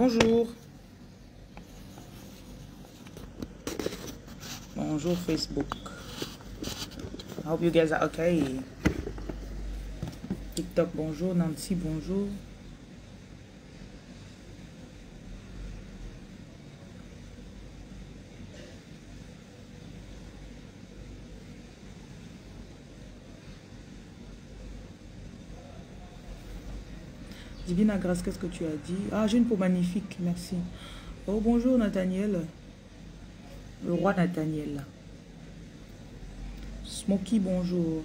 Bonjour. Bonjour Facebook. I hope you guys are okay. TikTok, bonjour. Nancy, bonjour. Divina Grâce, qu'est-ce que tu as dit? Ah, j'ai une peau magnifique, merci. Oh, bonjour Nathaniel. Le roi Nathaniel. Smokey, bonjour.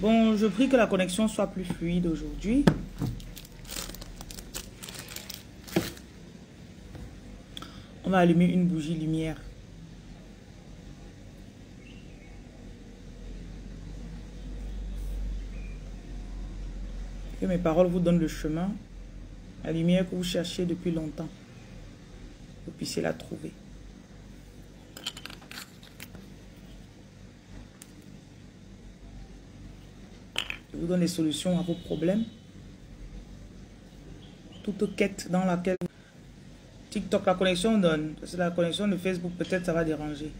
Bon, je prie que la connexion soit plus fluide aujourd'hui. On va allumer une bougie lumière. Que mes paroles vous donnent le chemin, la lumière que vous cherchez depuis longtemps, vous puissiez la trouver. Je vous donne les solutions à vos problèmes. Toute quête dans laquelle TikTok, la connexion donne, c'est la connexion de Facebook, peut-être ça va déranger.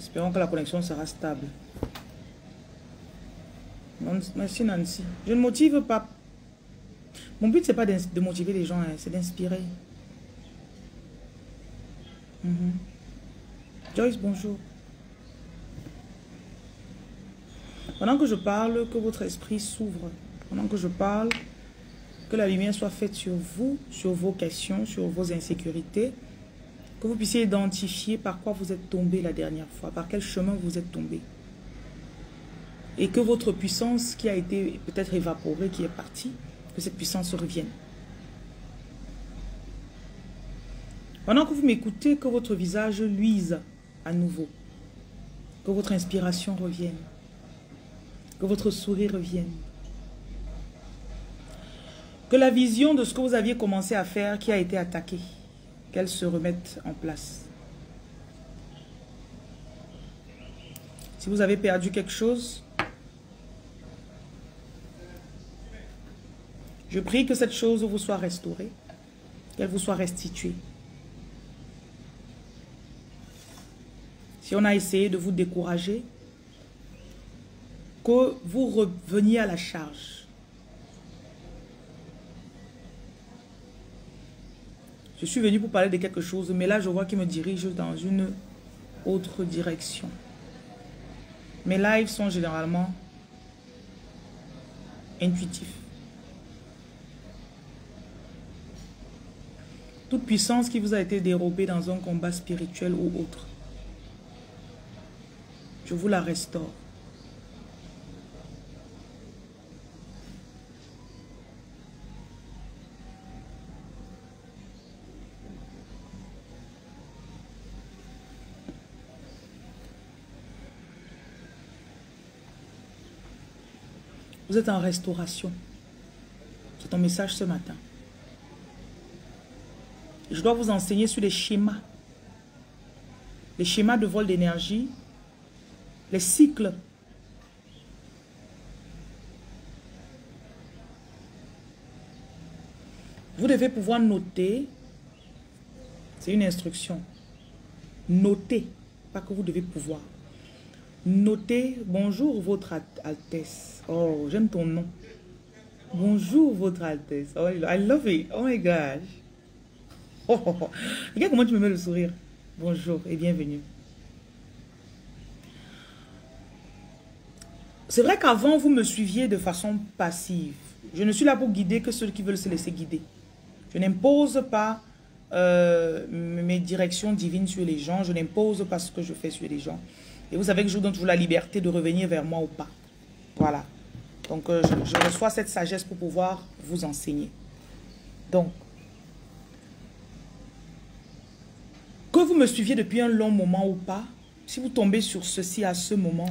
Espérons que la connexion sera stable. Merci Nancy. Je ne motive pas. Mon but, c'est pas de motiver les gens, hein, c'est d'inspirer. Joyce, bonjour. Pendant que je parle, que votre esprit s'ouvre. Pendant que je parle, que la lumière soit faite sur vous, sur vos questions, sur vos insécurités. Que vous puissiez identifier par quoi vous êtes tombé la dernière fois, par quel chemin vous êtes tombé. Et que votre puissance qui a été peut-être évaporée, qui est partie, que cette puissance revienne. Pendant que vous m'écoutez, que votre visage luise à nouveau. Que votre inspiration revienne. Que votre sourire revienne. Que la vision de ce que vous aviez commencé à faire qui a été attaquée, qu'elles se remettent en place. Si vous avez perdu quelque chose, je prie que cette chose vous soit restaurée, qu'elle vous soit restituée. Si on a essayé de vous décourager, que vous reveniez à la charge. Je suis venu pour parler de quelque chose, mais là, je vois qu'il me dirige dans une autre direction. Mes lives sont généralement intuitifs. Toute puissance qui vous a été dérobée dans un combat spirituel ou autre, je vous la restaure. Vous êtes en restauration. C'est ton message ce matin. Je dois vous enseigner sur les schémas. Les schémas de vol d'énergie. Les cycles. Vous devez pouvoir noter. C'est une instruction. Notez. Pas que vous devez pouvoir. Notez, bonjour votre Altesse. Oh, j'aime ton nom. Bonjour votre Altesse. Oh, I love it. Oh my gosh. Oh, oh, oh. Regarde comment tu me mets le sourire. Bonjour et bienvenue. C'est vrai qu'avant, vous me suiviez de façon passive. Je ne suis là pour guider que ceux qui veulent se laisser guider. Je n'impose pas mes directions divines sur les gens. Je n'impose pas ce que je fais sur les gens. Et vous savez que je vous donne toujours la liberté de revenir vers moi ou pas. Voilà. Donc, je reçois cette sagesse pour pouvoir vous enseigner. Donc, Que vous me suiviez depuis un long moment ou pas, si vous tombez sur ceci à ce moment,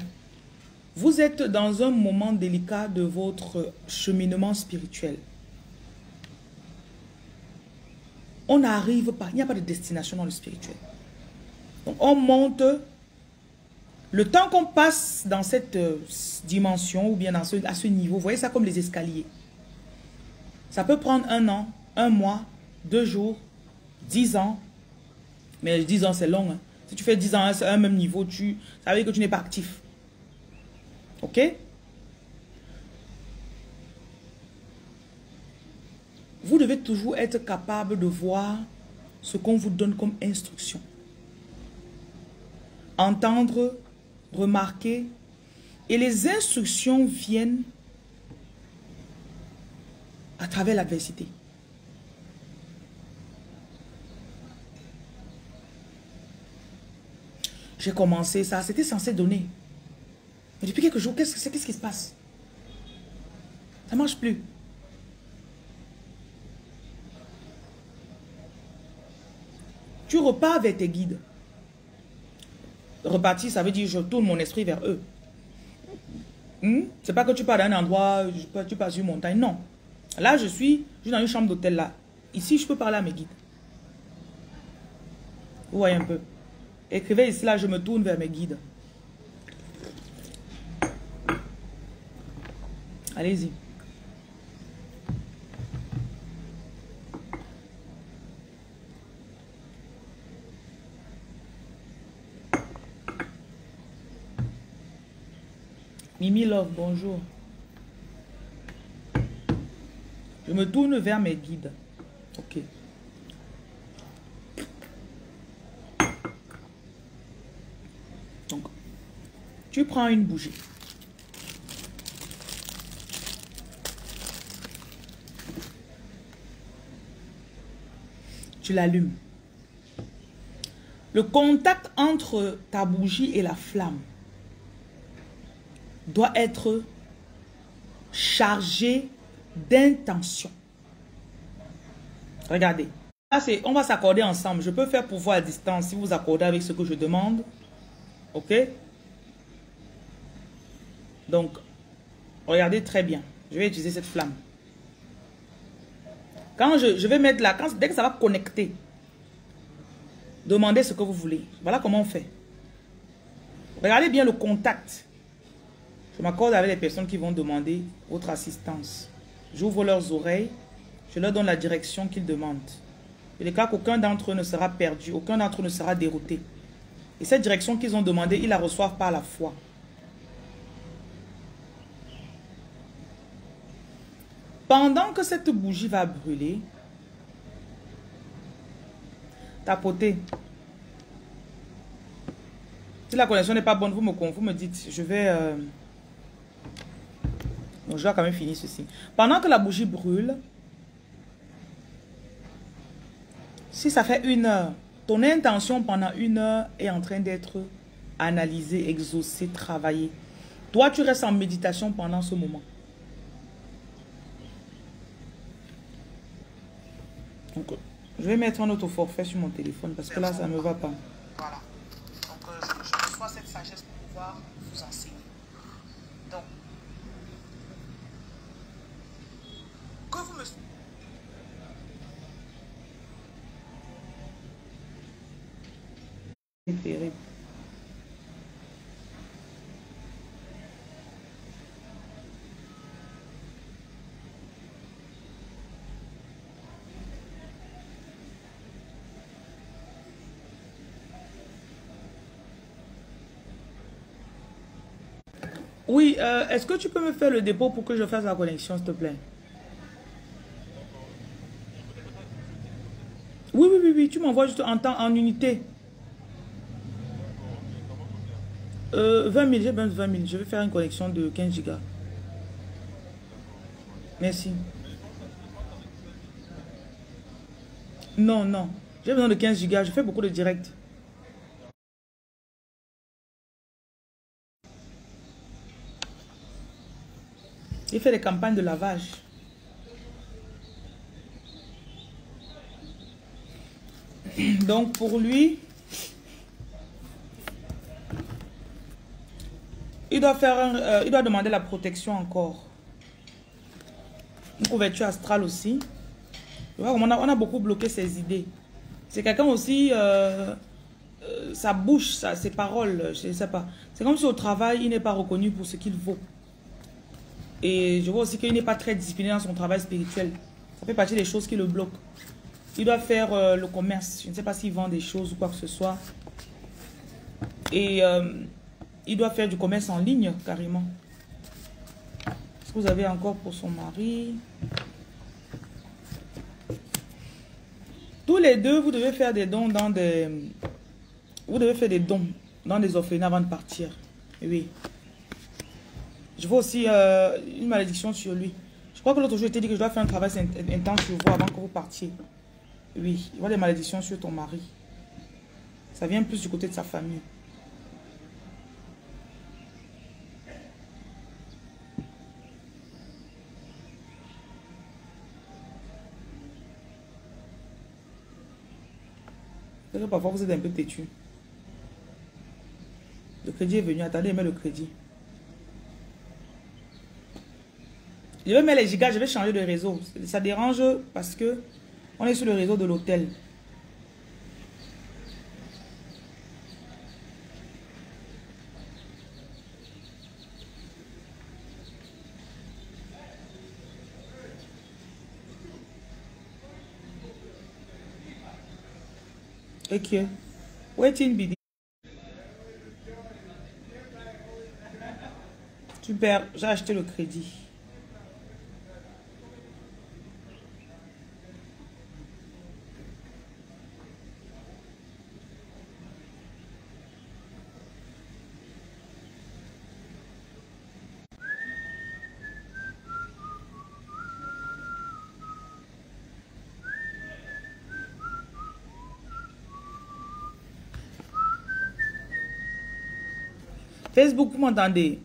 vous êtes dans un moment délicat de votre cheminement spirituel. On n'arrive pas, il n'y a pas de destination dans le spirituel. Donc on monte, le temps qu'on passe dans cette dimension ou bien dans à ce niveau, vous voyez ça comme les escaliers. Ça peut prendre 1 an, 1 mois, 2 jours, 10 ans. Mais 10 ans, c'est long. Hein. Si tu fais 10 ans à un même niveau, ça veut dire que tu n'es pas actif. OK? Vous devez toujours être capable de voir ce qu'on vous donne comme instruction. Entendre, remarquer. Et les instructions viennent à travers l'adversité. J'ai commencé ça, c'était censé donner. Mais depuis quelques jours, qu'est-ce qui se passe? Ça ne marche plus. Tu repars vers tes guides. Repartir, ça veut dire je tourne mon esprit vers eux. C'est pas que tu pars d'un endroit, tu pars sur une montagne, non. Là, je suis dans une chambre d'hôtel là. Ici, je peux parler à mes guides. Vous voyez un peu. Écrivez ici, là, je me tourne vers mes guides. Allez-y. Mimi Love, bonjour. Je me tourne vers mes guides. Ok. Tu prends une bougie. Tu l'allumes. Le contact entre ta bougie et la flamme doit être chargé d'intention. Regardez. Là, on va s'accorder ensemble. Je peux faire pouvoir à distance si vous accordez avec ce que je demande. OK? Donc, regardez très bien. Je vais utiliser cette flamme. Quand je vais mettre dès que ça va connecter, demandez ce que vous voulez. Voilà comment on fait. Regardez bien le contact. Je m'accorde avec les personnes qui vont demander votre assistance. J'ouvre leurs oreilles. Je leur donne la direction qu'ils demandent. Je déclare qu'aucun d'entre eux ne sera perdu. Aucun d'entre eux ne sera dérouté. Et cette direction qu'ils ont demandée, ils la reçoivent par la foi. Pendant que cette bougie va brûler, tapotez. Si la connexion n'est pas bonne, vous me dites, je vais... Donc, je dois quand même finir ceci. Pendant que la bougie brûle, si ça fait 1 heure, ton intention pendant 1 heure est en train d'être analysée, exaucée, travaillée. Toi, tu restes en méditation pendant ce moment. Donc, je vais mettre un autre forfait sur mon téléphone parce que là, ça ne me va pas. Voilà. Donc, je reçois cette sagesse pour pouvoir vous enseigner. Donc, que vous me... C'est terrible. Oui, est-ce que tu peux me faire le dépôt pour que je fasse la connexion, s'il te plaît? Oui, tu m'envoies juste en unité. 20 000, j'ai besoin de 20 000. Je vais faire une connexion de 15 gigas. Merci. Non, j'ai besoin de 15 gigas. Je fais beaucoup de directs. Il fait des campagnes de lavage. Donc pour lui, Il doit faire un, il doit demander la protection encore. Une couverture astrale aussi. On a beaucoup bloqué ses idées. C'est quelqu'un aussi, sa bouche, ses paroles, je ne sais pas. C'est comme si au travail, il n'est pas reconnu pour ce qu'il vaut. Et je vois aussi qu'il n'est pas très discipliné dans son travail spirituel. Ça fait partie des choses qui le bloquent. Il doit faire le commerce. Je ne sais pas s'il vend des choses ou quoi que ce soit. Et il doit faire du commerce en ligne, carrément. Est-ce que vous avez encore pour son mari? Tous les deux, vous devez faire des dons dans des... Vous devez faire des dons dans des orphelinats avant de partir. Oui. Je vois aussi une malédiction sur lui. Je crois que l'autre jour, je t'ai dit que je dois faire un travail intense sur vous avant que vous partiez. Oui, il voit des malédictions sur ton mari. Ça vient plus du côté de sa famille. Parfois, vous êtes un peu têtu. Le crédit est venu. Attendez, mets le crédit. Je vais mettre les gigas, je vais changer de réseau. Ça dérange parce que on est sur le réseau de l'hôtel. Ok. Waiting Bidi. Super, j'ai acheté le crédit. Facebook, vous m'entendez?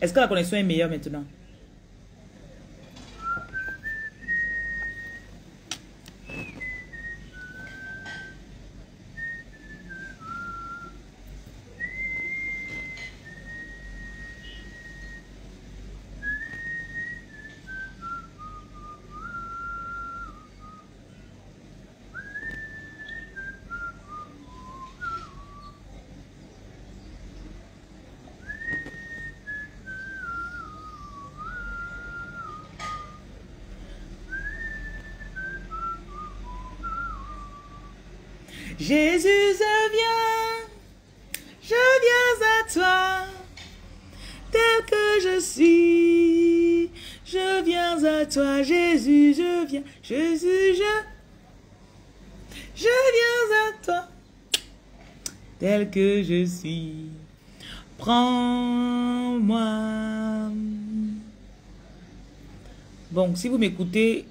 Est-ce que la connexion est meilleure maintenant? Jésus, je viens à toi, tel que je suis, je viens à toi, Jésus, je viens, Jésus, je viens à toi, tel que je suis, prends-moi. Bon, si vous m'écoutez,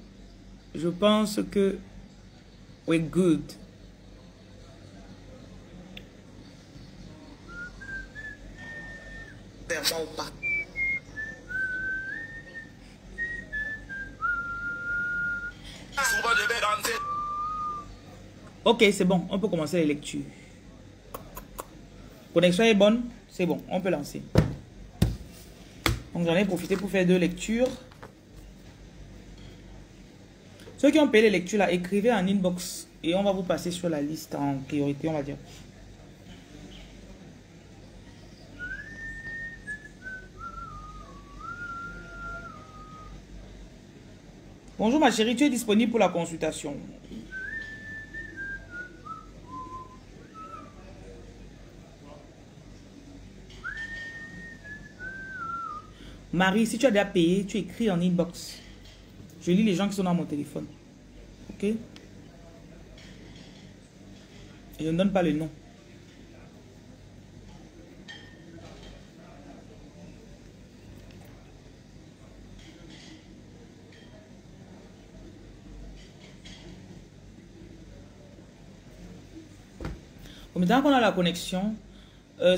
je pense que we're good. Ok, c'est bon, on peut commencer les lectures. Connexion est bonne, c'est bon, on peut lancer. Donc j'en ai profité pour faire deux lectures. Ceux qui ont payé les lectures là, écrivez en inbox et on va vous passer sur la liste en priorité, on va dire. Bonjour ma chérie, tu es disponible pour la consultation. Marie, si tu as déjà payé, tu écris en inbox. Je lis les gens qui sont dans mon téléphone. Ok? Et je ne donne pas le nom. Maintenant qu'on a la connexion,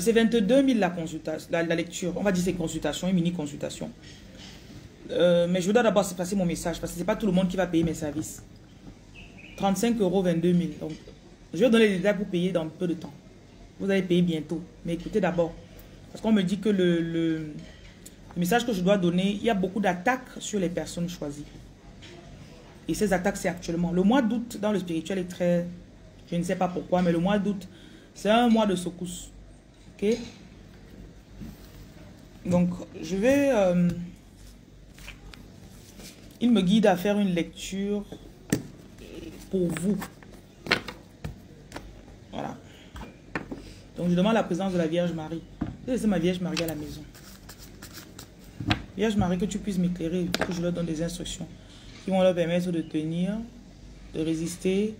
c'est 22 000 la lecture. On va dire c'est consultation, une mini consultation. Mais je dois d'abord passer mon message parce que ce n'est pas tout le monde qui va payer mes services. 35 €, 22 000. Donc, je vais donner les détails pour payer dans peu de temps. Vous allez payer bientôt. Mais écoutez d'abord. Parce qu'on me dit que le message que je dois donner, il y a beaucoup d'attaques sur les personnes choisies. Et ces attaques, c'est actuellement. Le mois d'août dans le spirituel est très... Je ne sais pas pourquoi, mais le mois d'août, c'est un mois de secousse. Ok? Donc, je vais... il me guide à faire une lecture pour vous. Voilà. Donc, je demande la présence de la Vierge Marie. Je vais laisser ma Vierge Marie à la maison. Vierge Marie, que tu puisses m'éclairer, que je leur donne des instructions qui vont leur permettre de tenir, de résister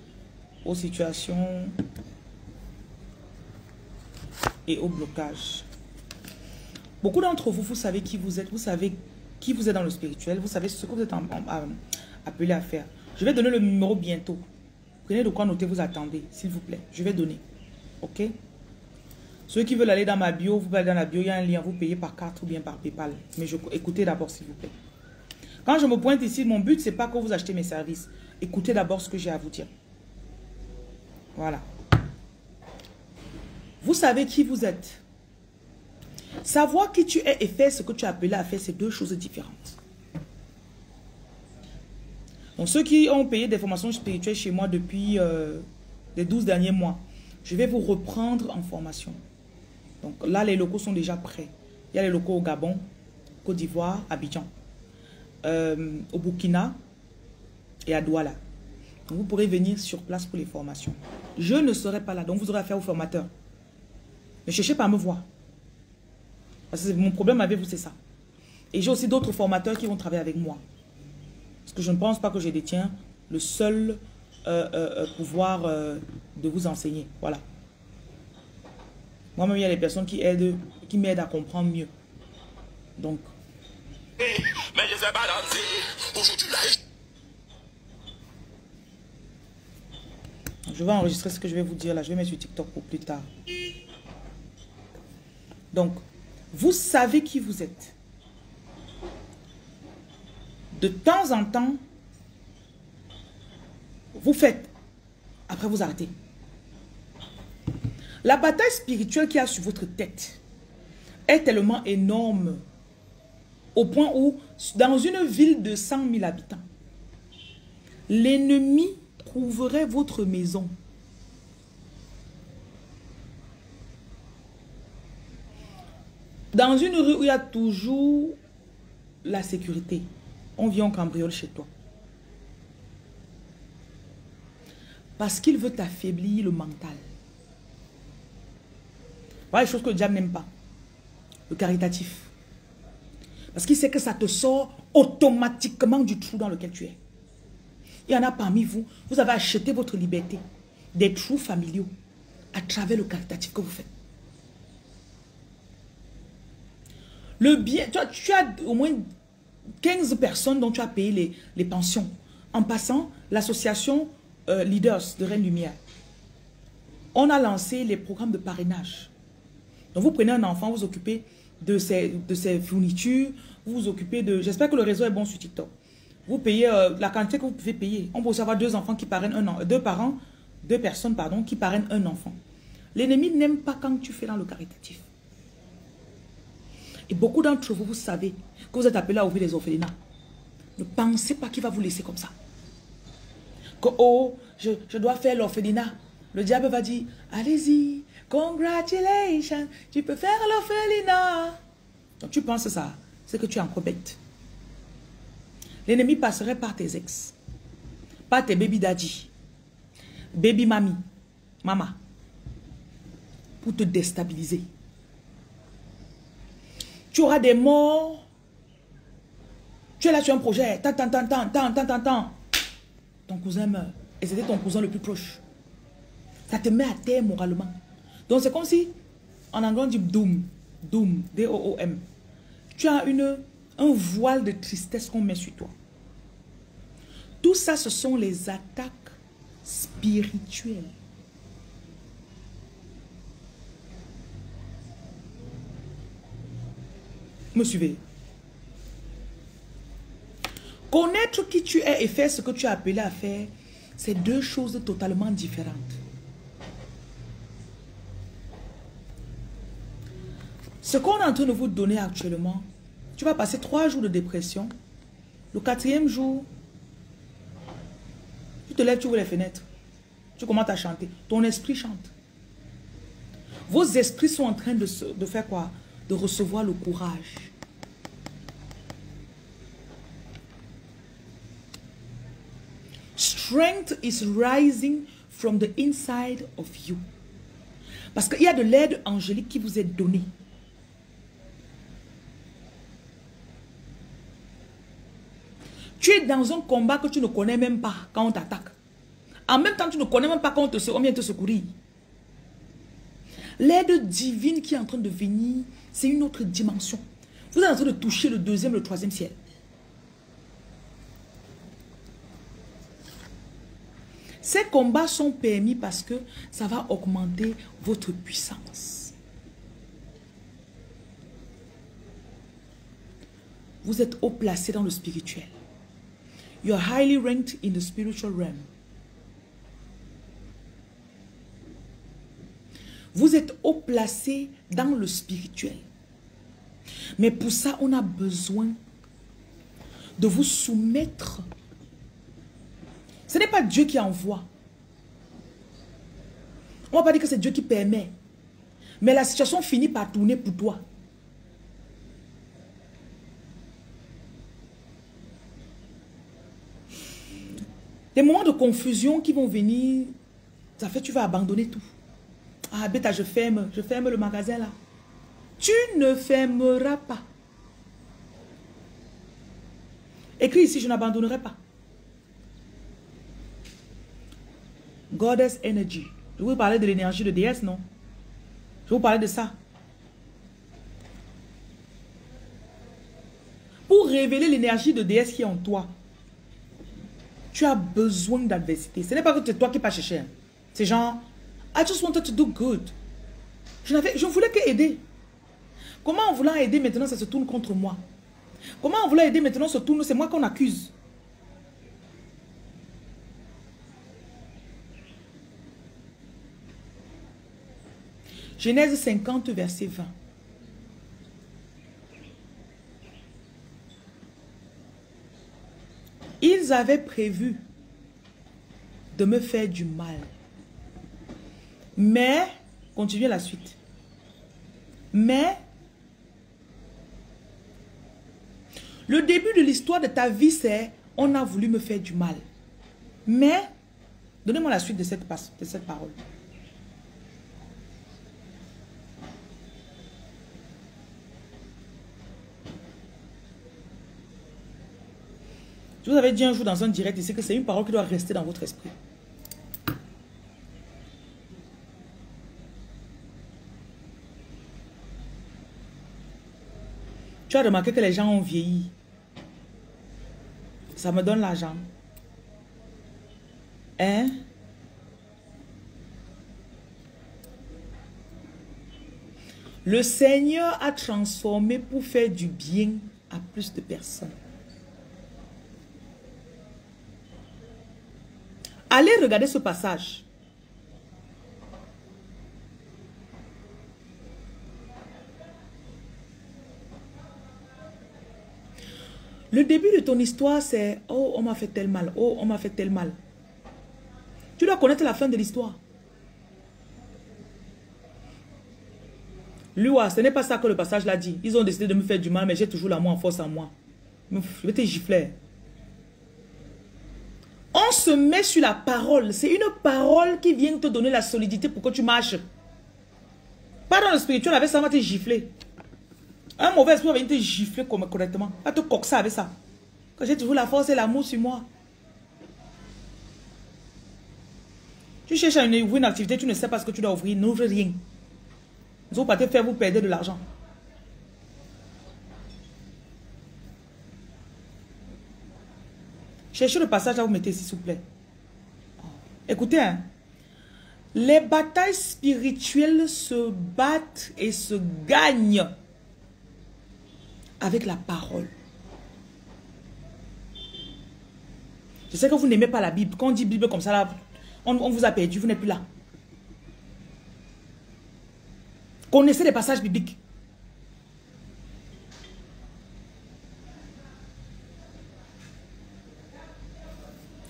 aux situations et aux blocages. Beaucoup d'entre vous, vous savez qui vous êtes, vous savez qui vous êtes dans le spirituel, vous savez ce que vous êtes appelé à faire. Je vais donner le numéro bientôt. Prenez de quoi noter, vous attendez, s'il vous plaît. Je vais donner. Ok? Ceux qui veulent aller dans ma bio, vous pouvez aller dans la bio, il y a un lien, vous payez par carte ou bien par PayPal. Mais écoutez d'abord, s'il vous plaît. Quand je me pointe ici, mon but, c'est pas que vous achetez mes services. Écoutez d'abord ce que j'ai à vous dire. Voilà. Vous savez qui vous êtes. Savoir qui tu es et faire ce que tu as appelé à faire, c'est deux choses différentes. Donc ceux qui ont payé des formations spirituelles chez moi depuis les 12 derniers mois, je vais vous reprendre en formation. Donc là, les locaux sont déjà prêts. Il y a les locaux au Gabon, Côte d'Ivoire, Abidjan, au Burkina et à Douala. Donc vous pourrez venir sur place pour les formations. Je ne serai pas là, donc vous aurez affaire aux formateurs. Ne cherchez pas à me voir. Parce que mon problème avec vous, c'est ça. Et j'ai aussi d'autres formateurs qui vont travailler avec moi. Parce que je ne pense pas que je détiens le seul pouvoir de vous enseigner. Voilà. Moi-même, il y a des personnes qui m'aident à comprendre mieux. Donc... Je vais enregistrer ce que je vais vous dire là. Je vais mettre sur TikTok pour plus tard. Donc, vous savez qui vous êtes. De temps en temps, vous faites. Après, vous arrêtez. La bataille spirituelle qu'il y a sur votre tête est tellement énorme au point où, dans une ville de 100 000 habitants, l'ennemi trouverait votre maison. Dans une rue où il y a toujours la sécurité, on vient en cambriole chez toi. Parce qu'il veut t'affaiblir le mental. Voilà les choses que le diable n'aime pas. Le caritatif. Parce qu'il sait que ça te sort automatiquement du trou dans lequel tu es. Il y en a parmi vous, vous avez acheté votre liberté des trous familiaux à travers le caritatif que vous faites. Le bien, tu as au moins 15 personnes dont tu as payé les pensions. En passant, l'association Leaders de Reine Lumière, on a lancé les programmes de parrainage. Donc vous prenez un enfant, vous occupez de ses fournitures, vous vous occupez de... J'espère que le réseau est bon sur TikTok. Vous payez la quantité que vous pouvez payer. On peut savoir deux enfants qui parrainent deux personnes qui parrainent un enfant. L'ennemi n'aime pas quand tu fais dans le caritatif. Et beaucoup d'entre vous, vous savez que vous êtes appelés à ouvrir les orphelinats. Ne pensez pas qu'il va vous laisser comme ça. Que, oh, je dois faire l'orphelinat. Le diable va dire, allez-y, congratulations, tu peux faire l'orphelinat. Donc tu penses ça, c'est que tu es encore bête. L'ennemi passerait par tes ex, par tes baby daddy, baby mamie, mama, pour te déstabiliser. Tu auras des morts Tu es là sur un projet. Tant. Ton cousin meurt. Et c'était ton cousin le plus proche. Ça te met à terre moralement. Donc c'est comme si, en anglais on dit doom. Doom. D-O-O-M. Tu as un voile de tristesse qu'on met sur toi. Tout ça, ce sont les attaques spirituelles. Me suivez. Connaître qui tu es et faire ce que tu as appelé à faire, c'est deux choses totalement différentes. Ce qu'on est en train de vous donner actuellement, tu vas passer 3 jours de dépression. Le 4e jour, tu te lèves, tu ouvres les fenêtres. Tu commences à chanter. Ton esprit chante. Vos esprits sont en train de faire quoi? De recevoir le courage. Strength is rising from the inside of you. Parce qu'il y a de l'aide angélique qui vous est donnée. Tu es dans un combat que tu ne connais même pas quand on t'attaque. En même temps, tu ne connais même pas quand on vient te secourir. L'aide divine qui est en train de venir, c'est une autre dimension. Vous êtes en train de toucher le 2e, le 3e ciel. Ces combats sont permis parce que ça va augmenter votre puissance. Vous êtes haut placé dans le spirituel. You are highly ranked in the spiritual realm. Vous êtes haut placé dans le spirituel. Mais pour ça, on a besoin de vous soumettre. Ce n'est pas Dieu qui envoie. On ne va pas dire que c'est Dieu qui permet. Mais la situation finit par tourner pour toi. Des moments de confusion qui vont venir, ça fait que tu vas abandonner tout. Ah, bêta, je ferme le magasin là. Tu ne fermeras pas. Écris ici, je n'abandonnerai pas. Goddess Energy. Je vous parlais de l'énergie de déesse, non? Je vous parlais de ça. Pour révéler l'énergie de déesse qui est en toi, tu as besoin d'adversité. Ce n'est pas que c'est toi qui pas cherché. C'est genre... I just wanted to do good. Je ne voulais qu'aider. Comment en voulant aider maintenant, ça se tourne contre moi? Comment en voulant aider maintenant, ça se tourne, c'est moi qu'on accuse. Genèse 50, verset 20. Ils avaient prévu de me faire du mal. Mais, continuez la suite. Mais, le début de l'histoire de ta vie, c'est on a voulu me faire du mal. Mais, donnez-moi la suite de cette parole. Je vous avais dit un jour dans un direct ici que c'est une parole qui doit rester dans votre esprit. Tu as remarqué que les gens ont vieilli. Ça me donne l'argent. Hein? Le Seigneur a transformé pour faire du bien à plus de personnes. Allez regarder ce passage. Le début de ton histoire, c'est « Oh, on m'a fait tel mal. Oh, on m'a fait tel mal. » Tu dois connaître la fin de l'histoire. Lua, ce n'est pas ça que le passage l'a dit. Ils ont décidé de me faire du mal, mais j'ai toujours l'amour en force en moi. Je vais te gifler. On se met sur la parole. C'est une parole qui vient te donner la solidité pour que tu marches. Pas dans le spirituel, avec ça, on va te gifler. Un mauvais esprit va venir te gifler correctement. Va te coxer avec ça. que j'ai toujours la force et l'amour sur moi. Tu cherches à ouvrir une activité, tu ne sais pas ce que tu dois ouvrir, n'ouvre rien. Vous partez faire vous perdre de l'argent. Cherchez le passage à vous mettre, s'il vous plaît. Écoutez, hein, les batailles spirituelles se battent et se gagnent avec la parole. Je sais que vous n'aimez pas la Bible. Quand on dit Bible comme ça, là, on vous a perdu, vous n'êtes plus là. Connaissez les passages bibliques.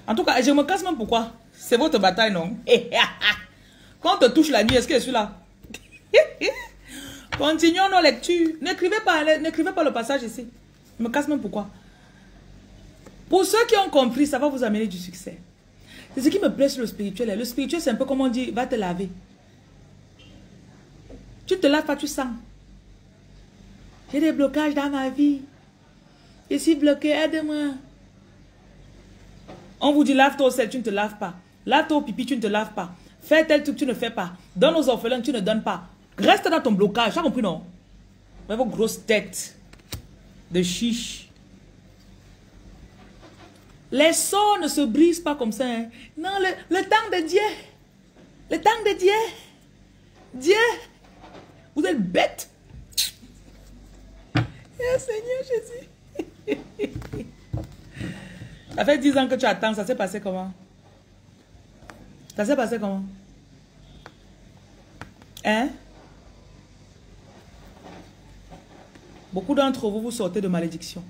En tout cas, je me casse même pourquoi. C'est votre bataille, non? Quand on te touche la nuit, est-ce que je suis là? Continuons nos lectures. N'écrivez pas le passage ici. Je me casse même pourquoi. Pour ceux qui ont compris, ça va vous amener du succès. C'est ce qui me plaît sur le spirituel. Le spirituel, c'est un peu comme on dit, va te laver. Tu te laves pas, tu sens. J'ai des blocages dans ma vie. Je suis bloqué, aide-moi. On vous dit, lave-toi au sel, tu ne te laves pas. Lave-toi au pipi, tu ne te laves pas. Fais tel truc, tu ne fais pas. Donne aux orphelins, tu ne donnes pas. Reste dans ton blocage, tu as compris, non? Mais vos grosses têtes de chiche. Les sceaux ne se brisent pas comme ça. Hein. Non, le temps de Dieu. Le temps de Dieu. Dieu. Vous êtes bêtes. Eh, Seigneur Jésus. Ça fait 10 ans que tu attends. Ça s'est passé comment? Ça s'est passé comment? Hein? Beaucoup d'entre vous, vous sortez de malédiction.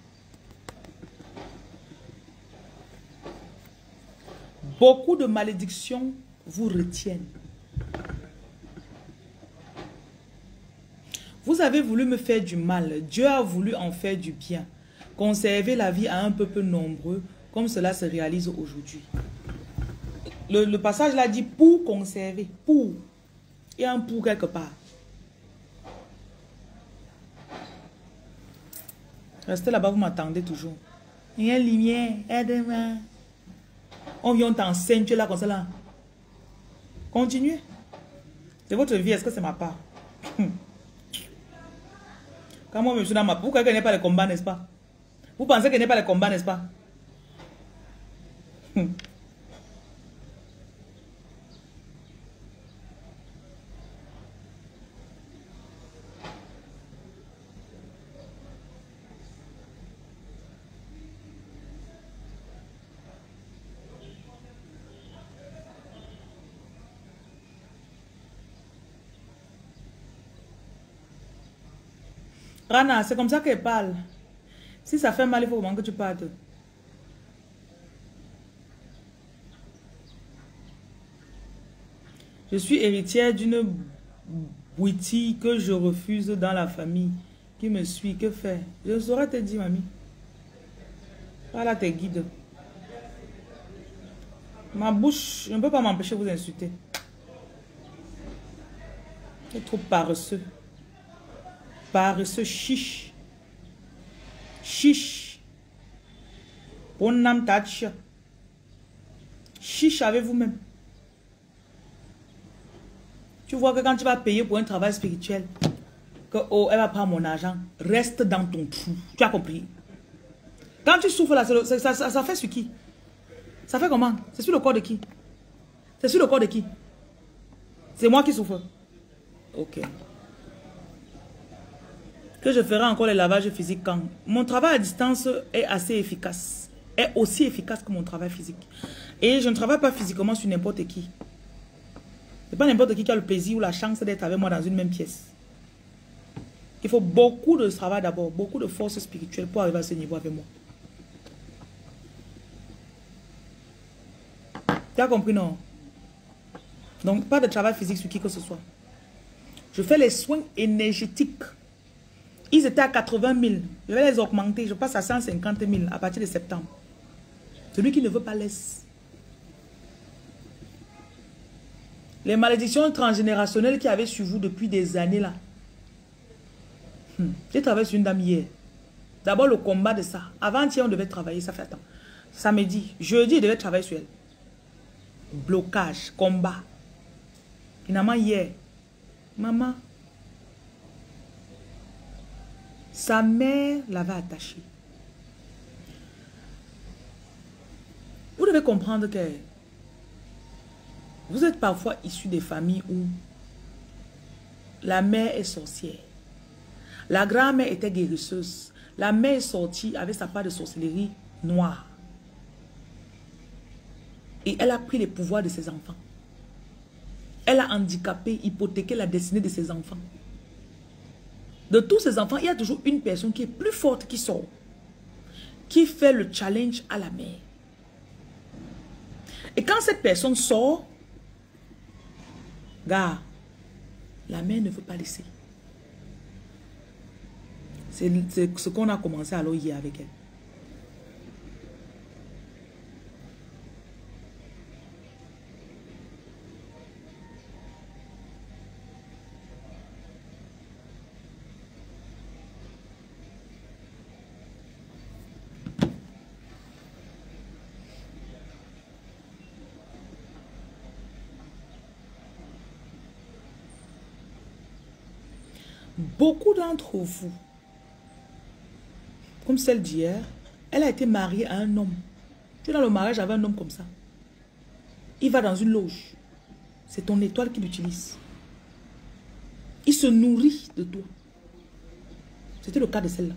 Beaucoup de malédictions vous retiennent. Vous avez voulu me faire du mal. Dieu a voulu en faire du bien. Conserver la vie à un peuple nombreux, comme cela se réalise aujourd'hui. Le passage là dit pour conserver. Pour. Il y a un pour quelque part. Restez là-bas, vous m'attendez toujours. Il y a une lumière, aide-moi. On vient, on t'enseigne, tu es là comme ça là. Continuez. C'est votre vie, est-ce que c'est ma part? Quand moi je suis dans ma part, vous croyez qu'elle n'est pas le combat, n'est-ce pas? Vous pensez qu'elle n'est pas le combat, n'est-ce pas? Rana, c'est comme ça qu'elle parle. Si ça fait mal, il faut vraiment que tu partes. Je suis héritière d'une boutique que je refuse dans la famille. Qui me suit, que faire? Je saurais te dire, mamie. Voilà tes guides. Ma bouche, je ne peux pas m'empêcher de vous insulter. C'est trop paresseux. Paresseux chiche. Chiche. Bon nam tatch. Chiche avec vous-même. Tu vois que quand tu vas payer pour un travail spirituel, que oh, elle va prendre mon argent, reste dans ton trou. Tu as compris? Quand tu souffres là, ça fait sur qui? Ça fait comment? C'est sur le corps de qui? C'est sur le corps de qui? C'est moi qui souffre. Ok. Que je ferai encore les lavages physiques quand mon travail à distance est assez efficace. Est aussi efficace que mon travail physique. Et je ne travaille pas physiquement sur n'importe qui. Ce n'est pas n'importe qui a le plaisir ou la chance d'être avec moi dans une même pièce. Il faut beaucoup de travail d'abord, beaucoup de force spirituelle pour arriver à ce niveau avec moi. Tu as compris, non? Donc, pas de travail physique sur qui que ce soit. Je fais les soins énergétiques. Ils étaient à 80 000. Je vais les augmenter. Je passe à 150 000 à partir de septembre. Celui qui ne veut pas laisse. Les malédictions transgénérationnelles qu'il y avait sur vous depuis des années là. J'ai travaillé sur une dame hier. D'abord, le combat de ça. Avant-hier, on devait travailler, ça fait attends. Samedi, jeudi, il devait travailler sur elle. Blocage, combat. Finalement, hier, maman, sa mère l'avait attachée. Vous devez comprendre que vous êtes parfois issus des familles où la mère est sorcière. La grand-mère était guérisseuse. La mère est sortie avec sa part de sorcellerie noire. Et elle a pris les pouvoirs de ses enfants. Elle a handicapé, hypothéqué la destinée de ses enfants. De tous ses enfants, il y a toujours une personne qui est plus forte qui sort. Qui fait le challenge à la mère. Et quand cette personne sort, gars, la mère ne veut pas laisser. C'est ce qu'on a commencé à l'oyer avec elle. Beaucoup d'entre vous, comme celle d'hier, elle a été mariée à un homme. Tu es dans le mariage avec un homme comme ça. Il va dans une loge. C'est ton étoile qu'il utilise. Il se nourrit de toi. C'était le cas de celle-là.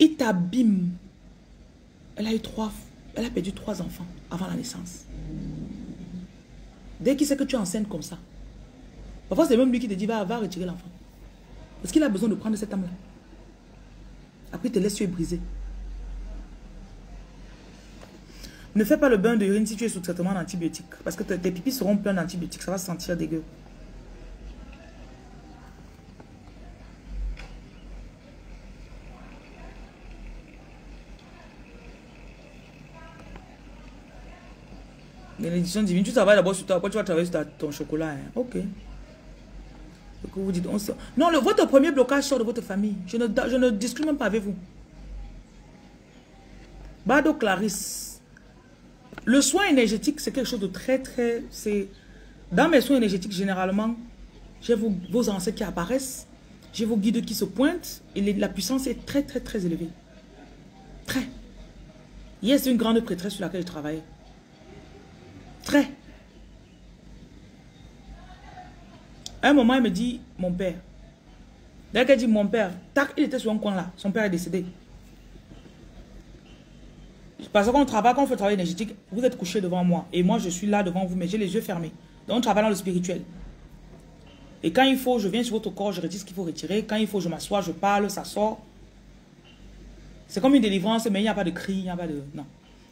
Il t'abîme. Elle a perdu 3 enfants avant la naissance. Dès qu'il sait que tu es enceinte comme ça, parfois, c'est même lui qui te dit, va retirer l'enfant. Parce qu'il a besoin de prendre cette âme-là. Après, il te laisse, tu es brisé. Ne fais pas le bain d'urine si tu es sous traitement d'antibiotiques. Parce que tes pipis seront pleins d'antibiotiques. Ça va sentir dégueu. Bénédiction divine. Tu travailles d'abord sur toi. Après, tu vas travailler sur ton chocolat. Hein. Ok. Que vous dites, on sort. Non, votre premier blocage sort de votre famille. Je ne discute même pas avec vous. Bado Clarisse. Le soin énergétique, c'est quelque chose de très, très... Dans mes soins énergétiques, généralement, j'ai vos ancêtres qui apparaissent, j'ai vos guides qui se pointent, et la puissance est très, très, très élevée. Très. Hier, c'est une grande prêtresse sur laquelle je travaillais. Très. À un moment, il me dit, mon père. Dès qu'elle dit, mon père, tac, il était sur un coin là. Son père est décédé. Parce qu'on travaille, quand on fait le travail énergétique, vous êtes couché devant moi. Et moi, je suis là devant vous, mais j'ai les yeux fermés. Donc, on travaille dans le spirituel. Et quand il faut, je viens sur votre corps, je retire ce qu'il faut retirer. Quand il faut, je m'assois, je parle, ça sort. C'est comme une délivrance, mais il n'y a pas de cri, il n'y a pas de... Non.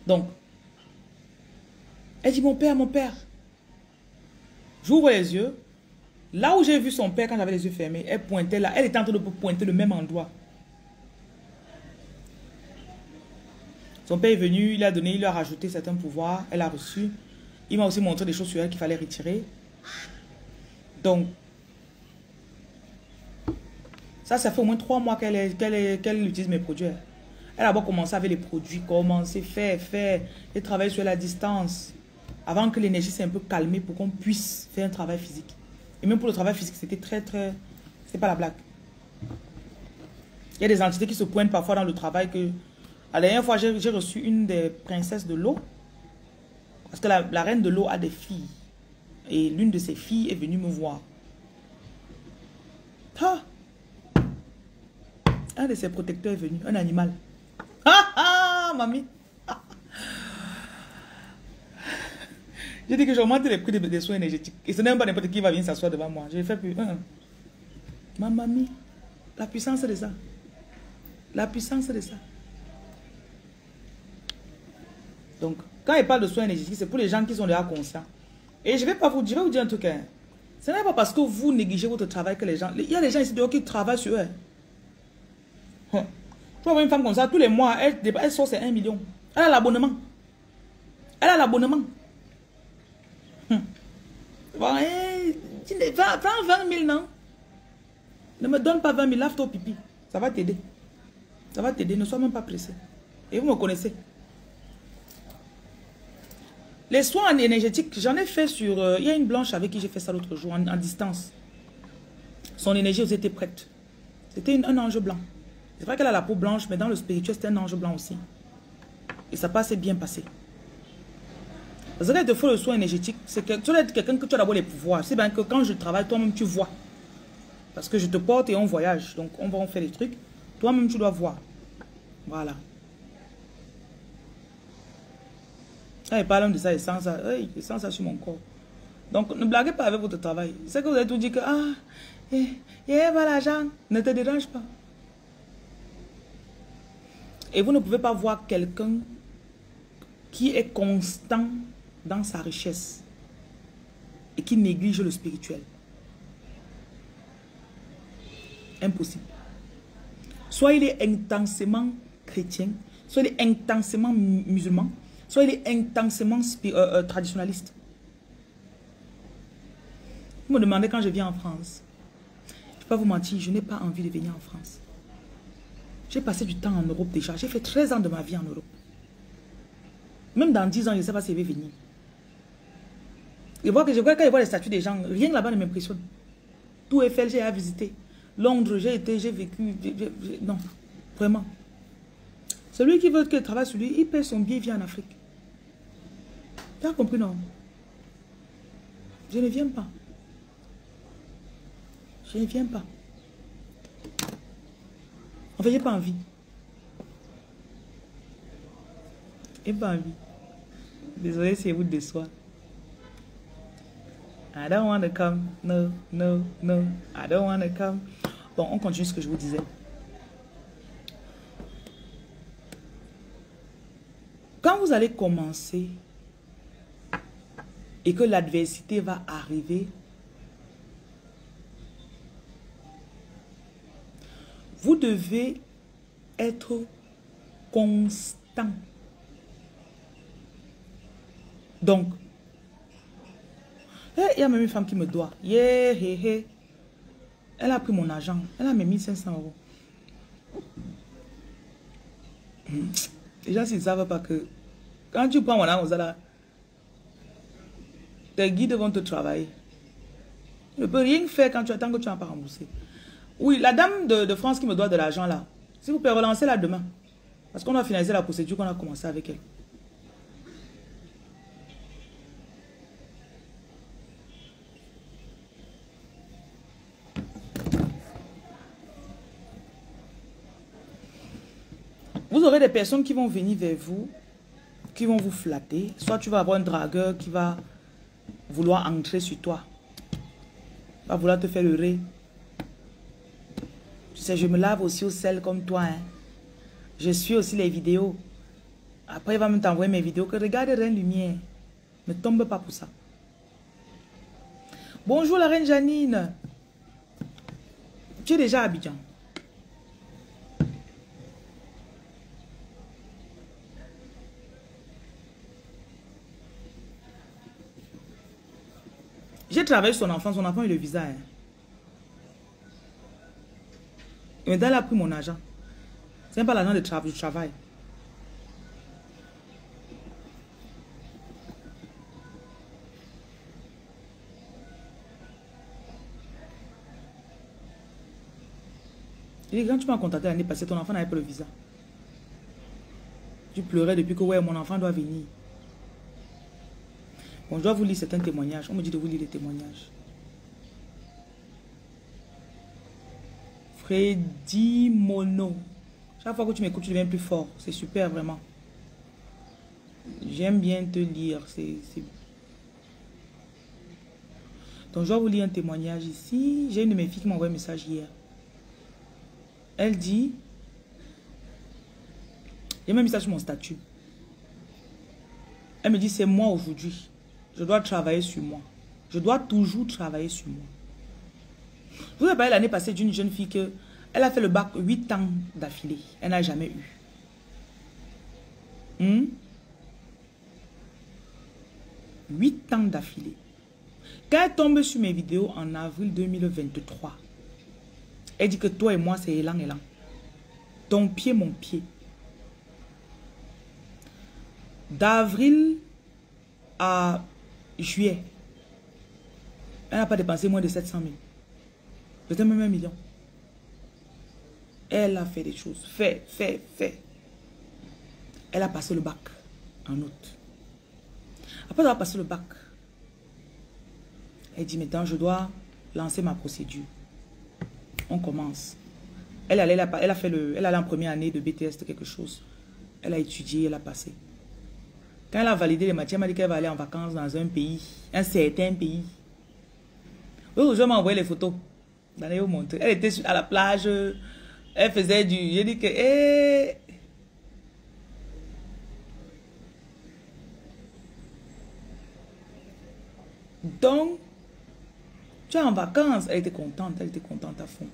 Donc, elle dit, mon père, mon père. J'ouvre les yeux. Là où j'ai vu son père quand j'avais les yeux fermés, elle pointait là. Elle était en train de pointer le même endroit. Son père est venu, il a donné, il lui a rajouté certains pouvoirs. Elle a reçu. Il m'a aussi montré des choses sur elle qu'il fallait retirer. Donc, ça fait au moins 3 mois qu'elle utilise mes produits. Elle a d'abord commencé avec les produits, commencé, faire. Et travailler sur la distance. Avant que l'énergie s'est un peu calmée pour qu'on puisse faire un travail physique. Et même pour le travail physique, c'était très, très... C'est pas la blague. Il y a des entités qui se pointent parfois dans le travail que... La dernière fois, j'ai reçu une des princesses de l'eau. Parce que la reine de l'eau a des filles. Et l'une de ses filles est venue me voir. Ah! Un de ses protecteurs est venu, un animal. Ah ah, mamie! Ah. J'ai dit que j'augmente les prix des soins énergétiques. Et ce n'est même pas n'importe qui va venir s'asseoir devant moi. Je ne fais plus. Ma mamie, la puissance de ça. La puissance de ça. Donc, quand il parle de soins énergétiques, c'est pour les gens qui sont déjà conscients. Et je vais vous dire un truc. Hein. Ce n'est pas parce que vous négligez votre travail que les gens... Il y a des gens ici dehors qui travaillent sur eux. Tu vas voir une femme comme ça, tous les mois, elle sort ses 1 million. Elle a l'abonnement. Elle a l'abonnement. Bon, 20 000, non? Ne me donne pas 20 000, lave-toi au pipi. Ça va t'aider. Ça va t'aider, ne sois même pas pressé. Et vous me connaissez. Les soins énergétiques, j'en ai fait sur... il y a une blanche avec qui j'ai fait ça l'autre jour, en distance. Son énergie, vous étiez prête. C'était un ange blanc. C'est vrai qu'elle a la peau blanche, mais dans le spirituel, c'était un ange blanc aussi. Et ça passait bien passé. Parce que de fois, le soin énergétique, c'est que tu es quelqu'un que tu as d'abord les pouvoirs. C'est bien que quand je travaille, toi-même, tu vois. Parce que je te porte et on voyage. Donc, on va en faire les trucs. Toi-même, tu dois voir. Voilà. Ah, et parlons de ça, il sent ça sur mon corps. Donc, ne blaguez pas avec votre travail. C'est que vous avez tout dit que, ah, il n'y a pas l'argent, ne te dérange pas. Et vous ne pouvez pas voir quelqu'un qui est constant dans sa richesse et qui néglige le spirituel. Impossible. Soit il est intensément chrétien, soit il est intensément musulman, soit il est intensément traditionaliste. Vous me demandez quand je viens en France. Je ne vais pas vous mentir, je n'ai pas envie de venir en France. J'ai passé du temps en Europe déjà. J'ai fait 13 ans de ma vie en Europe. Même dans 10 ans, je ne sais pas si je vais venir. Je vois que quand je vois les statues des gens, rien là-bas ne m'impressionne. Tout Eiffel, j'ai à visiter. Londres, j'ai été, j'ai vécu. Non, vraiment. Celui qui veut que travaille sur lui, il paie son billet, vient en Afrique. Tu as compris, non? Je ne viens pas. Je ne viens pas. En fait, j'ai pas envie. J'ai pas envie. Désolée si je vous déçois. I don't want to come. No, no, no. I don't want to come. Bon, on continue ce que je vous disais. Quand vous allez commencer et que l'adversité va arriver, vous devez être constant. Donc, il y a même une femme qui me doit. Yeah, hey, hey. Elle a pris mon argent. Elle a mes 1500 €. Les gens, s'ils ne savent pas que quand tu prends mon argent, là, tes guides vont te travailler. Je ne peux rien faire quand tu attends que tu n'as pas remboursé. Oui, la dame de France qui me doit de l'argent là, si vous pouvez relancer là demain. Parce qu'on a finalisé la procédure qu'on a commencé avec elle. Vous aurez des personnes qui vont venir vers vous, qui vont vous flatter. Soit tu vas avoir un dragueur qui va vouloir entrer sur toi. Va vouloir te faire le ré. Tu sais, je me lave aussi au sel comme toi. Hein. Je suis aussi les vidéos. Après, il va me t'envoyer mes vidéos. Que regarde Reine Lumière. Ne tombe pas pour ça. Bonjour la Reine Janine. Tu es déjà à Abidjan. J'ai travaillé sur son enfant a eu le visa. Hein. Maintenant, elle a pris mon argent. Ce n'est pas l'argent du travail. Il dit, quand tu m'as contacté l'année passée, ton enfant n'avait pas le visa. Tu pleurais depuis que ouais, mon enfant doit venir. Bon, je dois vous lire certains témoignages. On me dit de vous lire les témoignages. Freddy Mono. Chaque fois que tu m'écoutes, tu deviens plus fort. C'est super, vraiment. J'aime bien te lire. Donc, je vais vous lire un témoignage ici. J'ai une de mes filles qui m'a envoyé un message hier. Elle dit... J'ai même mis ça sur mon statut. Elle me dit, c'est moi aujourd'hui. Je dois travailler sur moi. Je dois toujours travailler sur moi. Je vous ai parlé l'année passée d'une jeune fille que elle a fait le bac 8 ans d'affilée. Elle n'a jamais eu. 8 ans d'affilée. Quand elle tombe sur mes vidéos en avril 2023, Elle dit que toi et moi, c'est élan, élan. Ton pied, mon pied. D'avril à juillet, elle n'a pas dépensé moins de 700 000. Peut-être même 1 million. Elle a fait des choses. Fait. Elle a passé le bac en août. Après avoir passé le bac, elle dit, maintenant, je dois lancer ma procédure. On commence. Elle allait en première année de BTS de quelque chose. Elle a étudié, elle a passé. Quand elle a validé les matières, elle m'a dit qu'elle va aller en vacances dans un pays, un certain pays. Je vais m'envoyer les photos. Elle était à la plage, elle faisait du... J'ai dit que... Hey. Donc, tu es en vacances. Elle était contente à fond.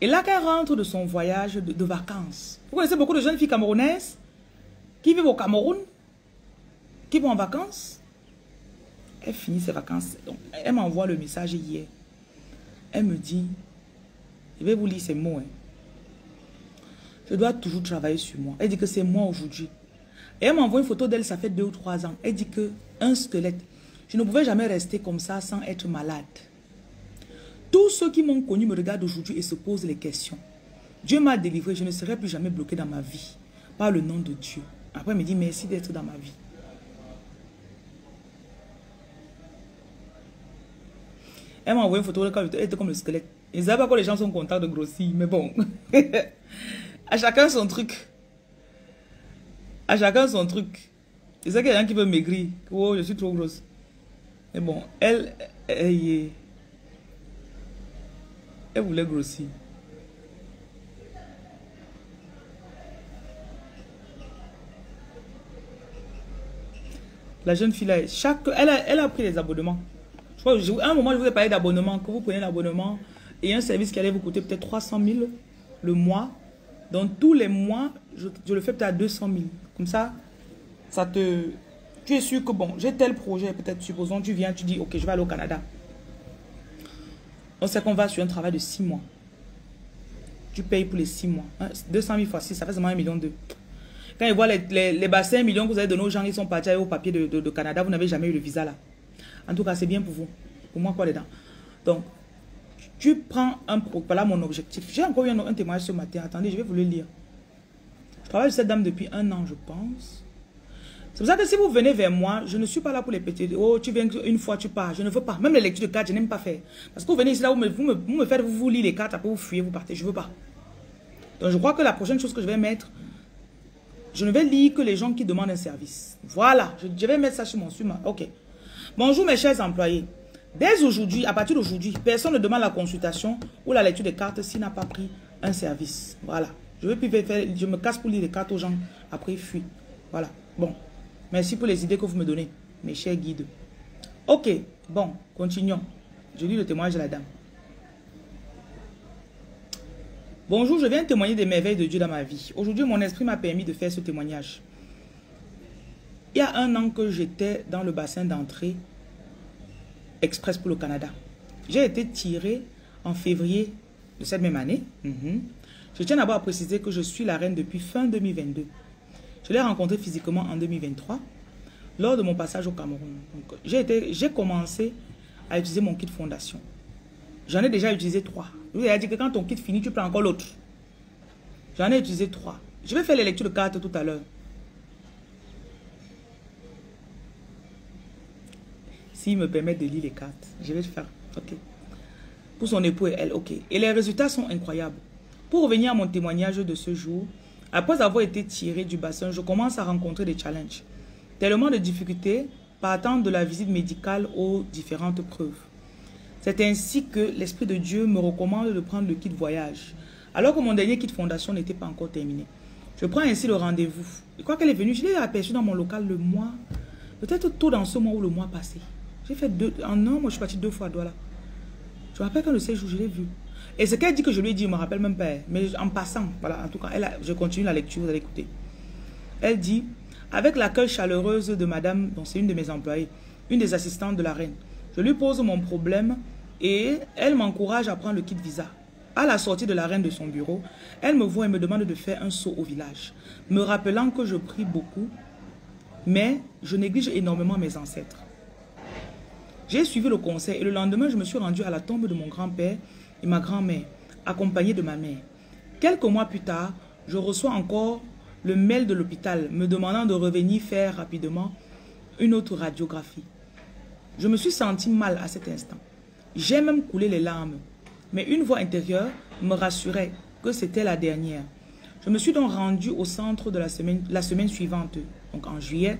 Et là, qu'elle rentre de son voyage de vacances. Vous connaissez beaucoup de jeunes filles camerounaises qui vivent au Cameroun, qui vont en vacances. Elle finit ses vacances. Donc, elle m'envoie le message hier. Elle me dit, je vais vous lire ces mots. Hein. Je dois toujours travailler sur moi. Elle dit que c'est moi aujourd'hui. Et elle m'envoie une photo d'elle, ça fait 2 ou 3 ans. Elle dit que un squelette. Je ne pouvais jamais rester comme ça sans être malade. Tous ceux qui m'ont connu me regardent aujourd'hui et se posent les questions. Dieu m'a délivré, je ne serai plus jamais bloqué dans ma vie. Par le nom de Dieu. Après, elle me dit merci d'être dans ma vie. Elle m'a envoyé une photo, elle était comme le squelette. Ils ne savaient pas quand les gens sont contents de grossir, mais bon. À chacun son truc. À chacun son truc. C'est ça qu'il y a des gens qui veulent maigrir. Oh, je suis trop grosse. Mais bon, elle voulait grossir. La jeune fille, là, elle a pris les abonnements. À un moment, je vous ai parlé d'abonnement. Que vous prenez l'abonnement et un service qui allait vous coûter peut-être 300 000 le mois. Donc, tous les mois, je le fais peut-être à 200 000. Comme ça, tu es sûr que, bon, j'ai tel projet. Peut-être, supposons, tu viens, tu dis, OK, je vais aller au Canada. On sait qu'on va sur un travail de 6 mois. Tu payes pour les 6 mois. 200 000 fois 6, ça fait seulement 1,2 million. Quand ils voient les bassins millions que vous avez donnés aux gens, ils sont partis au papier de Canada. Vous n'avez jamais eu le visa là. En tout cas, c'est bien pour vous. Pour moi, quoi dedans. Donc, tu prends un... Voilà mon objectif. J'ai encore eu un témoignage ce matin. Attendez, je vais vous le lire. Je travaille avec cette dame depuis 1 an, je pense. C'est pour ça que si vous venez vers moi, je ne suis pas là pour les petits... Oh, tu viens une fois, tu pars. Je ne veux pas. Même les lectures de cartes, je n'aime pas faire. Parce que vous venez ici, là, vous me faites, vous lisez les cartes, après vous fuyez, vous partez. Je ne veux pas. Donc, je crois que la prochaine chose que je vais mettre... Je ne vais lire que les gens qui demandent un service. Voilà. Je vais mettre ça sur mon... OK. Bonjour mes chers employés. Dès aujourd'hui, à partir d'aujourd'hui, personne ne demande la consultation ou la lecture des cartes s'il n'a pas pris un service. Voilà. Je me casse pour lire les cartes aux gens. Après, ils fuient. Voilà. Bon. Merci pour les idées que vous me donnez, mes chers guides. OK. Bon. Continuons. Je lis le témoignage de la dame. Bonjour, je viens témoigner des merveilles de Dieu dans ma vie. Aujourd'hui, mon esprit m'a permis de faire ce témoignage. Il y a 1 an que j'étais dans le bassin d'entrée express pour le Canada. J'ai été tirée en février de cette même année. Je tiens d'abord à préciser que je suis la reine depuis fin 2022. Je l'ai rencontrée physiquement en 2023 lors de mon passage au Cameroun. J'ai commencé à utiliser mon kit fondation. J'en ai déjà utilisé 3. Je vous ai dit que quand ton kit finit, tu prends encore l'autre. J'en ai utilisé 3. Je vais faire les lectures de cartes tout à l'heure. S'ils me permettent de lire les cartes, je vais le faire. OK. Pour son époux et elle, OK. Et les résultats sont incroyables. Pour revenir à mon témoignage de ce jour, après avoir été tirée du bassin, je commence à rencontrer des challenges. Tellement de difficultés partant de la visite médicale aux différentes preuves. C'est ainsi que l'Esprit de Dieu me recommande de prendre le kit voyage, alors que mon dernier kit fondation n'était pas encore terminé. Je prends ainsi le rendez-vous. Je crois qu'elle est venue, je l'ai aperçue dans mon local le mois, peut-être tôt dans ce mois ou le mois passé. J'ai fait 2 en un, moi je suis partie 2 fois à Douala. Je me rappelle quand le 16 jours, je l'ai vu. Et ce qu'elle dit que je lui ai dit, je ne me rappelle même pas. Mais en passant, voilà, en tout cas, je continue la lecture, vous allez écouter. Elle dit, avec l'accueil chaleureuse de madame, donc c'est une de mes employées, une des assistantes de la reine, je lui pose mon problème et elle m'encourage à prendre le kit visa. À la sortie de la reine de son bureau, elle me voit et me demande de faire un saut au village, me rappelant que je prie beaucoup, mais je néglige énormément mes ancêtres. J'ai suivi le conseil et le lendemain, je me suis rendue à la tombe de mon grand-père et ma grand-mère, accompagnée de ma mère. Quelques mois plus tard, je reçois encore le mail de l'hôpital me demandant de revenir faire rapidement une autre radiographie. Je me suis sentie mal à cet instant. J'ai même coulé les larmes, mais une voix intérieure me rassurait que c'était la dernière. Je me suis donc rendue au centre de la semaine suivante, donc en juillet.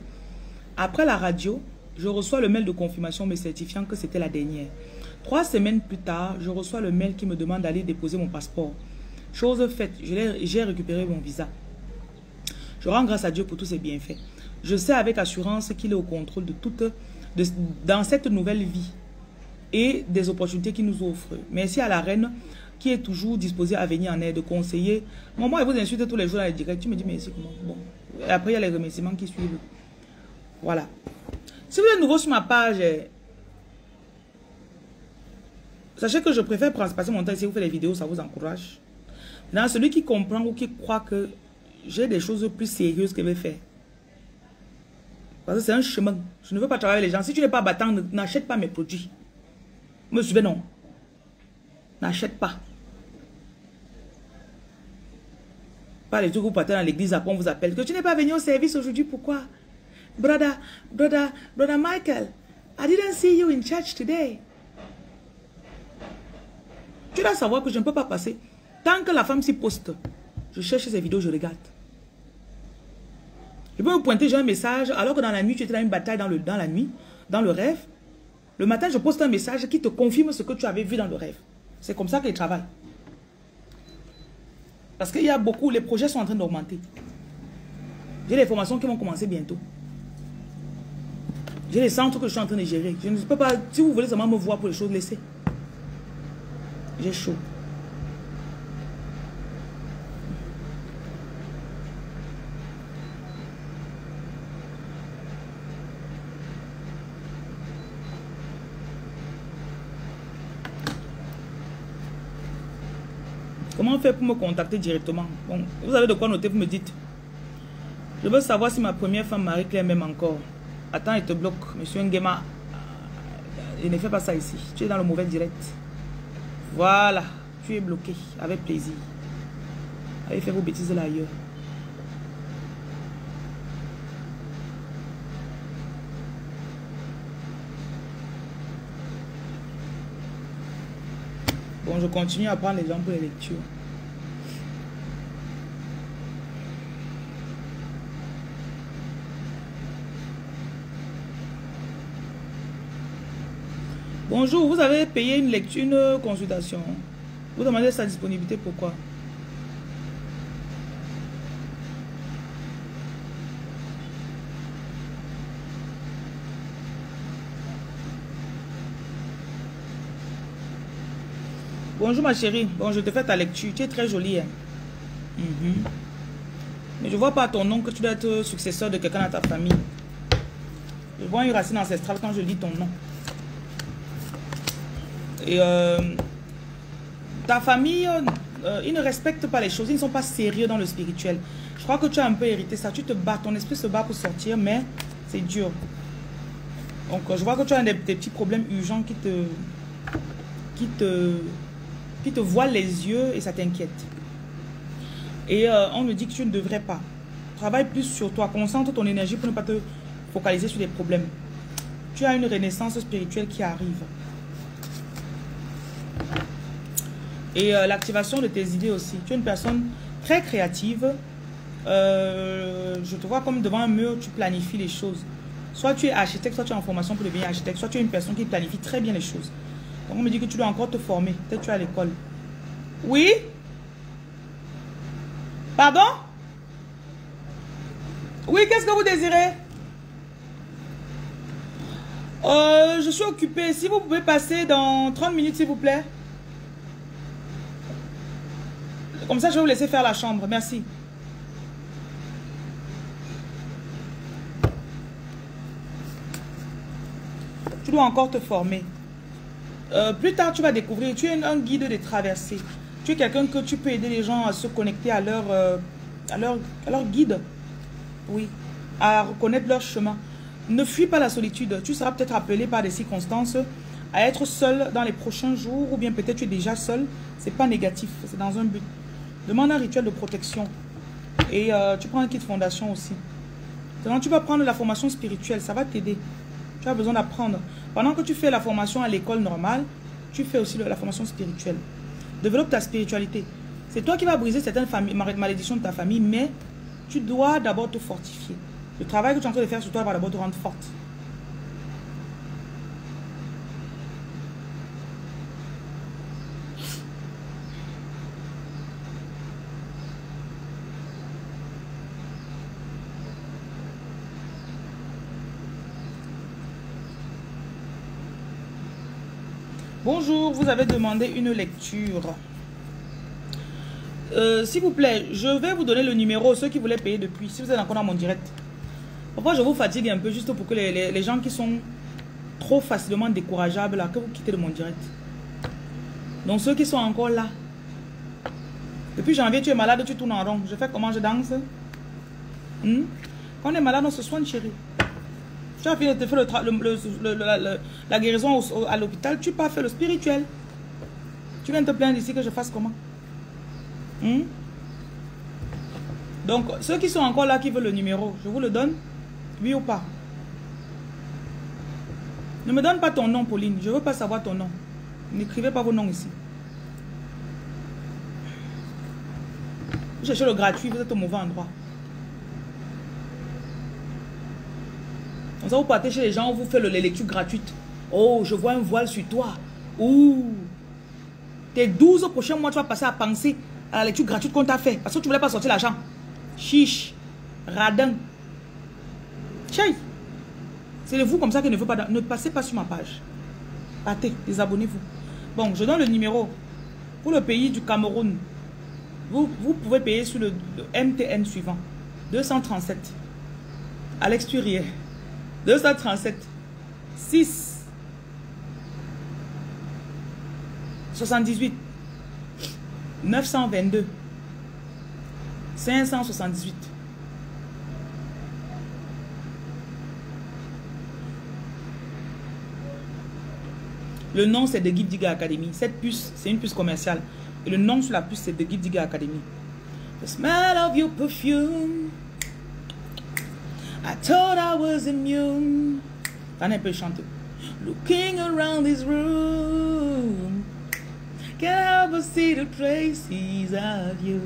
Après la radio, je reçois le mail de confirmation me certifiant que c'était la dernière. 3 semaines plus tard, je reçois le mail qui me demande d'aller déposer mon passeport. Chose faite, j'ai récupéré mon visa. Je rends grâce à Dieu pour tous ses bienfaits. Je sais avec assurance qu'il est au contrôle de dans cette nouvelle vie et des opportunités qu'il nous offre. Merci à la reine qui est toujours disposée à venir en aide, conseiller. Maman, elle vous insulte tous les jours dans les directs. Tu me dis, mais c'est comment? Bon. Et après, il y a les remerciements qui suivent. Voilà. Si vous êtes nouveau sur ma page, sachez que je préfère passer mon temps ici. Vous faites les vidéos, ça vous encourage. Dans celui qui comprend ou qui croit que j'ai des choses plus sérieuses que je vais faire. Parce que c'est un chemin. Je ne veux pas travailler avec les gens. Si tu n'es pas battant, n'achète pas mes produits. Me suivez, non. N'achète pas. Pas les trucs où vous partez dans l'église, après on vous appelle. Que tu n'es pas venu au service aujourd'hui, pourquoi? Brother Michael, I didn't see you in church today. Tu dois savoir que je ne peux pas passer. Tant que la femme s'y poste, je cherche ses vidéos, je regarde. Je peux vous pointer, j'ai un message, alors que dans la nuit, tu étais dans une bataille dans la nuit, dans le rêve. Le matin, je poste un message qui te confirme ce que tu avais vu dans le rêve. C'est comme ça qu'ils travaillent. Parce qu'il y a beaucoup, les projets sont en train d'augmenter. J'ai des formations qui vont commencer bientôt. J'ai des centres que je suis en train de gérer. Je ne peux pas, si vous voulez seulement me voir pour les choses, laissez. J'ai chaud. Comment faire pour me contacter directement? Bon, vous avez de quoi noter, vous me dites. Je veux savoir si ma première femme Marie-Claire m'aime encore. Attends, elle te bloque. Monsieur Nguema, il ne fait pas ça ici. Tu es dans le mauvais direct. Voilà, tu es bloqué. Avec plaisir. Allez faire vos bêtises là ailleurs. Bon, je continue à prendre les gens pour les lectures. Bonjour, vous avez payé une lecture, une consultation. Vous demandez sa disponibilité, pourquoi? Bonjour ma chérie, bon je te fais ta lecture, tu es très jolie. Hein? Mais je vois pas ton nom que tu dois être successeur de quelqu'un dans ta famille. Je vois une racine ancestrale quand je lis ton nom. Et ta famille, ils ne respectent pas les choses, ils ne sont pas sérieux dans le spirituel. Je crois que tu as un peu hérité ça, tu te bats, ton esprit se bat pour sortir, mais c'est dur. Donc je vois que tu as des petits problèmes urgents qui te voient les yeux et ça t'inquiète. Et on me dit que tu ne devrais pas. Travaille plus sur toi, concentre ton énergie pour ne pas te focaliser sur les problèmes. Tu as une renaissance spirituelle qui arrive. Et l'activation de tes idées aussi. Tu es une personne très créative. Je te vois comme devant un mur, tu planifies les choses. Soit tu es architecte, soit tu es en formation pour devenir architecte, soit tu es une personne qui planifie très bien les choses. Donc on me dit que tu dois encore te former. Peut-être tu es à l'école. Oui? Pardon? Oui, qu'est-ce que vous désirez? Je suis occupée. Si vous pouvez passer dans 30 minutes, s'il vous plaît. Comme ça, je vais vous laisser faire la chambre. Merci. Tu dois encore te former. Plus tard, tu vas découvrir. Tu es un guide de traversée. Tu es quelqu'un que tu peux aider les gens à se connecter à leur guide. Oui, à reconnaître leur chemin. Ne fuis pas la solitude. Tu seras peut-être appelé par des circonstances à être seul dans les prochains jours ou bien peut-être tu es déjà seul. C'est pas négatif, c'est dans un but. Demande un rituel de protection et tu prends un kit fondation aussi. Maintenant, tu vas prendre la formation spirituelle, ça va t'aider. Tu as besoin d'apprendre. Pendant que tu fais la formation à l'école normale, tu fais aussi la formation spirituelle. Développe ta spiritualité. C'est toi qui vas briser certaines malédictions de ta famille, mais tu dois d'abord te fortifier. Le travail que tu es en train de faire sur toi va d'abord te rendre forte. Bonjour, vous avez demandé une lecture. S'il vous plaît, je vais vous donner le numéro, ceux qui voulaient payer depuis, si vous êtes encore dans mon direct. Parfois, je vous fatigue un peu juste pour que les gens qui sont trop facilement décourageables, là, que vous quittez de mon direct. Donc, ceux qui sont encore là. Depuis janvier, tu es malade, tu tournes en rond. Je fais comment, je danse. Quand on est malade, on se soigne, chérie. Tu as fini de te faire la guérison à l'hôpital, tu pars faire le spirituel. Tu viens te plaindre ici que je fasse comment? Donc, ceux qui sont encore là, qui veulent le numéro, je vous le donne, oui ou pas? Ne me donne pas ton nom, Pauline, je ne veux pas savoir ton nom. N'écrivez pas vos noms ici. Vous cherchez le gratuit, vous êtes au mauvais endroit. Vous partez chez les gens, on vous fait les lectures gratuites. Oh, je vois un voile sur toi. Ouh. Tes 12 prochains mois, tu vas passer à penser à la lecture gratuite qu'on t'a fait. Parce que tu ne voulais pas sortir l'argent. Chiche. Radin. Chérie. C'est vous comme ça qui ne veut pas. Ne passez pas sur ma page. Partez, désabonnez-vous. Bon, je donne le numéro. Pour le pays du Cameroun, vous pouvez payer sur le MTN suivant. 237. À l'extérieur. 237 6 78 922 578. Le nom c'est The Gift Digger Academy. Cette puce c'est une puce commerciale. Et le nom sur la puce c'est The Gift Digger Academy. The smell of your perfume. I thought I was immune. T'en es un peu chanté. Looking around this room, can't help but see the traces of you.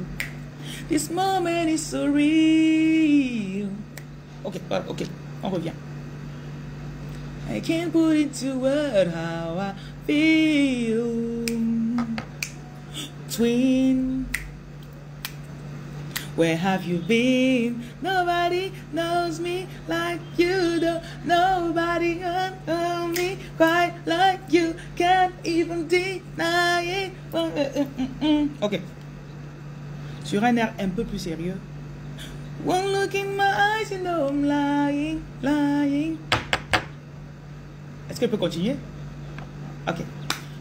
This moment is so real. Ok, on revient. I can't put into words how I feel. Twin. Where have you been? Nobody knows me like you do. Nobody knows me quite like you. Can't even deny it. Ok. Sur un air un peu plus sérieux. One look in my eyes, you know I'm lying, lying. Est-ce qu'elle peut continuer? Ok.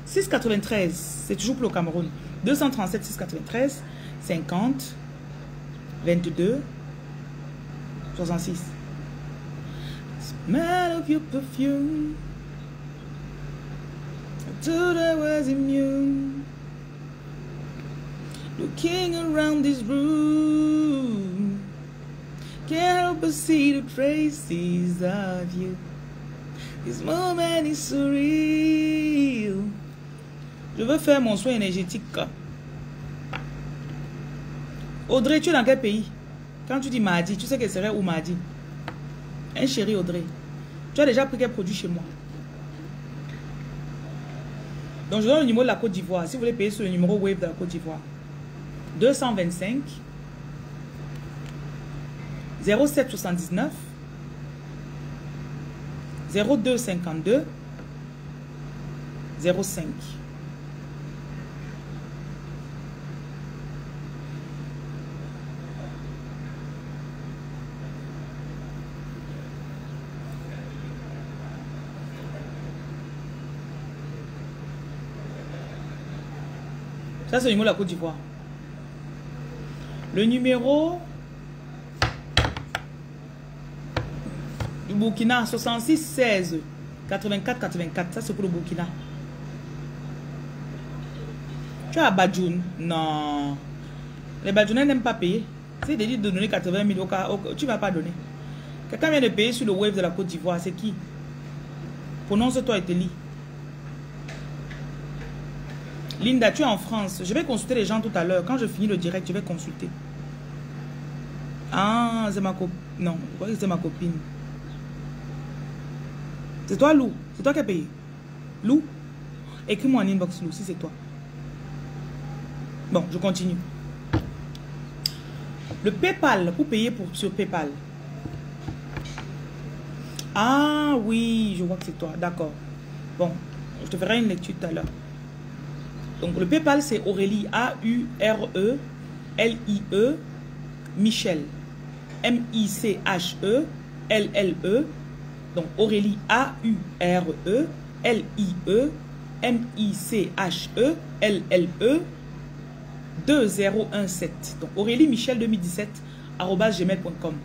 693, c'est toujours pour le Cameroun. 237, 693, 50. 22 66. Smell of your perfume. I thought I was immune. Looking around this room, can't help but see the traces of you. This moment is so real. Je veux faire mon soin énergétique. Audrey, tu es dans quel pays? Quand tu dis mardi, tu sais qu'elle serait où mardi? Hein, chérie Audrey, tu as déjà pris quel produit chez moi? Donc, je donne le numéro de la Côte d'Ivoire. Si vous voulez payer sur le numéro Wave de la Côte d'Ivoire. 225 0779 0252 05. Ça, c'est le numéro de la Côte d'Ivoire. Le numéro du Burkina, 66 16 84 84. Ça, c'est pour le Burkina. Tu as à Badjoun? Non. Les Badjounais n'aiment pas payer. C'est de dire de donner 80 000 au tu ne vas pas donner. Quelqu'un vient de payer sur le web de la Côte d'Ivoire. C'est qui? Prononce-toi et te lis. Linda, tu es en France. Je vais consulter les gens tout à l'heure. Quand je finis le direct, je vais consulter. Ah, c'est ma copine. Non, c'est ma copine. C'est toi, Lou. C'est toi qui as payé. Lou, écris-moi en inbox, Lou, si c'est toi. Bon, je continue. Le PayPal, pour payer sur PayPal. Ah oui, je vois que c'est toi. D'accord. Bon, je te ferai une lecture tout à l'heure. Donc, le PayPal, c'est Aurélie, A-U-R-E-L-I-E, Michel, M-I-C-H-E-L-L-E. Donc, Aurélie, A-U-R-E-L-I-E, M-I-C-H-E-L-L-E, 2017. Donc, Aurélie Michel 2017, @gmail.com.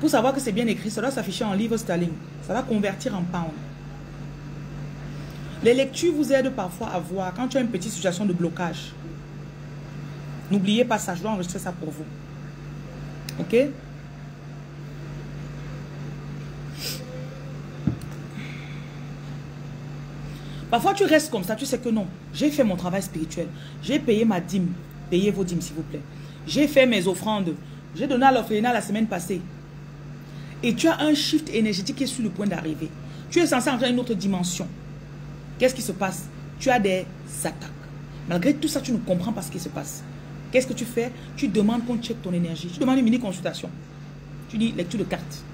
Pour savoir que c'est bien écrit, ça doit s'afficher en livre sterling. Ça va convertir en pound. Les lectures vous aident parfois à voir quand tu as une petite situation de blocage. N'oubliez pas ça, je dois enregistrer ça pour vous. Ok? Parfois tu restes comme ça, tu sais que non. J'ai fait mon travail spirituel. J'ai payé ma dîme. Payez vos dîmes s'il vous plaît. J'ai fait mes offrandes. J'ai donné à l'orphelinat la semaine passée. Et tu as un shift énergétique qui est sur le point d'arriver. Tu es censé entrer dans une autre dimension. Qu'est-ce qui se passe? Tu as des attaques. Malgré tout ça, tu ne comprends pas ce qui se passe. Qu'est-ce que tu fais? Tu demandes qu'on check ton énergie. Tu demandes une mini-consultation. Tu dis lecture de cartes.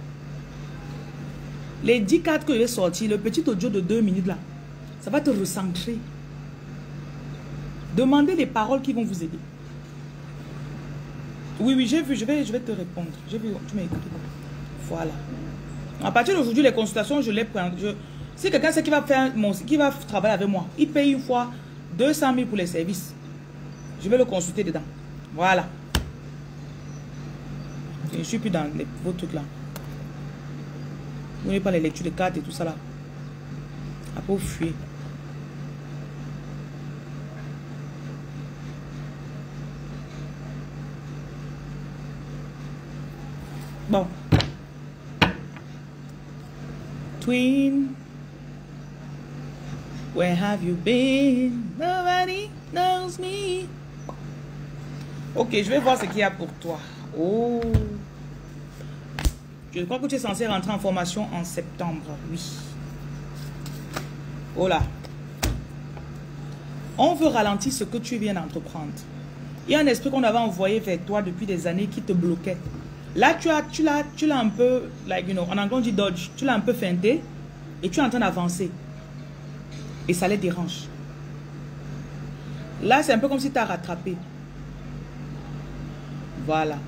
Les 10 cartes que j'ai sorties, le petit audio de 2 minutes là, ça va te recentrer. Demandez les paroles qui vont vous aider. Oui, oui, j'ai vu, je vais te répondre. J'ai vu, tu m'as écouté. Voilà. À partir d'aujourd'hui, les consultations, je les prends. Si quelqu'un sait qui va travailler avec moi, il paye une fois 200 000 pour les services. Je vais le consulter dedans. Voilà. Je ne suis plus dans vos trucs là. Vous n'avez pas les lectures de cartes et tout ça là. Après, vous fuyez. Bon. Twin. Where have you been? Nobody knows me. Ok, je vais voir ce qu'il y a pour toi. Oh. Je crois que tu es censé rentrer en formation en septembre. Oui. Oh là. On veut ralentir ce que tu viens d'entreprendre. Il y a un esprit qu'on avait envoyé vers toi depuis des années qui te bloquait. Là, tu l'as un peu, like, you know, en anglais on dit dodge. Tu l'as un peu feinté et tu es en train d'avancer. Et ça les dérange. Là, c'est un peu comme si tu as rattrapé. Voilà.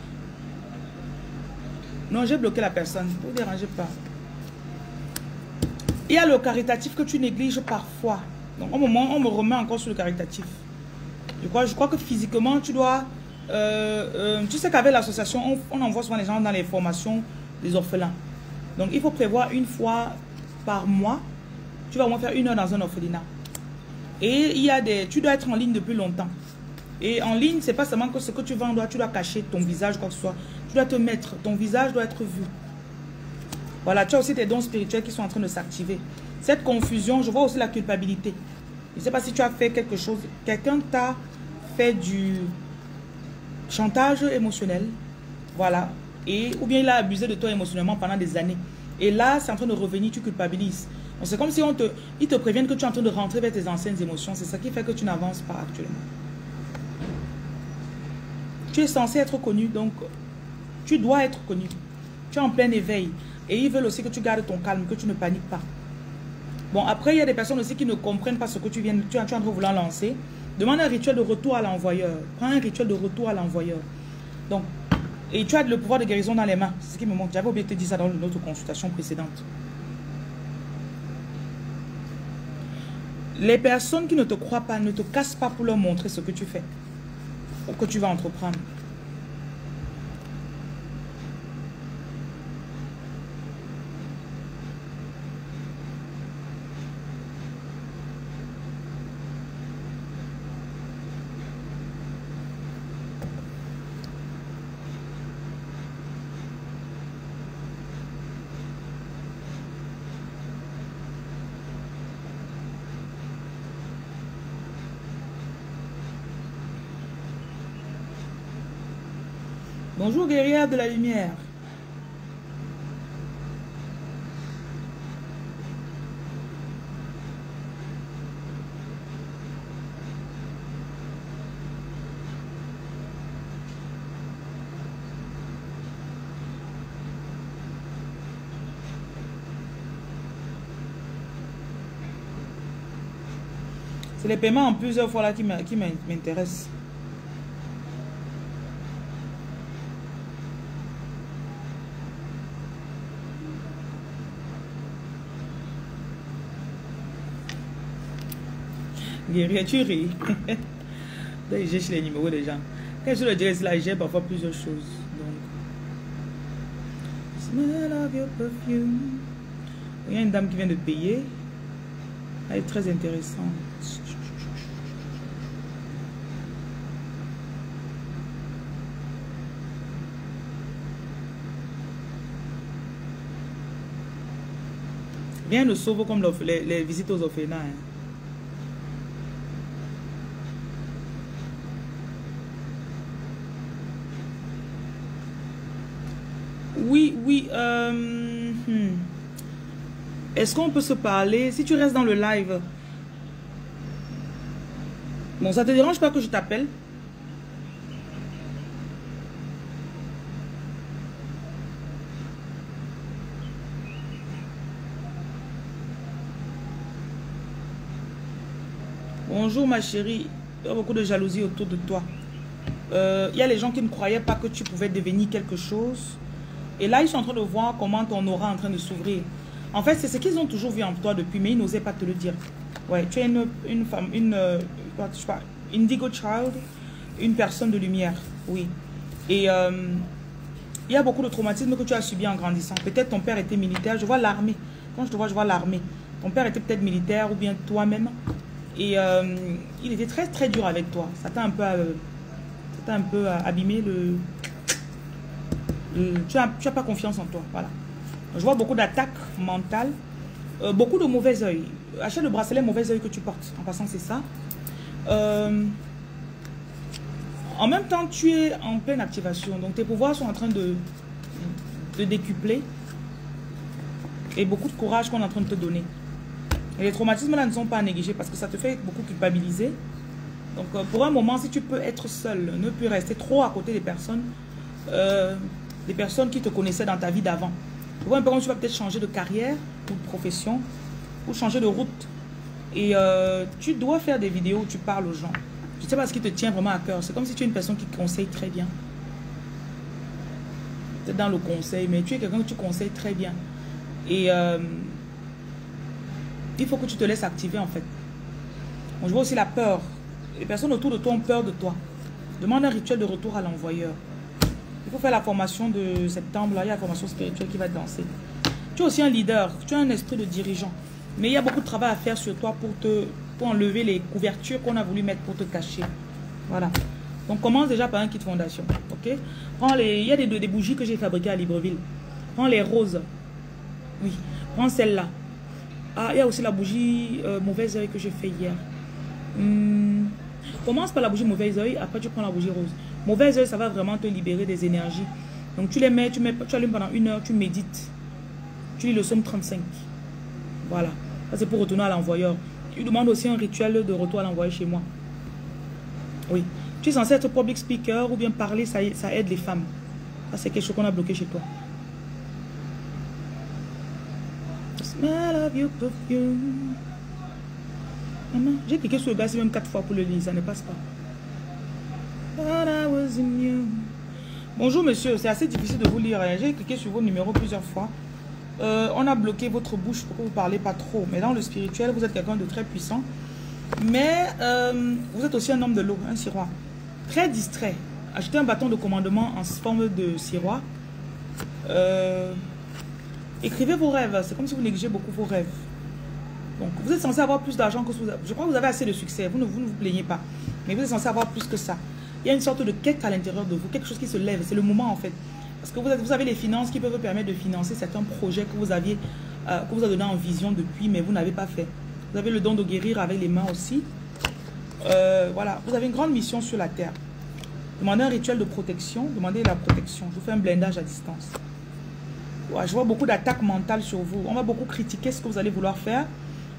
Non, j'ai bloqué la personne. Ne vous dérangez pas. Il y a le caritatif que tu négliges parfois. Donc, au moment, on me remet encore sur le caritatif. Je crois que physiquement, tu dois... tu sais qu'avec l'association, on envoie souvent les gens dans les formations des orphelins. Donc, il faut prévoir une fois par mois. Tu vas au moins faire 1 heure dans un orphelinat. Et il y a des... Tu dois être en ligne depuis longtemps. Et en ligne, c'est pas seulement que ce que tu vends, tu dois cacher ton visage, quoi que ce soit. Tu dois te mettre. Ton visage doit être vu. Voilà, tu as aussi tes dons spirituels qui sont en train de s'activer. Cette confusion, je vois aussi la culpabilité. Je ne sais pas si tu as fait quelque chose. Quelqu'un t'a fait du chantage émotionnel. Voilà. Et, ou bien il a abusé de toi émotionnellement pendant des années. Et là, c'est en train de revenir, tu culpabilises. C'est comme si ils te préviennent que tu es en train de rentrer vers tes anciennes émotions. C'est ça qui fait que tu n'avances pas actuellement. Tu es censé être connu, donc tu dois être connu. Tu es en plein éveil. Et ils veulent aussi que tu gardes ton calme, que tu ne paniques pas. Bon, après, il y a des personnes aussi qui ne comprennent pas ce que tu es en train de vouloir lancer. Demande un rituel de retour à l'envoyeur. Prends un rituel de retour à l'envoyeur. Donc, et tu as le pouvoir de guérison dans les mains. C'est ce qui me manque. J'avais oublié de te dire ça dans notre consultation précédente. Les personnes qui ne te croient pas, ne te cassent pas pour leur montrer ce que tu fais, ou que tu vas entreprendre. Bonjour guerrière de la lumière. C'est les paiements en plusieurs fois là qui m'intéressent. Guerrier, tu ris. Je cherche les numéros des gens. Quand je le dirais, là, j'ai parfois plusieurs choses. Donc, smell of your perfume. Il y a une dame qui vient de payer. Elle est très intéressante. Rien ne sauve comme les visites aux orphelins. Hein. Oui, oui. Est-ce qu'on peut se parler? Si tu restes dans le live. Bon, ça te dérange pas que je t'appelle? Bonjour ma chérie. Il y a beaucoup de jalousie autour de toi. Il y a les gens qui ne croyaient pas que tu pouvais devenir quelque chose. Et là, ils sont en train de voir comment ton aura est en train de s'ouvrir. En fait, c'est ce qu'ils ont toujours vu en toi depuis, mais ils n'osaient pas te le dire. Ouais, tu es une femme, je sais pas, indigo child, une personne de lumière, oui. Et il y a beaucoup de traumatismes que tu as subis en grandissant. Peut-être ton père était militaire, je vois l'armée. Quand je te vois, je vois l'armée. Ton père était peut-être militaire ou bien toi-même. Et il était très, très dur avec toi. Ça t'a un peu, abîmé le... Tu n'as pas confiance en toi, voilà. Je vois beaucoup d'attaques mentales, beaucoup de mauvais oeil. Achète le bracelet mauvais oeil que tu portes. En passant, c'est ça. En même temps, tu es en pleine activation. Donc, tes pouvoirs sont en train de décupler. Et beaucoup de courage qu'on est en train de te donner. Et les traumatismes, là, ne sont pas à négliger parce que ça te fait beaucoup culpabiliser. Donc, pour un moment, si tu peux être seul, ne plus rester trop à côté des personnes... des personnes qui te connaissaient dans ta vie d'avant. Tu vois un peu comme tu vas peut-être changer de carrière ou de profession ou changer de route. Et tu dois faire des vidéos où tu parles aux gens. Je ne sais pas ce qui te tient vraiment à cœur. C'est comme si tu es une personne qui conseille très bien. Peut-être dans le conseil, mais tu es quelqu'un que tu conseilles très bien. Et il faut que tu te laisses activer en fait. Bon, je vois aussi la peur. Les personnes autour de toi ont peur de toi. Demande un rituel de retour à l'envoyeur. Il faut faire la formation de septembre, là, il y a la formation spirituelle qui va danser. Tu es aussi un leader, tu as un esprit de dirigeant. Mais il y a beaucoup de travail à faire sur toi pour enlever les couvertures qu'on a voulu mettre pour te cacher. Voilà. Donc commence déjà par un kit fondation. Ok? Prends les, il y a des bougies que j'ai fabriquées à Libreville. Prends les roses. Oui. Prends celle-là. Ah, il y a aussi la bougie mauvais oeil que j'ai fait hier. Commence par la bougie mauvais oeil, après tu prends la bougie rose. Mauvais oeil, ça va vraiment te libérer des énergies. Donc tu les mets, tu allumes pendant une heure, tu médites. Tu lis le psaume 35. Voilà. Ça c'est pour retourner à l'envoyeur. Tu demandes aussi un rituel de retour à l'envoyeur chez moi. Oui. Tu es censé être public speaker ou bien parler, ça aide les femmes. Ça c'est quelque chose qu'on a bloqué chez toi. The smell of your perfume. J'ai cliqué sur le gars même 4 fois pour le lire, ça ne passe pas. Bonjour monsieur, c'est assez difficile de vous lire. J'ai cliqué sur vos numéros plusieurs fois. on a bloqué votre bouche pour que vous ne parlez pas trop. Mais dans le spirituel, vous êtes quelqu'un de très puissant. Mais vous êtes aussi un homme de l'eau, un sirois. Très distrait. Achetez un bâton de commandement en forme de sirois. Écrivez vos rêves. C'est comme si vous négligez beaucoup vos rêves. Donc, vous êtes censé avoir plus d'argent que ce que vous avez. Je crois que vous avez assez de succès. Vous ne vous plaignez pas. Mais vous êtes censé avoir plus que ça. Il y a une sorte de quête à l'intérieur de vous. Quelque chose qui se lève. C'est le moment, en fait. Parce que vous avez les finances qui peuvent vous permettre de financer certains projets que vous aviez, que vous avez donné en vision depuis, mais vous n'avez pas fait. Vous avez le don de guérir avec les mains aussi. Voilà. Vous avez une grande mission sur la terre. Demandez un rituel de protection. Demandez la protection. Je vous fais un blindage à distance. Ouais, je vois beaucoup d'attaques mentales sur vous. On va beaucoup critiquer ce que vous allez vouloir faire.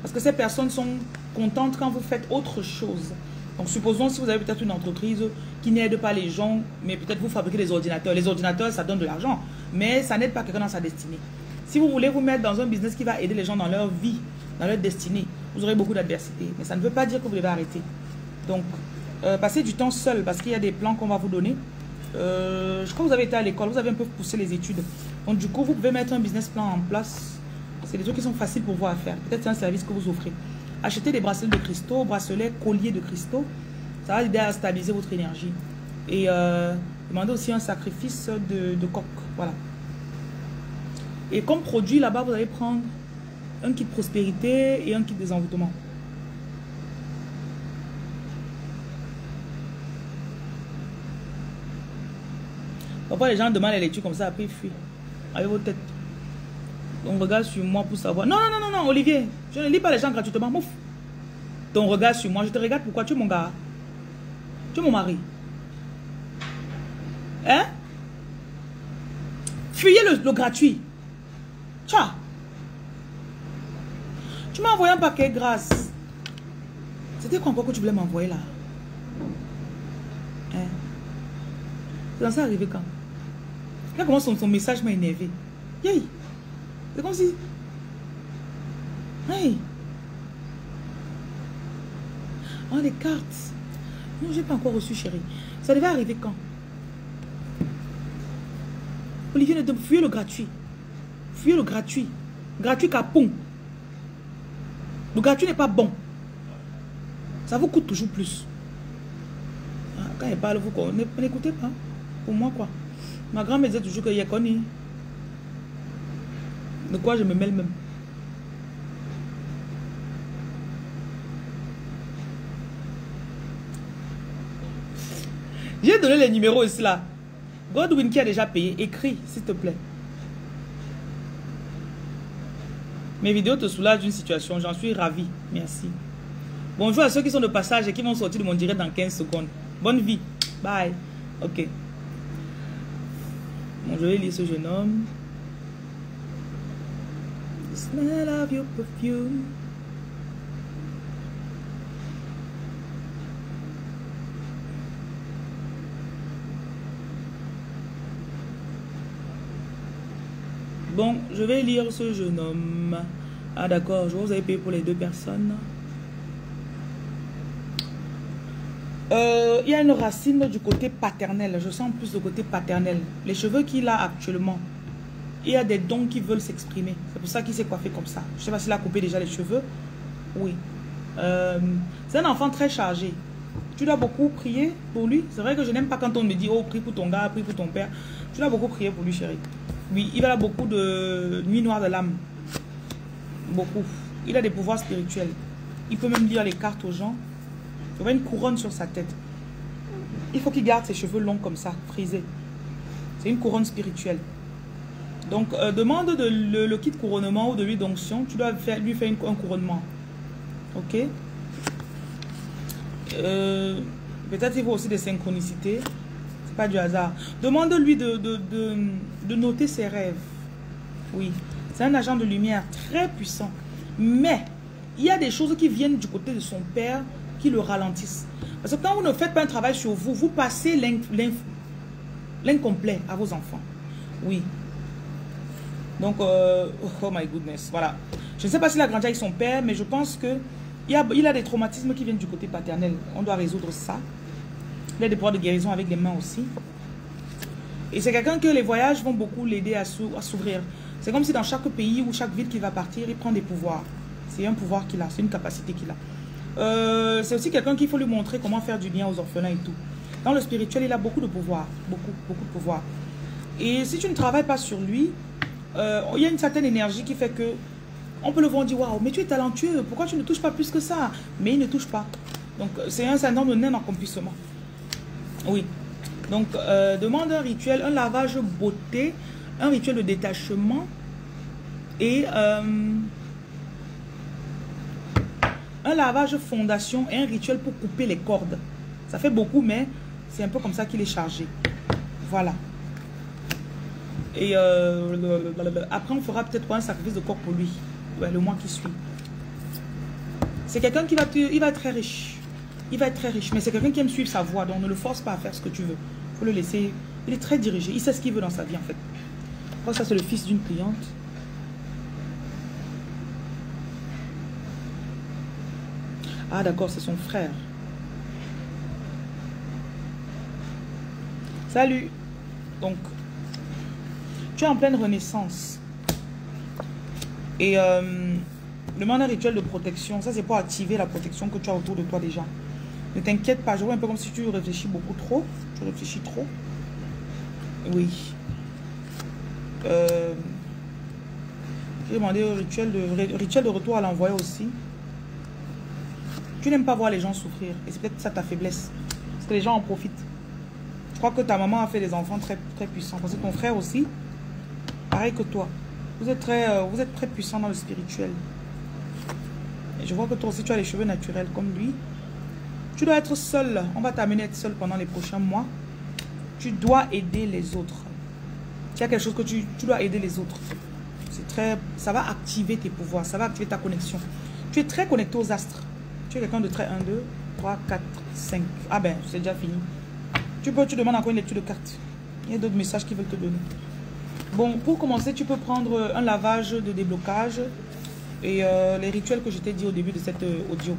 Parce que ces personnes sont contentes quand vous faites autre chose. Donc, supposons si vous avez peut-être une entreprise qui n'aide pas les gens, mais peut-être vous fabriquez des ordinateurs. Les ordinateurs, ça donne de l'argent, mais ça n'aide pas quelqu'un dans sa destinée. Si vous voulez vous mettre dans un business qui va aider les gens dans leur vie, dans leur destinée, vous aurez beaucoup d'adversité. Mais ça ne veut pas dire que vous devez arrêter. Donc, passez du temps seul, parce qu'il y a des plans qu'on va vous donner. Je crois que vous avez été à l'école, vous avez un peu poussé les études. Donc, du coup, vous pouvez mettre un business plan en place. C'est des trucs qui sont faciles pour vous à faire. Peut-être c'est un service que vous offrez. Achetez des bracelets de cristaux, bracelets, colliers de cristaux. Ça va aider à stabiliser votre énergie. Et demandez aussi un sacrifice de coq. Voilà. Et comme produit, là-bas, vous allez prendre un kit prospérité et un kit désenvoûtement. Parfois, les gens demandent les lectures comme ça, après ils fuient. Avec vos têtes. Ton regard sur moi pour savoir. Non, non, non, non, non, Olivier, je ne lis pas les gens gratuitement, mouf. Ton regard sur moi, je te regarde pourquoi tu es mon gars. Tu es mon mari. Hein? Fuyez le gratuit. Tcha. Tu m'as envoyé un paquet de grâce. C'était quoi encore que tu voulais m'envoyer là? Hein? C'est dans ça arrivé quand? Là, comment son message m'a énervé. Yay! C'est comme si... Hey. Oh, les cartes. Non, je n'ai pas encore reçu, chérie. Ça devait arriver quand? Olivier, ne te... Fuyez le gratuit. Fuyez le gratuit. Gratuit capon. Le gratuit n'est pas bon. Ça vous coûte toujours plus. Quand elle parle, vous n'écoutez pas. Pour moi, quoi. Ma grand-mère disait toujours qu'il y a connu. De quoi je me mêle même. J'ai donné les numéros ici là. Godwin qui a déjà payé, écris s'il te plaît. Mes vidéos te soulagent d'une situation, j'en suis ravie. Merci. Bonjour à ceux qui sont de passage et qui vont sortir de mon direct dans 15 secondes. Bonne vie. Bye. Ok. Bon, je vais lire ce jeune homme. The smell of your perfume. Bon, je vais lire ce jeune homme. Ah d'accord, je vous avais payé pour les deux personnes. Il y a une racine du côté paternel. Je sens plus le côté paternel. Les cheveux qu'il a actuellement. Il y a des dons qui veulent s'exprimer. C'est pour ça qu'il s'est coiffé comme ça. Je ne sais pas s'il a coupé déjà les cheveux. Oui. C'est un enfant très chargé. Tu dois beaucoup prier pour lui. C'est vrai que je n'aime pas quand on me dit « Oh, prie pour ton gars, prie pour ton père ». Tu dois beaucoup prier pour lui, chérie. Oui, il a beaucoup de nuits noires de l'âme. Beaucoup. Il a des pouvoirs spirituels. Il peut même lire les cartes aux gens. Il y aura une couronne sur sa tête. Il faut qu'il garde ses cheveux longs comme ça, frisés. C'est une couronne spirituelle. Donc, demande le kit couronnement ou de l'huile d'onction. Tu dois lui faire un couronnement. Ok. Peut-être il faut aussi des synchronicités. C'est pas du hasard. Demande-lui de noter ses rêves. Oui. C'est un agent de lumière très puissant. Mais, il y a des choses qui viennent du côté de son père qui le ralentissent. Parce que quand vous ne faites pas un travail sur vous, vous passez l'incomplet à vos enfants. Oui. Donc, oh my goodness, voilà. Je ne sais pas s'il a grandi avec son père, mais je pense qu'il a des traumatismes qui viennent du côté paternel. On doit résoudre ça. Il a des pouvoirs de guérison avec les mains aussi. Et c'est quelqu'un que les voyages vont beaucoup l'aider à s'ouvrir. C'est comme si dans chaque pays ou chaque ville qu'il va partir, il prend des pouvoirs. C'est un pouvoir qu'il a, c'est une capacité qu'il a. C'est aussi quelqu'un qu'il faut lui montrer comment faire du bien aux orphelins et tout. Dans le spirituel, il a beaucoup de pouvoir, beaucoup de pouvoir. Et si tu ne travailles pas sur lui, il y a une certaine énergie qui fait que on peut le voir, on dit waouh, mais tu es talentueux, pourquoi tu ne touches pas plus que ça? Mais il ne touche pas. Donc c'est un syndrome de non-accomplissement. Oui. Donc demande un rituel, un lavage beauté, un rituel de détachement et un lavage fondation et un rituel pour couper les cordes. Ça fait beaucoup, mais c'est un peu comme ça qu'il est chargé. Voilà. Et après, on fera peut-être un sacrifice de corps pour lui. Ouais, le mois qui suit. C'est quelqu'un qui va, être très riche. Il va être très riche, mais c'est quelqu'un qui aime suivre sa voie. Donc, ne le force pas à faire ce que tu veux. Il faut le laisser. Il est très dirigé. Il sait ce qu'il veut dans sa vie, en fait. Oh, ça, c'est le fils d'une cliente. Ah, d'accord, c'est son frère. Salut. Donc, tu es en pleine renaissance. Et demande un rituel de protection. Ça, c'est pour activer la protection que tu as autour de toi déjà. Ne t'inquiète pas. Je vois un peu comme si tu réfléchis beaucoup trop. Tu réfléchis trop. Oui. J'ai demandé un rituel de retour à l'envoyer aussi. Tu n'aimes pas voir les gens souffrir. Et c'est peut-être ça ta faiblesse. Parce que les gens en profitent. Je crois que ta maman a fait des enfants très, très puissants. C'est ton frère aussi. Pareil que toi. Vous êtes très puissant dans le spirituel. Et je vois que toi aussi, tu as les cheveux naturels comme lui. Tu dois être seul. On va t'amener à être seul pendant les prochains mois. Tu dois aider les autres. Il y a quelque chose que tu dois aider les autres. C'est très, ça va activer tes pouvoirs. Ça va activer ta connexion. Tu es très connecté aux astres. Tu es quelqu'un de très 1, 2, 3, 4, 5. Ah ben, c'est déjà fini. Tu demandes encore une lecture de cartes. Il y a d'autres messages qu'ils veulent te donner. Bon, pour commencer, tu peux prendre un lavage de déblocage et les rituels que je t'ai dit au début de cette audio.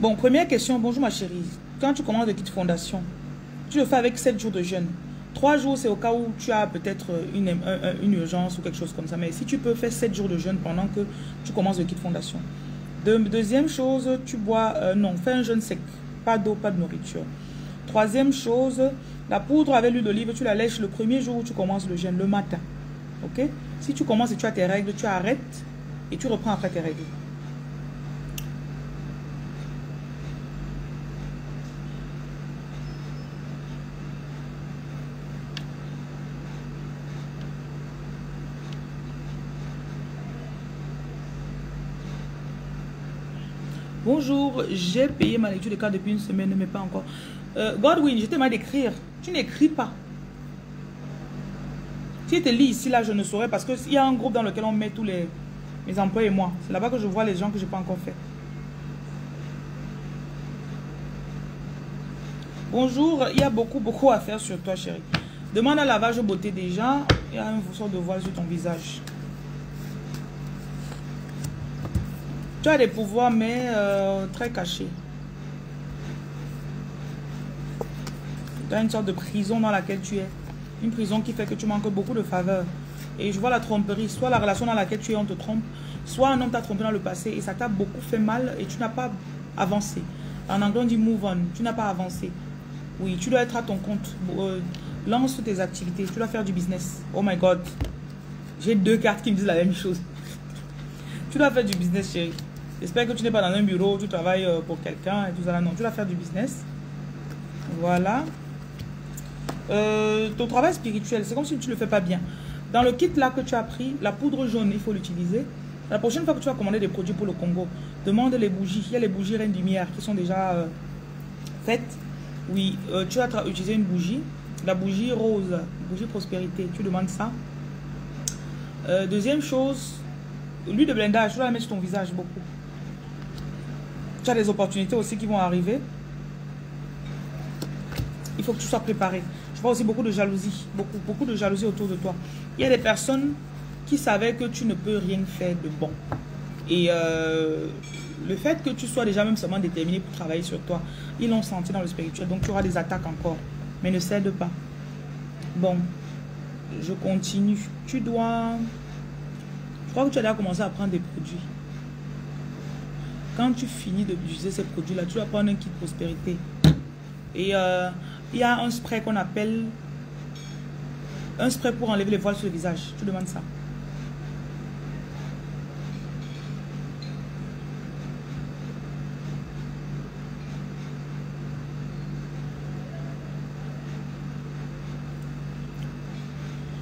Bon, première question. Bonjour ma chérie. Quand tu commandes le kit fondation, tu le fais avec 7 jours de jeûne. 3 jours, c'est au cas où tu as peut-être une urgence ou quelque chose comme ça. Mais si tu peux faire 7 jours de jeûne pendant que tu commences le kit fondation. Deuxième chose, tu bois... non, fais un jeûne sec. Pas d'eau, pas de nourriture. Troisième chose, la poudre avec l'huile d'olive, tu la lèches le premier jour où tu commences le jeûne, le matin. Ok? Si tu commences et tu as tes règles, tu arrêtes et tu reprends après tes règles. Bonjour, j'ai payé ma lecture de cartes depuis une semaine, mais pas encore. Godwin, je t'ai mal d'écrire. Tu n'écris pas. Si je te lis ici, là, je ne saurais parce qu'il y a un groupe dans lequel on met tous mes emplois et moi. C'est là-bas que je vois les gens que je n'ai pas encore fait. Bonjour, il y a beaucoup à faire sur toi, chérie. Demande un lavage beauté déjà. Il y a une sorte de voile sur ton visage. Tu as des pouvoirs, mais très cachés. Tu as une sorte de prison dans laquelle tu es. Une prison qui fait que tu manques beaucoup de faveurs. Et je vois la tromperie. Soit la relation dans laquelle tu es, on te trompe. Soit un homme t'a trompé dans le passé et ça t'a beaucoup fait mal et tu n'as pas avancé. En anglais, on dit move on. Tu n'as pas avancé. Oui, tu dois être à ton compte. Lance tes activités. Tu dois faire du business. Oh my God. J'ai 2 cartes qui me disent la même chose. Tu dois faire du business, chérie. J'espère que tu n'es pas dans un bureau, tu travailles pour quelqu'un et tout ça. Non, tu vas faire du business. Voilà. Ton travail spirituel, c'est comme si tu ne le fais pas bien. Dans le kit là que tu as pris, la poudre jaune, il faut l'utiliser. La prochaine fois que tu vas commander des produits pour le Congo, demande les bougies. Il y a les bougies Reine Lumière qui sont déjà faites. Oui, tu vas utiliser une bougie, la bougie rose, bougie prospérité. Tu demandes ça. Deuxième chose, l'huile de blindage, tu vas la mettre sur ton visage beaucoup. Tu as des opportunités aussi qui vont arriver. Il faut que tu sois préparé. Je vois aussi beaucoup de jalousie, beaucoup de jalousie autour de toi. Il y a des personnes qui savaient que tu ne peux rien faire de bon. Et le fait que tu sois déjà même seulement déterminé pour travailler sur toi, ils l'ont senti dans le spirituel. Donc tu auras des attaques encore. Mais ne cède pas. Bon, je continue. Tu dois... Je crois que tu as déjà commencé à prendre des produits. Quand tu finis d'utiliser ces produits-là, tu vas prendre un kit prospérité. Et il y a un spray qu'on appelle... Un spray pour enlever les voiles sur le visage. Tu demandes ça.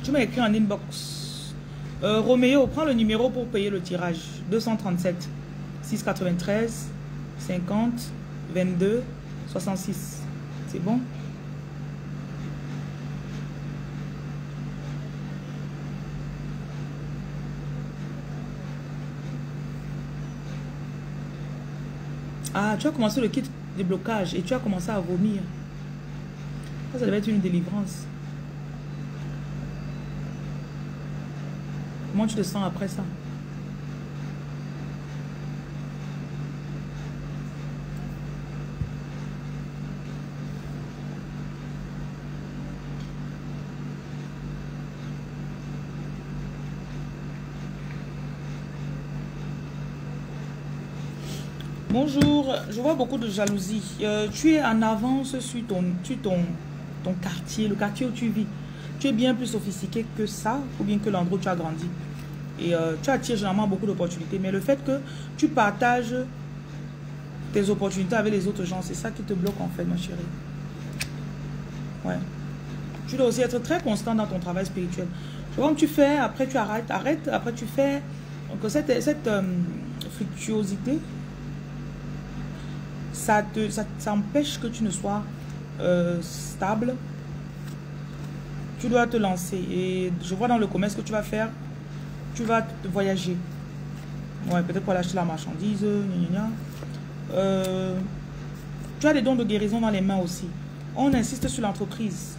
Tu m'as écrit en inbox. Roméo, prends le numéro pour payer le tirage. 237 693 50 22 66. C'est bon? Ah, tu as commencé le kit de blocage et tu as commencé à vomir. Ça devait être une délivrance. Comment tu te sens après ça? Bonjour, je vois beaucoup de jalousie. Tu es en avance sur ton quartier, le quartier où tu vis. Tu es bien plus sophistiqué que ça, ou bien que l'endroit où tu as grandi. Et tu attires généralement beaucoup d'opportunités. Mais le fait que tu partages tes opportunités avec les autres gens, c'est ça qui te bloque en fait, ma chérie. Ouais. Tu dois aussi être très constant dans ton travail spirituel. Quand tu fais, après tu arrêtes, après tu fais. Donc cette fructuosité, ça empêche que tu ne sois stable. Tu dois te lancer. Et je vois dans le commerce que tu vas faire, tu vas voyager. Ouais, peut-être pour aller acheter la marchandise. Tu as des dons de guérison dans les mains aussi. On insiste sur l'entreprise.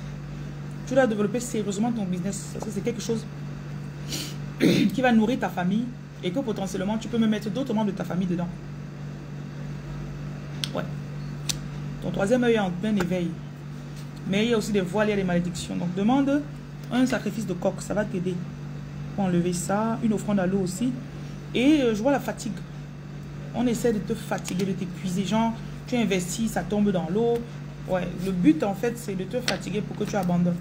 Tu dois développer sérieusement ton business. Parce que c'est quelque chose qui va nourrir ta famille et que potentiellement tu peux me mettre d'autres membres de ta famille dedans. Ouais. Ton troisième œil est en plein éveil. Mais il y a aussi des voiles, il y a des malédictions. Donc demande un sacrifice de coq, ça va t'aider. Pour enlever ça, une offrande à l'eau aussi. Et je vois la fatigue. On essaie de te fatiguer, de t'épuiser. Genre, tu investis, ça tombe dans l'eau. Ouais, le but en fait, c'est de te fatiguer pour que tu abandonnes.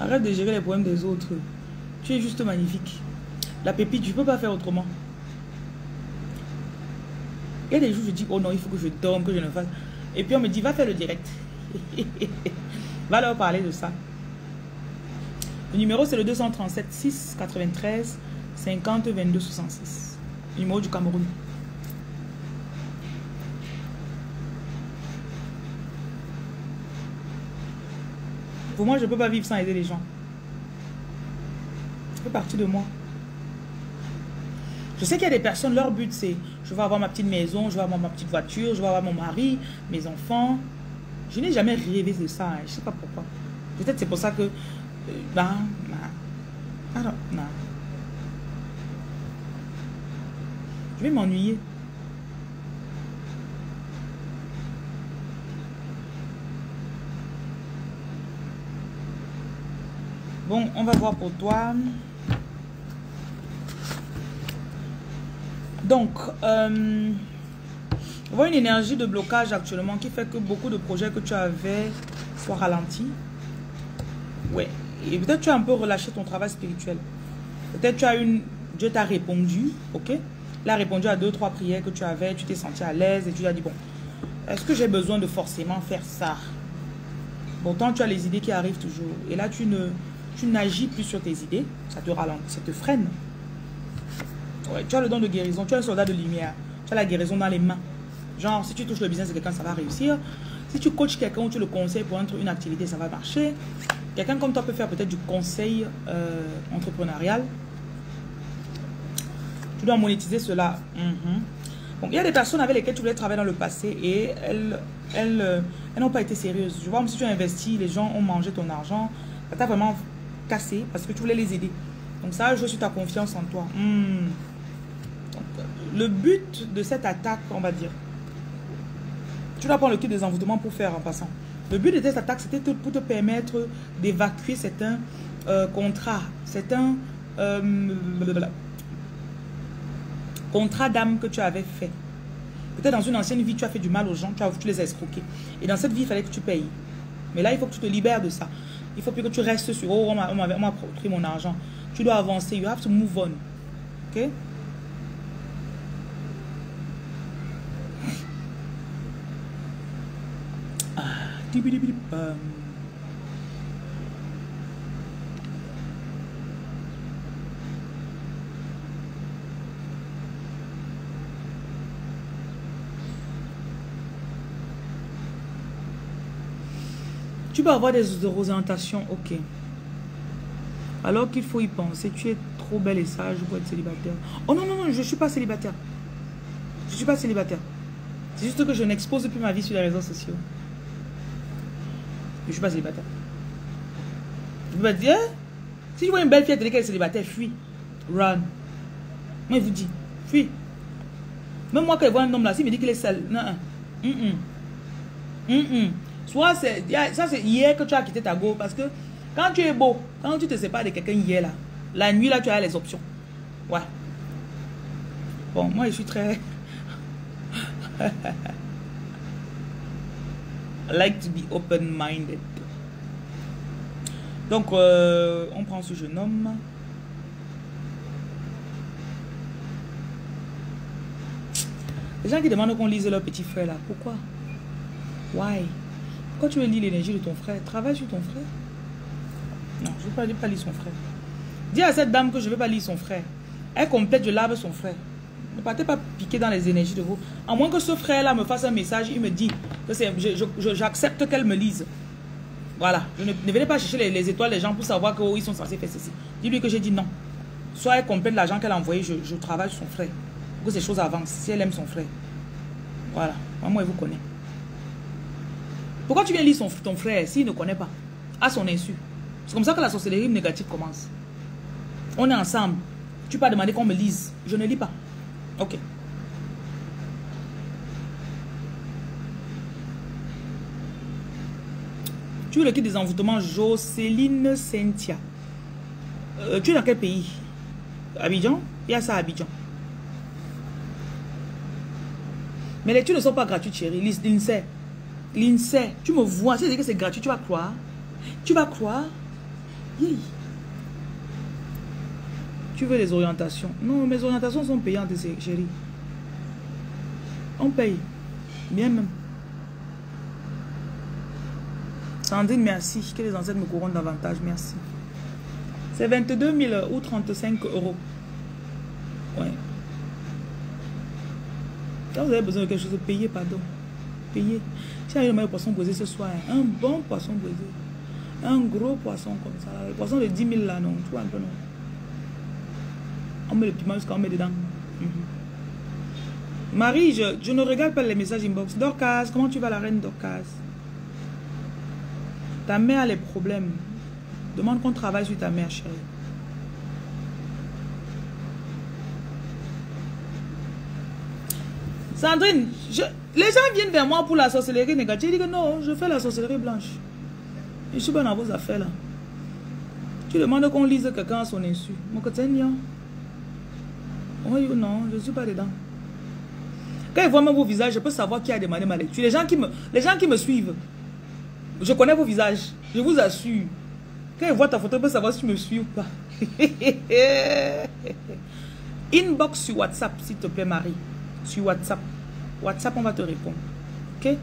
Arrête de gérer les problèmes des autres. Tu es juste magnifique. La pépite, je ne peux pas faire autrement. Il y a des jours où je dis, oh non, il faut que je dorme, que je ne fasse. Et puis on me dit, va faire le direct. Va leur parler de ça. Le numéro, c'est le 237 6 93 50 22 66. Le numéro du Cameroun. Pour moi, je ne peux pas vivre sans aider les gens. Ça fait partie de moi. Je sais qu'il y a des personnes, leur but c'est je vais avoir ma petite maison, je vais avoir ma petite voiture, je vais avoir mon mari, mes enfants. Je n'ai jamais rêvé de ça, hein. Je ne sais pas pourquoi. Peut-être c'est pour ça que... Je vais m'ennuyer. Bon, on va voir pour toi. Donc, on voit une énergie de blocage actuellement qui fait que beaucoup de projets que tu avais soient ralentis. Ouais. Et peut-être tu as un peu relâché ton travail spirituel. Peut-être tu as Dieu t'a répondu, ok? il a répondu à 2 ou 3 prières que tu avais, tu t'es senti à l'aise et tu lui as dit, bon, est-ce que j'ai besoin de forcément faire ça? Pourtant, tu as les idées qui arrivent toujours. Et là, tu n'agis plus sur tes idées, ça te ralentit, ça te freine. Ouais, tu as le don de guérison, tu as un soldat de lumière, tu as la guérison dans les mains. Genre, si tu touches le business de quelqu'un, ça va réussir. Si tu coaches quelqu'un ou tu le conseilles pour une activité, ça va marcher. Quelqu'un comme toi peut faire peut-être du conseil entrepreneurial. Tu dois monétiser cela. Donc, il y a des personnes avec lesquelles tu voulais travailler dans le passé et elles n'ont pas été sérieuses. Tu vois, même si tu as investi, les gens ont mangé ton argent, ça t'a vraiment cassé parce que tu voulais les aider. Donc ça, je suis ta confiance en toi. Donc, le but de cette attaque, on va dire, tu dois prendre le kit des envoûtements pour faire en passant. Le but de cette attaque, c'était pour te permettre d'évacuer certains contrat d'âme que tu avais fait. Peut-être dans une ancienne vie, tu as fait du mal aux gens, tu les as escroqués. Et dans cette vie, il fallait que tu payes. Mais là, il faut que tu te libères de ça. Il faut plus que tu restes sur « Oh, on m'a pris mon argent ». Tu dois avancer. You have to move on. OK? Tu peux avoir des orientations, ok. Alors qu'il faut y penser, tu es trop belle et sage pour être célibataire. Oh non, non, non, je ne suis pas célibataire. Je ne suis pas célibataire. C'est juste que je n'expose plus ma vie sur les réseaux sociaux. Je ne suis pas célibataire. Je peux pas dire, si je vois une belle fille à télé qu'elle est célibataire, fuis. Run. Moi, je vous dis, fuis. Même moi, quand je vois un homme là, s'il me dit qu'il est seul. Non, non. Soit c'est hier que tu as quitté ta go, parce que quand tu es beau, quand tu te sépares de quelqu'un hier là, la nuit là tu as les options. Ouais. Bon, moi je suis très I like to be open-minded. Donc on prend ce jeune homme. Les gens qui demandent qu'on lise leur petit frère là, pourquoi? Why? Quand tu veux lire l'énergie de ton frère, travaille sur ton frère. Non, je ne veux pas lire son frère. Dis à cette dame que je ne veux pas lire son frère. Elle complète, je lave son frère. Ne partez pas piquer dans les énergies de vous. À moins que ce frère-là me fasse un message, il me dit que j'accepte qu'elle me lise. Voilà. Je ne venez pas chercher les étoiles des gens pour savoir qu'ils sont censés faire ceci. Dis-lui que j'ai dit non. Soit elle complète l'argent qu'elle a envoyé, je travaille sur son frère. Pour que ces choses avancent, si elle aime son frère. Voilà. Moi, elle vous connaît. Pourquoi tu viens lire ton frère s'il ne connaît pas? À son insu. C'est comme ça que la sorcellerie négative commence. On est ensemble. Tu peux pas demander qu'on me lise. Je ne lis pas. Ok. Tu veux le kit des envoûtements, Jocelyne Cynthia. Tu es dans quel pays? Abidjan? Il y a ça à Abidjan. Mes lectures ne sont pas gratuites, chérie. L'INSEE. L'INSEE, tu me vois, c'est-à-dire que c'est gratuit, tu vas croire. Tu vas croire. Yeah. Tu veux les orientations. Non, mes orientations sont payantes, chérie. On paye. Bien même. Sandrine, merci. Que les ancêtres me couronnent davantage, merci. C'est 22 000 ou 35 €. Ouais. Quand vous avez besoin de quelque chose, payez, pardon. Payez. J'ai eu le meilleur poisson brisé ce soir. Un bon poisson brisé. Un gros poisson comme ça. Le poisson de 10 000 là, non. Tu vois un peu, non. On met le piment jusqu'à on met dedans. Marie, je ne regarde pas les messages inbox. Dorcas, comment tu vas la reine Dorcas? Ta mère a les problèmes. Demande qu'on travaille sur ta mère, chérie. Sandrine, les gens viennent vers moi pour la sorcellerie négative. Ils disent que non, je fais la sorcellerie blanche. Je suis bonne dans vos affaires là. Tu demandes qu'on lise quelqu'un à son insu. Mon quotidien. Oui, non, je ne suis pas dedans. Quand ils voient même vos visages, je peux savoir qui a demandé ma lecture. Les gens qui me suivent, je connais vos visages. Je vous assure. Quand ils voient ta photo, ils peuvent savoir si tu me suis ou pas. Inbox sur WhatsApp, s'il te plaît, Marie. Sur WhatsApp. WhatsApp, on va te répondre. OK?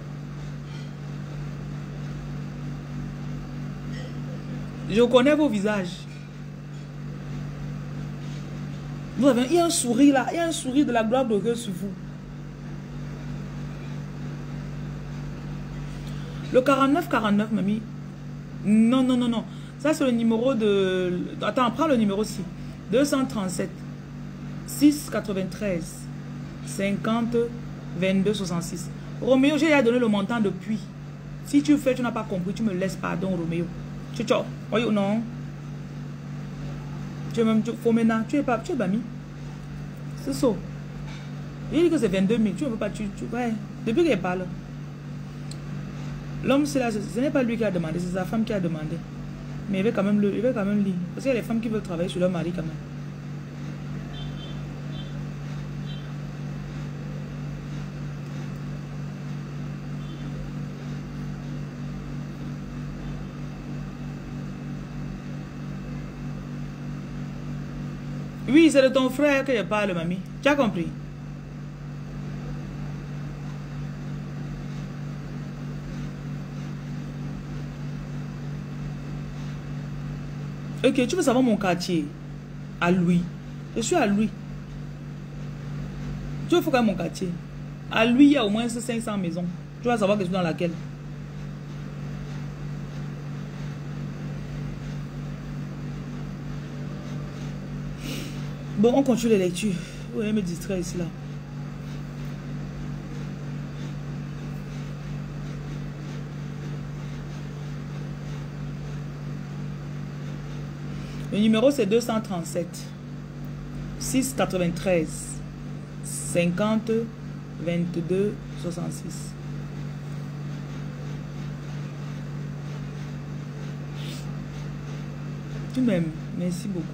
Je connais vos visages. Vous avez, il y a un sourire là. Il y a un sourire de la gloire de Dieu sur vous. Le 4949, mamie. Non, non, non, non. Ça, c'est le numéro de... Attends, prends le numéro 6. 237. 693. 50. 22. 66. Roméo, j'ai donné le montant depuis. Si tu fais, tu n'as pas compris. Tu me laisses, pardon, Roméo. Ciao. Voyons, non. Tu es même... Tu es pas... Tu es bami. C'est ça. Il dit que c'est 22 000. Tu ne veux pas... Ouais. Depuis qu'il parle... L'homme, ce n'est pas lui qui a demandé, c'est sa femme qui a demandé. Mais il veut quand même lire. Parce qu'il y a des femmes qui veulent travailler sur leur mari quand même. Oui, c'est de ton frère que je parle, mamie. Tu as compris? Ok, tu veux savoir mon quartier? À Louis. Je suis à Louis. Tu veux foutre mon quartier? À Louis, il y a au moins 500 maisons. Tu vas savoir que je suis dans laquelle. Bon, on continue les lectures. Vous allez me distraire ici, là. Le numéro, c'est 237, 693, 50, 22, 66. Tu m'aimes, merci beaucoup.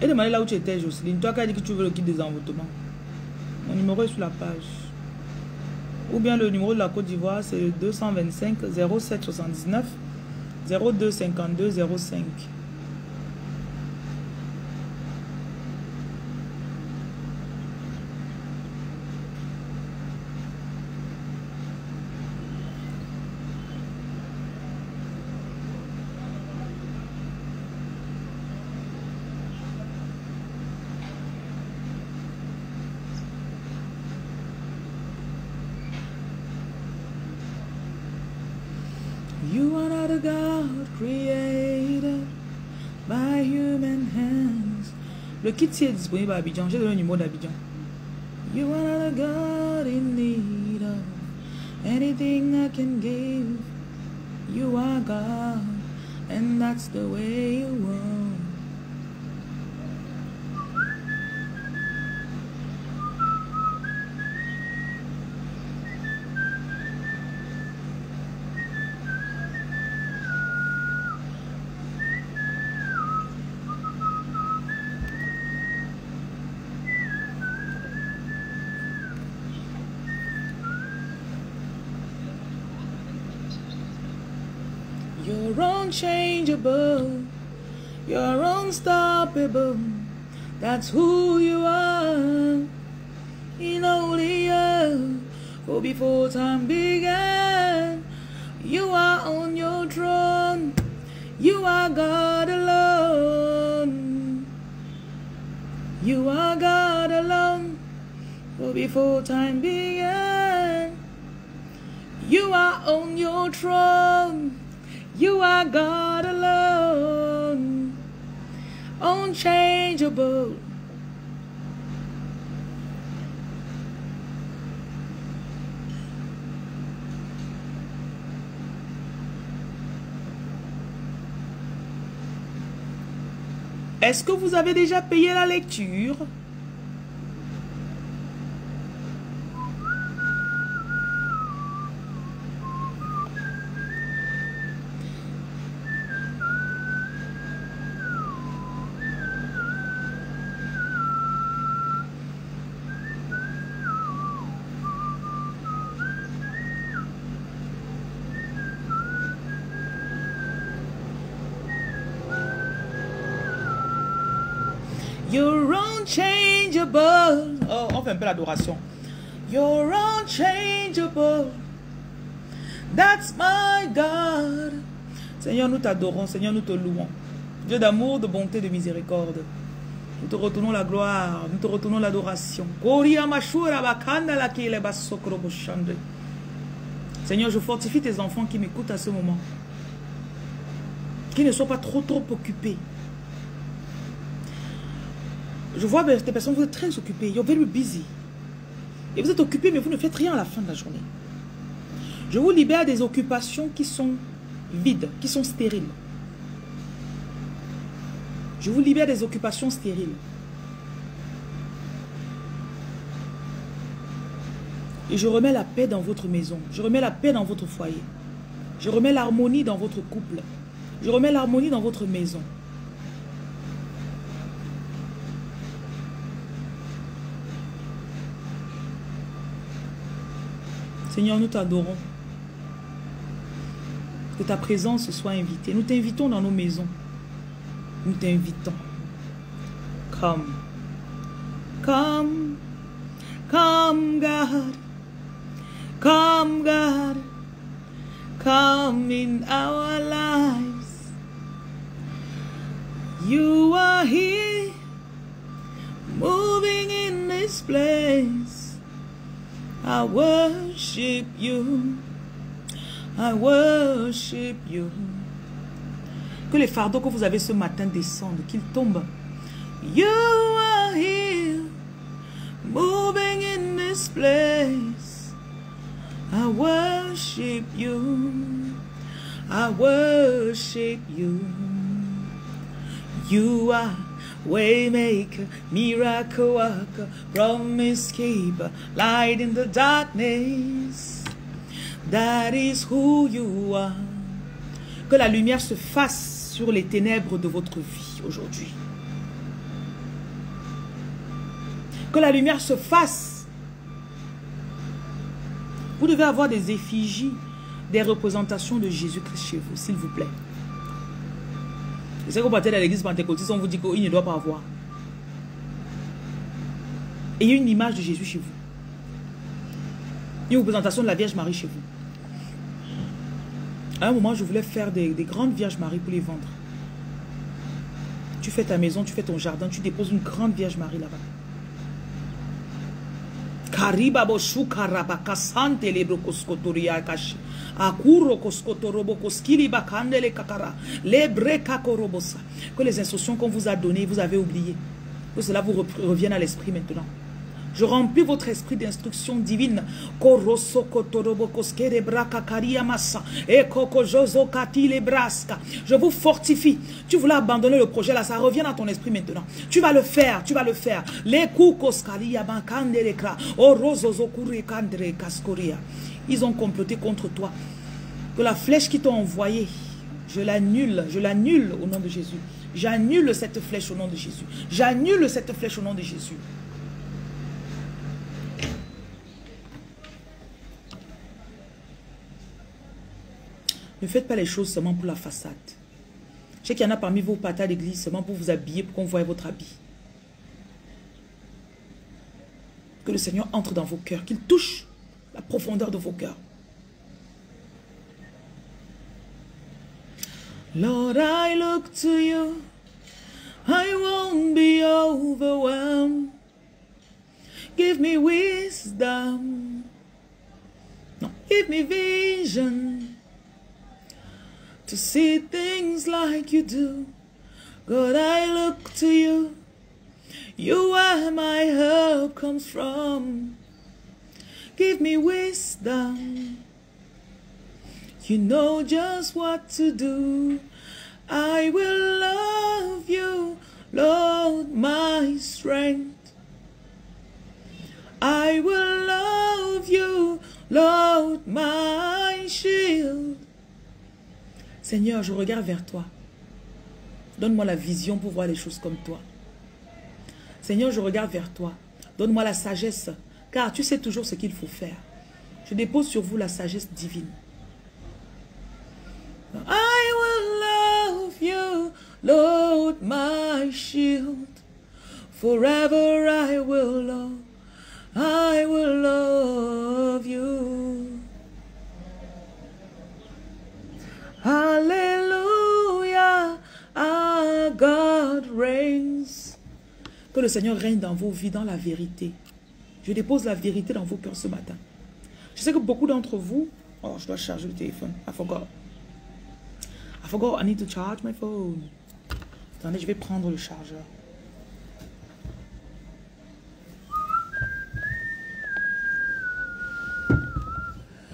Et demandez là où tu étais, Jocelyne. Toi qui as dit que tu veux le guide des envoûtements. Mon numéro est sur la page. Ou bien le numéro de la Côte d'Ivoire, c'est le 225 07 79. 02 52 05. Le kit est disponible à Abidjan. J'ai donné le numéro d'Abidjan. You are the God in need of anything I can give. You are God, and that's the way you want. Changeable, you're unstoppable, that's who you are. In only you, for before time began, you are on your throne, you are God alone, you are God alone, for before time began, you are on your throne. You are God alone, unchangeable. Est-ce que vous avez déjà payé la lecture? You're unchangeable. Oh, on fait un peu l'adoration. You're unchangeable. That's my God. Seigneur, nous t'adorons. Seigneur, nous te louons. Dieu d'amour, de bonté, de miséricorde. Nous te retournons la gloire. Nous te retournons l'adoration. Seigneur, je fortifie tes enfants qui m'écoutent à ce moment. Qu'ils ne soient pas trop occupés. Je vois que les personnes, vous êtes très occupées. You're very busy. Et vous êtes occupés, mais vous ne faites rien à la fin de la journée. Je vous libère des occupations qui sont vides, qui sont stériles. Je vous libère des occupations stériles. Et je remets la paix dans votre maison. Je remets la paix dans votre foyer. Je remets l'harmonie dans votre couple. Je remets l'harmonie dans votre maison. Seigneur, nous t'adorons. Que ta présence soit invitée. Nous t'invitons dans nos maisons. Nous t'invitons. Come. Come. Come, God. Come, God. Come in our lives. You are here, moving in this place. I worship you. I worship you. Que les fardeaux que vous avez ce matin descendent, qu'ils tombent. You are here, moving in this place. I worship you. I worship you. You are Waymaker, miracle worker, promise keeper, light in the darkness. That is who you are. Que la lumière se fasse sur les ténèbres de votre vie aujourd'hui. Que la lumière se fasse. Vous devez avoir des effigies, des représentations de Jésus-Christ chez vous, s'il vous plaît. C'est que vous partez de l'église pentecôtiste, on vous dit qu'il ne doit pas avoir. Ayez une image de Jésus chez vous. Une représentation de la Vierge Marie chez vous. À un moment, je voulais faire des grandes Vierges Marie pour les vendre. Tu fais ta maison, tu fais ton jardin, tu déposes une grande Vierge Marie là-bas. Que les instructions qu'on vous a données, vous avez oublié. Que cela vous revienne à l'esprit maintenant. Je remplis votre esprit d'instructions divines. Je vous fortifie. Tu voulais abandonner le projet là, ça revient à ton esprit maintenant. Tu vas le faire, tu vas le faire. Ils ont comploté contre toi. Que la flèche qui t'a envoyée, je l'annule au nom de Jésus. J'annule cette flèche au nom de Jésus. J'annule cette flèche au nom de Jésus. Ne faites pas les choses seulement pour la façade. Je sais qu'il y en a parmi vous partez à l'église seulement pour vous habiller, pour qu'on voie votre habit. Que le Seigneur entre dans vos cœurs, qu'il touche la profondeur de vos cœurs. Lord, I look to you. I won't be overwhelmed. Give me wisdom. Non. Give me vision. To see things like you do, God, I look to you. You are my help comes from. Give me wisdom. You know just what to do. I will love you, Lord, my strength. I will love you, Lord, my shield. Seigneur, je regarde vers toi. Donne-moi la vision pour voir les choses comme toi. Seigneur, je regarde vers toi. Donne-moi la sagesse, car tu sais toujours ce qu'il faut faire. Je dépose sur vous la sagesse divine. I will love you, Lord, my shield. Forever I will love you. Alléluia, our God reigns. Que le Seigneur règne dans vos vies, dans la vérité. Je dépose la vérité dans vos cœurs ce matin. Je sais que beaucoup d'entre vous... Oh, je dois charger le téléphone. I forgot. I forgot I need to charge my phone. Attendez, je vais prendre le chargeur.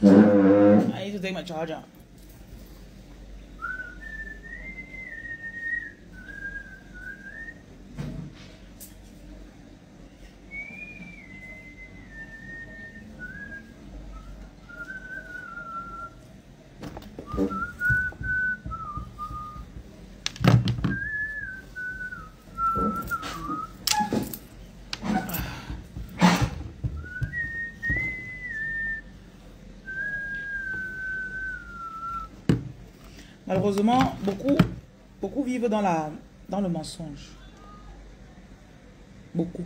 I need to take my charger. Malheureusement, beaucoup vivent dans, le mensonge. Beaucoup.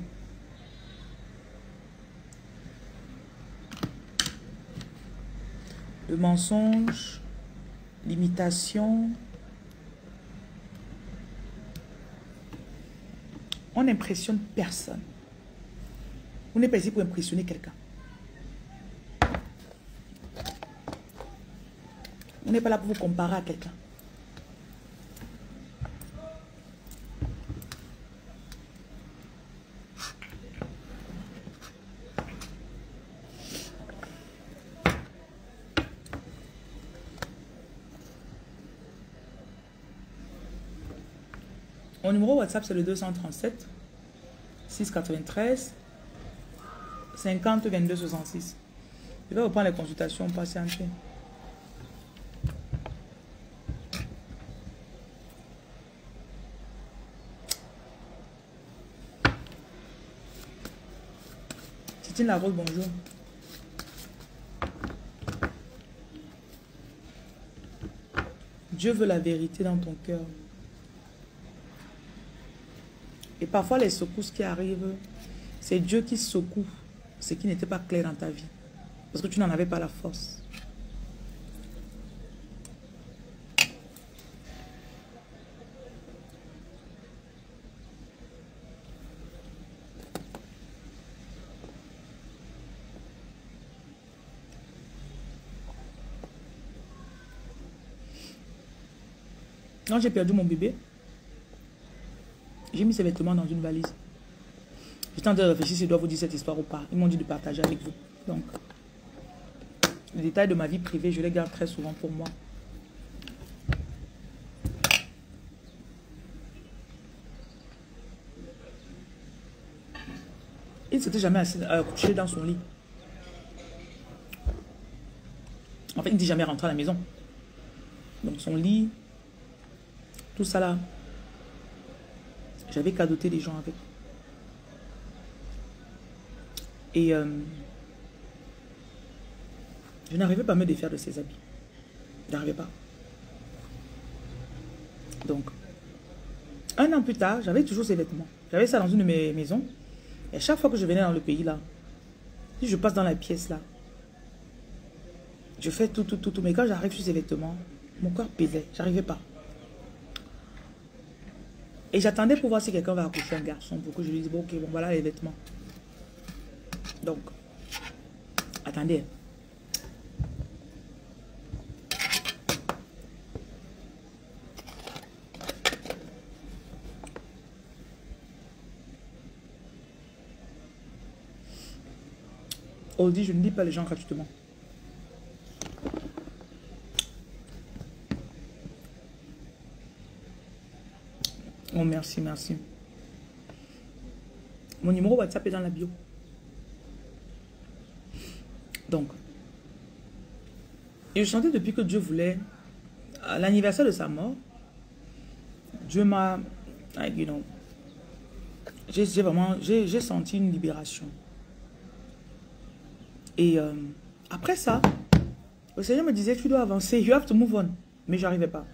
Le mensonge, l'imitation. On n'impressionne personne. On n'est pas ici pour impressionner quelqu'un. On n'est pas là pour vous comparer à quelqu'un. Mon numéro WhatsApp, c'est le 237 693 50 22 66. Je vais reprendre les consultations, patienter. Titine Larose, bonjour. Dieu veut la vérité dans ton cœur. Et parfois, les secousses qui arrivent, c'est Dieu qui secoue ce qui n'était pas clair dans ta vie. Parce que tu n'en avais pas la force. Quand j'ai perdu mon bébé, j'ai mis ces vêtements dans une valise. J'étais en train de réfléchir si je dois vous dire cette histoire ou pas. Ils m'ont dit de partager avec vous. Donc, les détails de ma vie privée, je les garde très souvent pour moi. Il ne s'était jamais couché dans son lit. En fait, il ne dit jamais rentrer à la maison. Donc, son lit, tout ça là. J'avais cadoté les gens avec. Et je n'arrivais pas à me défaire de ses habits. Je n'arrivais pas. Donc, un an plus tard, j'avais toujours ces vêtements. J'avais ça dans une de mes maisons. Et chaque fois que je venais dans le pays là, si je passe dans la pièce là, je fais tout. Mais quand j'arrive sur ces vêtements, mon corps pesait. J'arrivais pas. Et j'attendais pour voir si quelqu'un va accoucher un garçon pour que je lui dise, bon, ok, bon, voilà les vêtements. Donc, attendez. Audrey, je ne dis pas les gens gratuitement. Oh, merci, merci. Mon numéro WhatsApp est dans la bio. Donc, et je chantais depuis que Dieu voulait. À l'anniversaire de sa mort, Dieu m'a, you know, j'ai senti une libération. Et après ça, le Seigneur me disait, tu dois avancer, you have to move on. Mais je n'arrivais pas.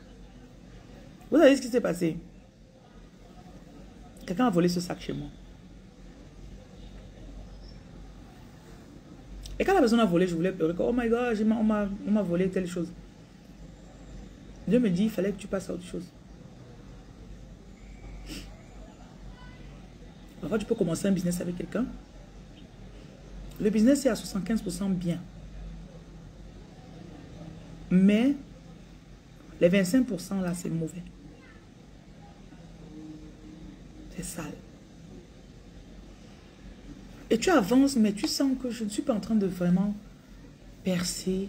Vous savez ce qui s'est passé? Quelqu'un a volé ce sac chez moi. Et quand la personne a volé, je voulais pleurer. Oh my God, on m'a volé telle chose. Dieu me dit, il fallait que tu passes à autre chose. Parfois, tu peux commencer un business avec quelqu'un. Le business est à 75% bien. Mais les 25% là, c'est mauvais. C'est sale. Et tu avances, mais tu sens que je ne suis pas en train de vraiment percer.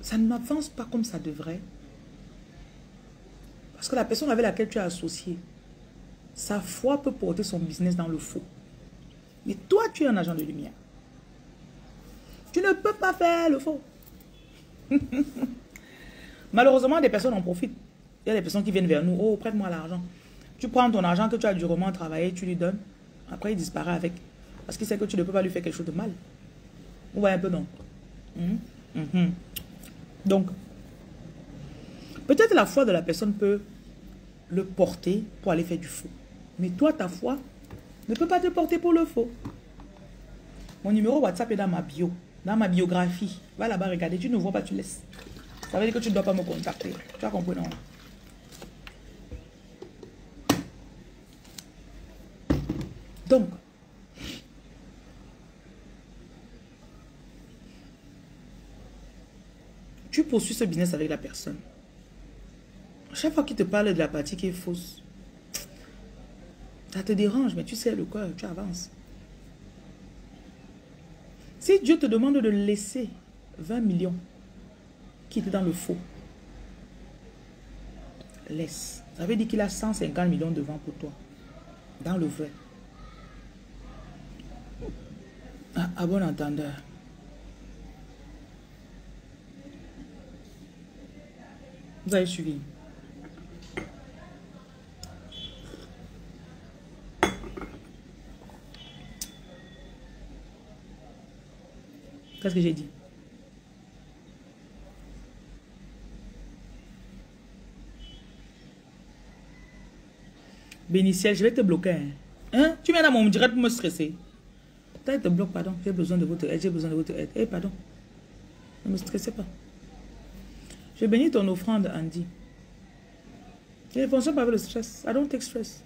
Ça ne m'avance pas comme ça devrait. Parce que la personne avec laquelle tu as associé, sa foi peut porter son business dans le faux. Mais toi, tu es un agent de lumière. Tu ne peux pas faire le faux. Malheureusement, des personnes en profitent. Il y a des personnes qui viennent vers nous. Oh, prête-moi l'argent. Tu prends ton argent que tu as durement travaillé, tu lui donnes. Après, il disparaît avec. Parce qu'il sait que tu ne peux pas lui faire quelque chose de mal. Vous voyez un peu, non? Donc, peut-être la foi de la personne peut le porter pour aller faire du faux. Mais toi, ta foi ne peut pas te porter pour le faux. Mon numéro WhatsApp est dans ma bio. Dans ma biographie, va là-bas regarder, tu ne vois pas, tu laisses. Ça veut dire que tu ne dois pas me contacter. Tu as compris, non? Donc, tu poursuis ce business avec la personne. Chaque fois qu'il te parle de la partie qui est fausse, ça te dérange, mais tu sais le cœur, tu avances. Si Dieu te demande de laisser 20 millions qui étaient dans le faux, laisse. Ça veut dire qu'il a 150 millions devant pour toi, dans le vrai. À bon entendeur. Vous avez suivi. Qu'est-ce que j'ai dit? Bénitiel, je vais te bloquer. Hein? Tu viens dans mon direct pour me stresser. Toi, je te bloque, pardon. J'ai besoin de votre aide, j'ai besoin de votre aide. Eh, pardon. Ne me stressez pas. Je bénis ton offrande, Andy. Je ne fonctionne pas avec le stress. I don't take stress.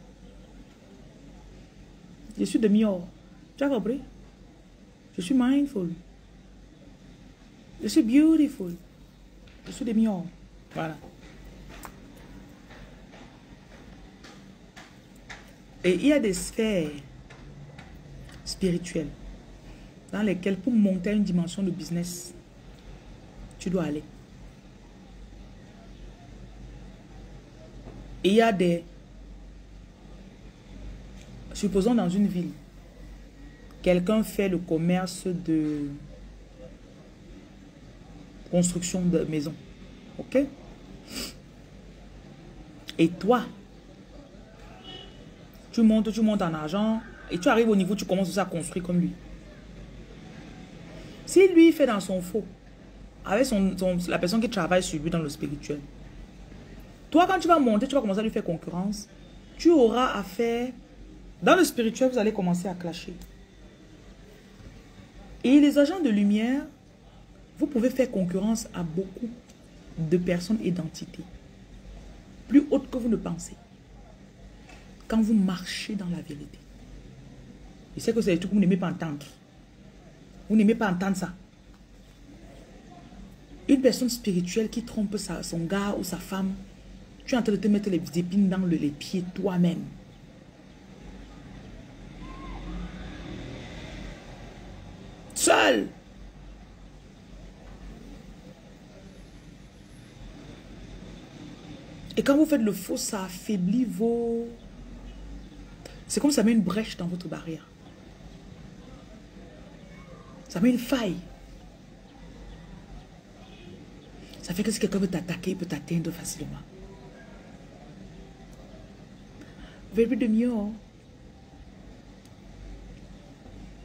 Je suis demi-or. Tu as compris? Je suis mindful. Je suis beautiful. Je suis demi-or. Voilà. Et il y a des sphères spirituelles dans lesquelles, pour monter à une dimension de business, tu dois aller. Et il y a des... Supposons dans une ville, quelqu'un fait le commerce de... construction de maison. Ok? Et toi, tu montes en argent et tu arrives au niveau où tu commences à construire comme lui. Si lui fait dans son faux, avec la personne qui travaille sur lui dans le spirituel, toi quand tu vas monter, tu vas commencer à lui faire concurrence, tu auras affaire, dans le spirituel, vous allez commencer à clasher. Et les agents de lumière, vous pouvez faire concurrence à beaucoup de personnes et d'entités. Plus hautes que vous ne pensez. Quand vous marchez dans la vérité. Je sais que c'est des trucs que vous n'aimez pas entendre. Vous n'aimez pas entendre ça. Une personne spirituelle qui trompe son gars ou sa femme, tu es en train de te mettre les épines dans les pieds toi-même. Seul! Et quand vous faites le faux, ça affaiblit vos... C'est comme ça met une brèche dans votre barrière. Ça met une faille. Ça fait que si quelqu'un veut t'attaquer, il peut t'atteindre facilement. Very demure.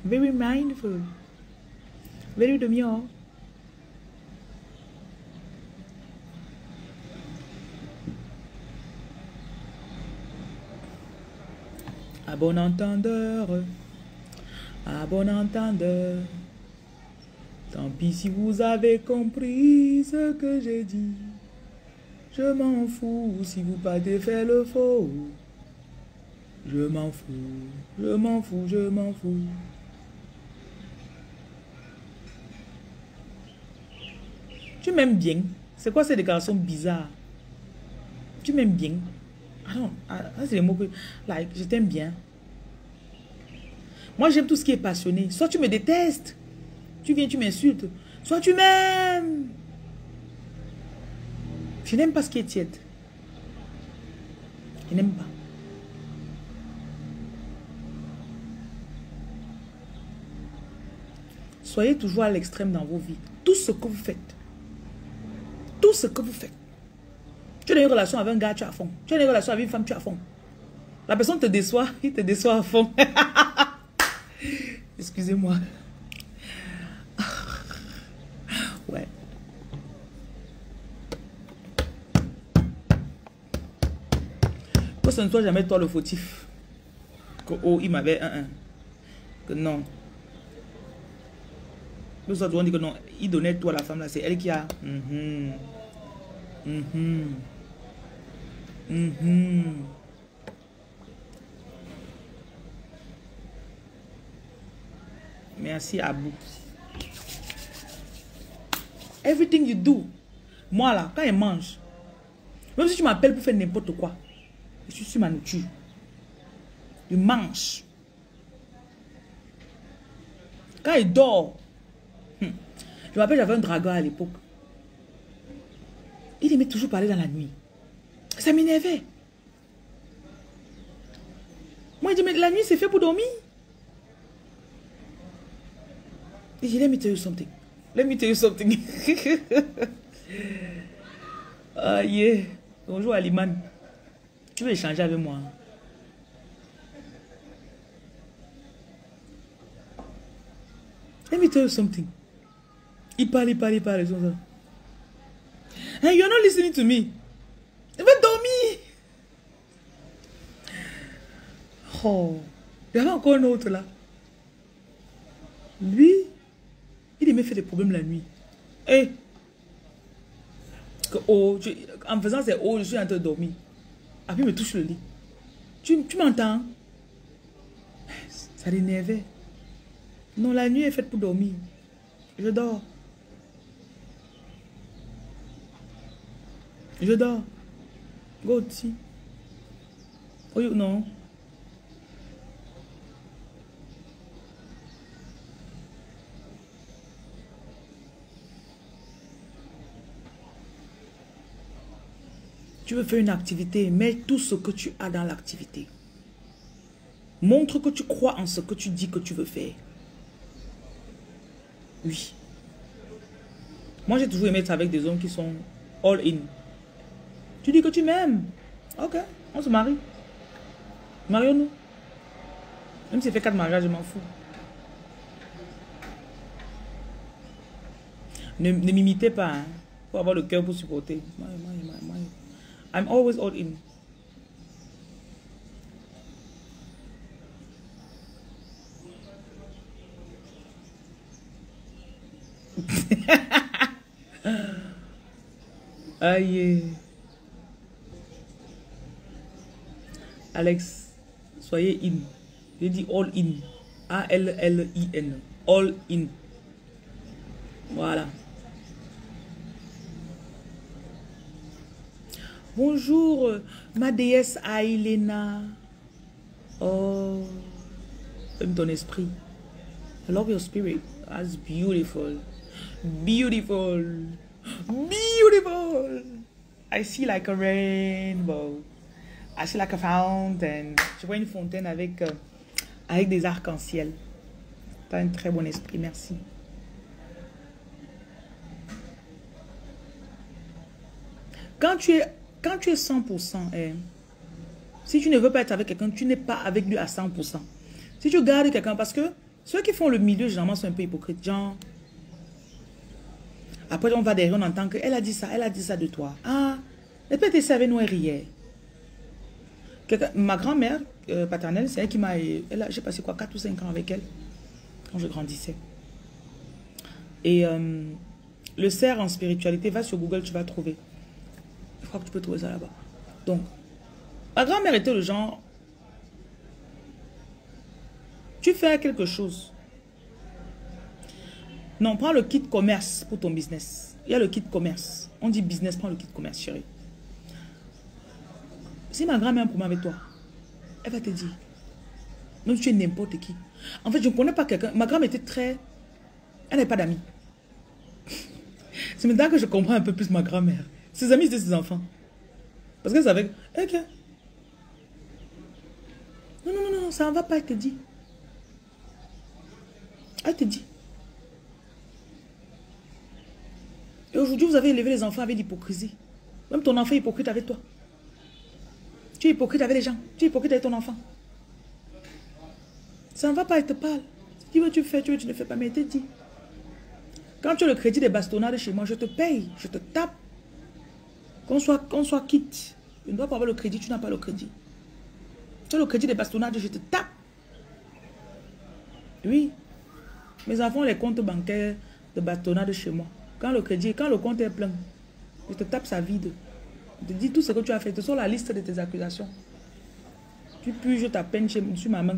Very mindful. Very demure. À bon entendeur, Tant pis si vous avez compris ce que j'ai dit. Je m'en fous si vous partez faire le faux. Je m'en fous, je m'en fous, je m'en fous. Tu m'aimes bien? C'est quoi ces déclarations bizarres? Tu m'aimes bien? Ah non, c'est les mots que... Like, je t'aime bien. Moi, j'aime tout ce qui est passionné. Soit tu me détestes, tu viens, tu m'insultes. Soit tu m'aimes. Je n'aime pas ce qui est tiède. Je n'aime pas. Soyez toujours à l'extrême dans vos vies. Tout ce que vous faites. Tout ce que vous faites. Tu as une relation avec un gars, tu es à fond. Tu as une relation avec une femme, tu es à fond. La personne te déçoit, il te déçoit à fond. Excusez-moi. Ouais. Que ce ne soit jamais toi le fautif. Que oh, il m'avait un. Que non. Que ce soit toi, on dit que non. Il donnait toi la femme là, c'est elle qui a. Merci Abou. Everything you do. Moi là, quand je mange, même si tu m'appelles pour faire n'importe quoi, je suis sur ma nourriture. Je mange. Quand il dort, je m'appelle, j'avais un dragon à l'époque. Il aimait toujours parler dans la nuit. Ça m'énervait. Moi, je dis, mais la nuit, c'est fait pour dormir. Il dit, let me tell you something. Let me tell you something. Ah, yeah. Bonjour, Aliman. Tu veux échanger avec moi? Let me tell you something. Il parle. Hey, you're not listening to me. Il va dormir. Oh. Il y avait encore un autre là. Lui, il aimait faire des problèmes la nuit. Hey. Oh, en faisant ces oh, je suis en train de dormir. Après, il me touche le lit. Tu m'entends? Ça l'énervait. Non, la nuit est faite pour dormir. Je dors. Je dors. Go aussi. Oh, non. Tu veux faire une activité, mets tout ce que tu as dans l'activité. Montre que tu crois en ce que tu dis que tu veux faire. Oui. Moi, j'ai toujours aimé être avec des hommes qui sont all in. Tu dis que tu m'aimes. Ok, on se marie. Marions-nous. Même si j'ai fait 4 mariages, je m'en fous. Ne m'imitez pas. Hein. Faut avoir le cœur pour supporter. I'm always all in. Aïe. Alex, soyez in. J'ai dit all in. A-L-L-I-N. All in. Voilà. Bonjour, ma déesse Ailena. Oh, aime ton esprit. I love your spirit. That's beautiful. Beautiful. Beautiful. I see like a rainbow. I see like a fountain. Je vois une fontaine avec des arcs-en-ciel. T'as un très bon esprit, merci. Quand tu es 100%, si tu ne veux pas être avec quelqu'un, tu n'es pas avec lui à 100%. Si tu gardes quelqu'un, parce que ceux qui font le milieu, généralement, sont un peu hypocrites. Genre, après, on va derrière, on entend qu'elle a dit ça, elle a dit ça de toi. Ah, elle peut être avec nous hier. Ma grand-mère paternelle, c'est elle qui m'a... J'ai passé quoi, 4 ou 5 ans avec elle, quand je grandissais. Et le cerf en spiritualité, va sur Google, tu vas trouver. Je crois que tu peux trouver ça là-bas. Donc, ma grand-mère était le genre, tu fais quelque chose. Non, prends le kit commerce pour ton business. Il y a le kit commerce. On dit business, prends le kit commerce, chérie. Si ma grand-mère a un problème avec toi, elle va te dire, non, tu es n'importe qui. En fait, je ne connais pas quelqu'un. Ma grand-mère était très... Elle n'avait pas d'amis. C'est maintenant que je comprends un peu plus ma grand-mère. Ses amis, c'était ses enfants. Parce qu'elle savait... Ok. Non, non, non, non, ça ne va pas, elle te dit. Elle te dit. Et aujourd'hui, vous avez élevé les enfants avec l'hypocrisie. Même ton enfant est hypocrite avec toi. Tu es hypocrite avec les gens. Tu es hypocrite avec ton enfant. Ça ne va pas, elle te parle. Tu veux, tu fais, tu veux, tu ne fais pas, mais elle te dit. Quand tu as le crédit des bastonnades chez moi, je te paye, je te tape. Qu'on soit quitte. Je ne dois pas avoir le crédit, tu n'as pas le crédit. Tu as le crédit des bastonnades, je te tape. Oui. Mes enfants ont les comptes bancaires de bastonnades chez moi. Quand le crédit, quand le compte est plein, je te tape ça vide. Je te dis tout ce que tu as fait. Ce sont la liste de tes accusations. Tu puisses ta peine sur ma main.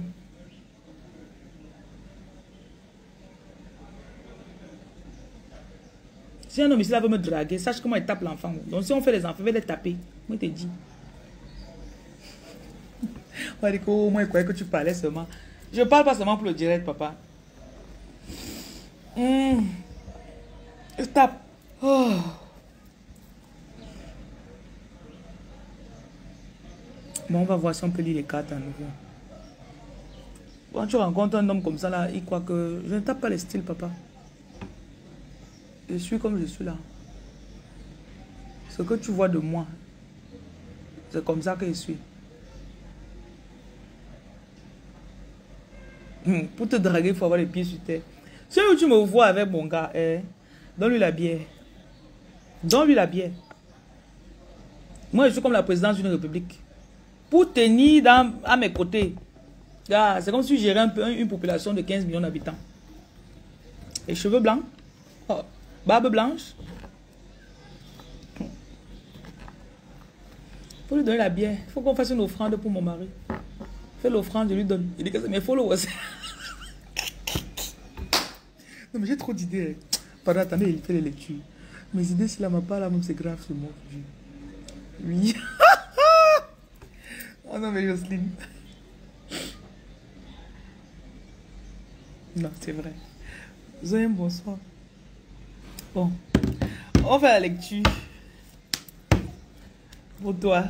Si un homme ici là veut me draguer, sache comment il tape l'enfant. Donc si on fait les enfants, je vais les taper. Moi, je te dis. On va dire qu'au moins, il croyait que tu parlais seulement. Je ne parle pas seulement pour le direct, papa. Je tape. Oh. Bon, on va voir si on peut lire les cartes à nouveau. Quand tu rencontres un homme comme ça, là, il croit que... Je ne tape pas les styles, papa. Je suis comme je suis là. Ce que tu vois de moi, c'est comme ça que je suis. Pour te draguer, il faut avoir les pieds sur terre. Celui où tu me vois avec mon gars, donne-lui la bière. Donne-lui la bière. Moi, je suis comme la présidente d'une république. Pour tenir à mes côtés, c'est comme si je gérais une population de 15 millions d'habitants. Les cheveux blancs, oh, barbe blanche. Il faut lui donner la bière. Il faut qu'on fasse une offrande pour mon mari. Fais l'offrande, je lui donne. Il dit que c'est mes followers. Non, mais j'ai trop d'idées. Pardon, attendez, il fait les lectures. Mes idées, si la m'a pas là, même c'est grave, c'est mort. Oui. Oh non, mais Jocelyne. Non, c'est vrai. Zoé, bonsoir. Bon, on fait la lecture pour toi.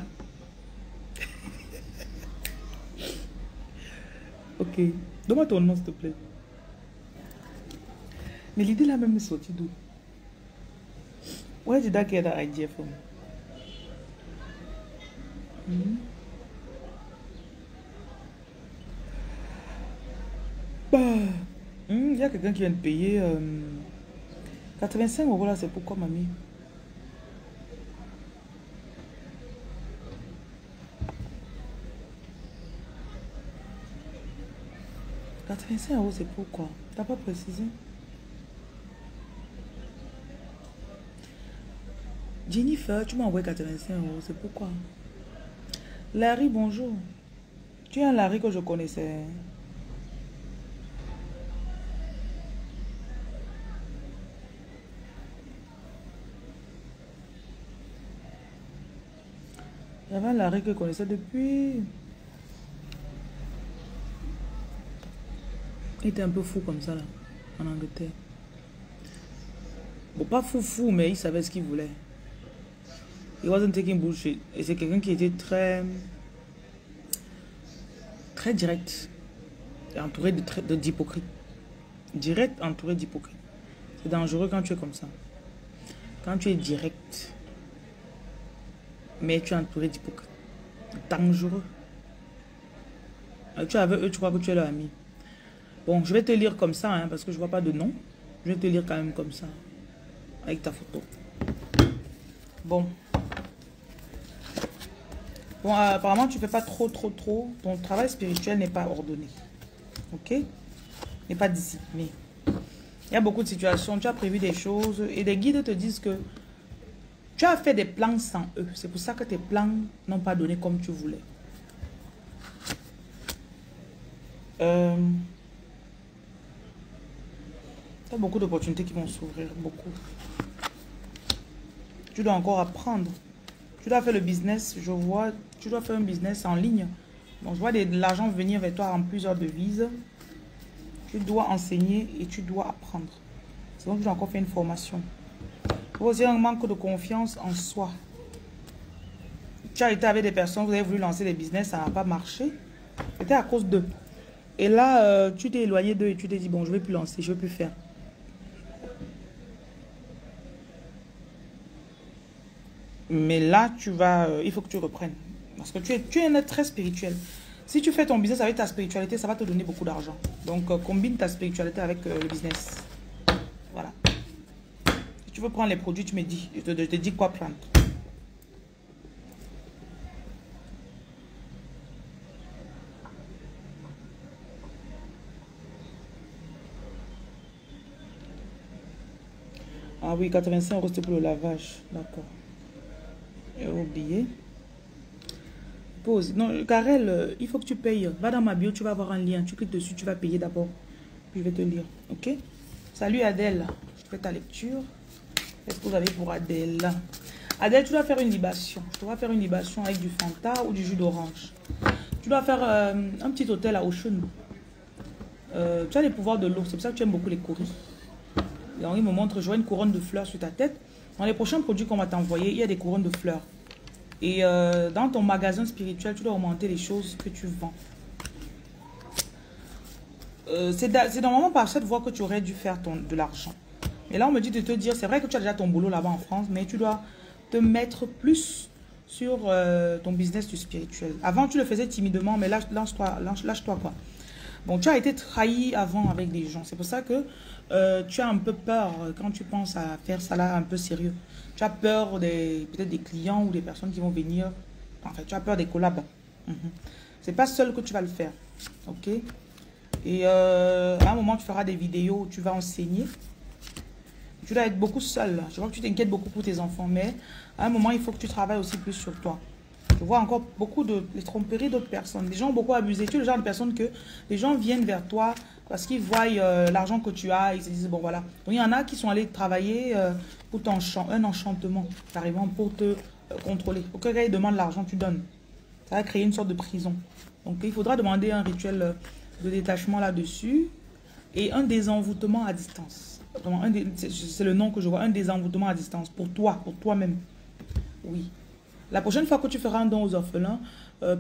Ok, donne-moi ton nom s'il te plaît. Mais l'idée là même est sortie d'où? Where did I get that idea from? Il y a quelqu'un qui vient de payer 85 euros là, c'est pourquoi mamie? €85, c'est pourquoi? T'as pas précisé? Jennifer, tu m'as envoyé €85, c'est pourquoi? Larry, bonjour. Tu es un Larry que je connaissais. J'avais un Larry que je connaissais depuis... Il était un peu fou comme ça là, en Angleterre. Bon, pas fou fou, mais il savait ce qu'il voulait. Il wasn't taking bullshit. Et c'est quelqu'un qui était très... très direct. Et entouré d'hypocrites. Direct, entouré d'hypocrites. C'est dangereux quand tu es comme ça. Quand tu es direct... mais tu es entouré d'hypocrites. Dangereux. Et tu es avec eux, tu crois que tu es leur ami. Bon, je vais te lire comme ça, hein, parce que je ne vois pas de nom. Je vais te lire quand même comme ça. Avec ta photo. Bon. Bon, apparemment, tu ne fais pas trop. Ton travail spirituel n'est pas ordonné. Ok? N'est pas discipliné. Il y a beaucoup de situations, tu as prévu des choses et les guides te disent que tu as fait des plans sans eux. C'est pour ça que tes plans n'ont pas donné comme tu voulais. Tu as beaucoup d'opportunités qui vont s'ouvrir, beaucoup. Tu dois encore apprendre. Tu dois faire le business, je vois. Tu dois faire un business en ligne. Bon, je vois de l'argent venir vers toi en plusieurs devises. Tu dois enseigner et tu dois apprendre. C'est donc que tu dois encore faire une formation. Vous avez un manque de confiance en soi. Tu as été avec des personnes, vous avez voulu lancer des business, ça n'a pas marché. C'était à cause d'eux. Et là, tu t'es éloigné d'eux et tu t'es dit, bon, je ne vais plus lancer, je ne vais plus faire. Mais là, tu vas, il faut que tu reprennes. Parce que tu es un être très spirituel. Si tu fais ton business avec ta spiritualité, ça va te donner beaucoup d'argent. Donc, combine ta spiritualité avec le business. Voilà. Si tu veux prendre les produits, tu me dis. Je te dis quoi prendre. Ah oui, 85 € c'était pour le lavage. D'accord. J'ai oublié. Pause. Non, Karel, il faut que tu payes. Va dans ma bio, tu vas avoir un lien. Tu cliques dessus, tu vas payer d'abord. Puis je vais te lire. Ok? Salut Adèle. Je fais ta lecture. Qu'est-ce que vous avez pour Adèle? Adèle, tu dois faire une libation. Tu dois faire une libation avec du Fanta ou du jus d'orange. Tu dois faire un petit hôtel à Oshun. Tu as les pouvoirs de l'eau. C'est pour ça que tu aimes beaucoup les courries. Donc, il me montre, je vois une couronne de fleurs sur ta tête. Dans les prochains produits qu'on va t'envoyer, il y a des couronnes de fleurs. Et dans ton magasin spirituel, tu dois augmenter les choses que tu vends. C'est normalement par cette voie que tu aurais dû faire de l'argent. Et là, on me dit de te dire, c'est vrai que tu as déjà ton boulot là-bas en France, mais tu dois te mettre plus sur ton business du spirituel. Avant, tu le faisais timidement, mais lâche-toi quoi. Bon, tu as été trahi avant avec des gens. C'est pour ça que tu as un peu peur quand tu penses à faire ça là un peu sérieux. Tu as peur peut-être des clients ou des personnes qui vont venir. En fait, tu as peur des collabs. C'est pas seul que tu vas le faire. Ok? Et à un moment, tu feras des vidéos où tu vas enseigner. Tu dois être beaucoup seul. Je vois que tu t'inquiètes beaucoup pour tes enfants. Mais à un moment, il faut que tu travailles aussi plus sur toi. Je vois encore beaucoup de tromperies d'autres personnes. Les gens ont beaucoup abusé. Tu es le genre de personne que les gens viennent vers toi parce qu'ils voient l'argent que tu as. Ils se disent, bon voilà. Donc il y en a qui sont allés travailler pour un enchantement, carrément pour te contrôler. Auquel cas, ils demandent l'argent, tu donnes. Ça va créer une sorte de prison. Donc il faudra demander un rituel de détachement là-dessus et un désenvoûtement à distance. C'est le nom que je vois, un désenvoûtement à distance pour toi-même. Oui. La prochaine fois que tu feras un don aux orphelins,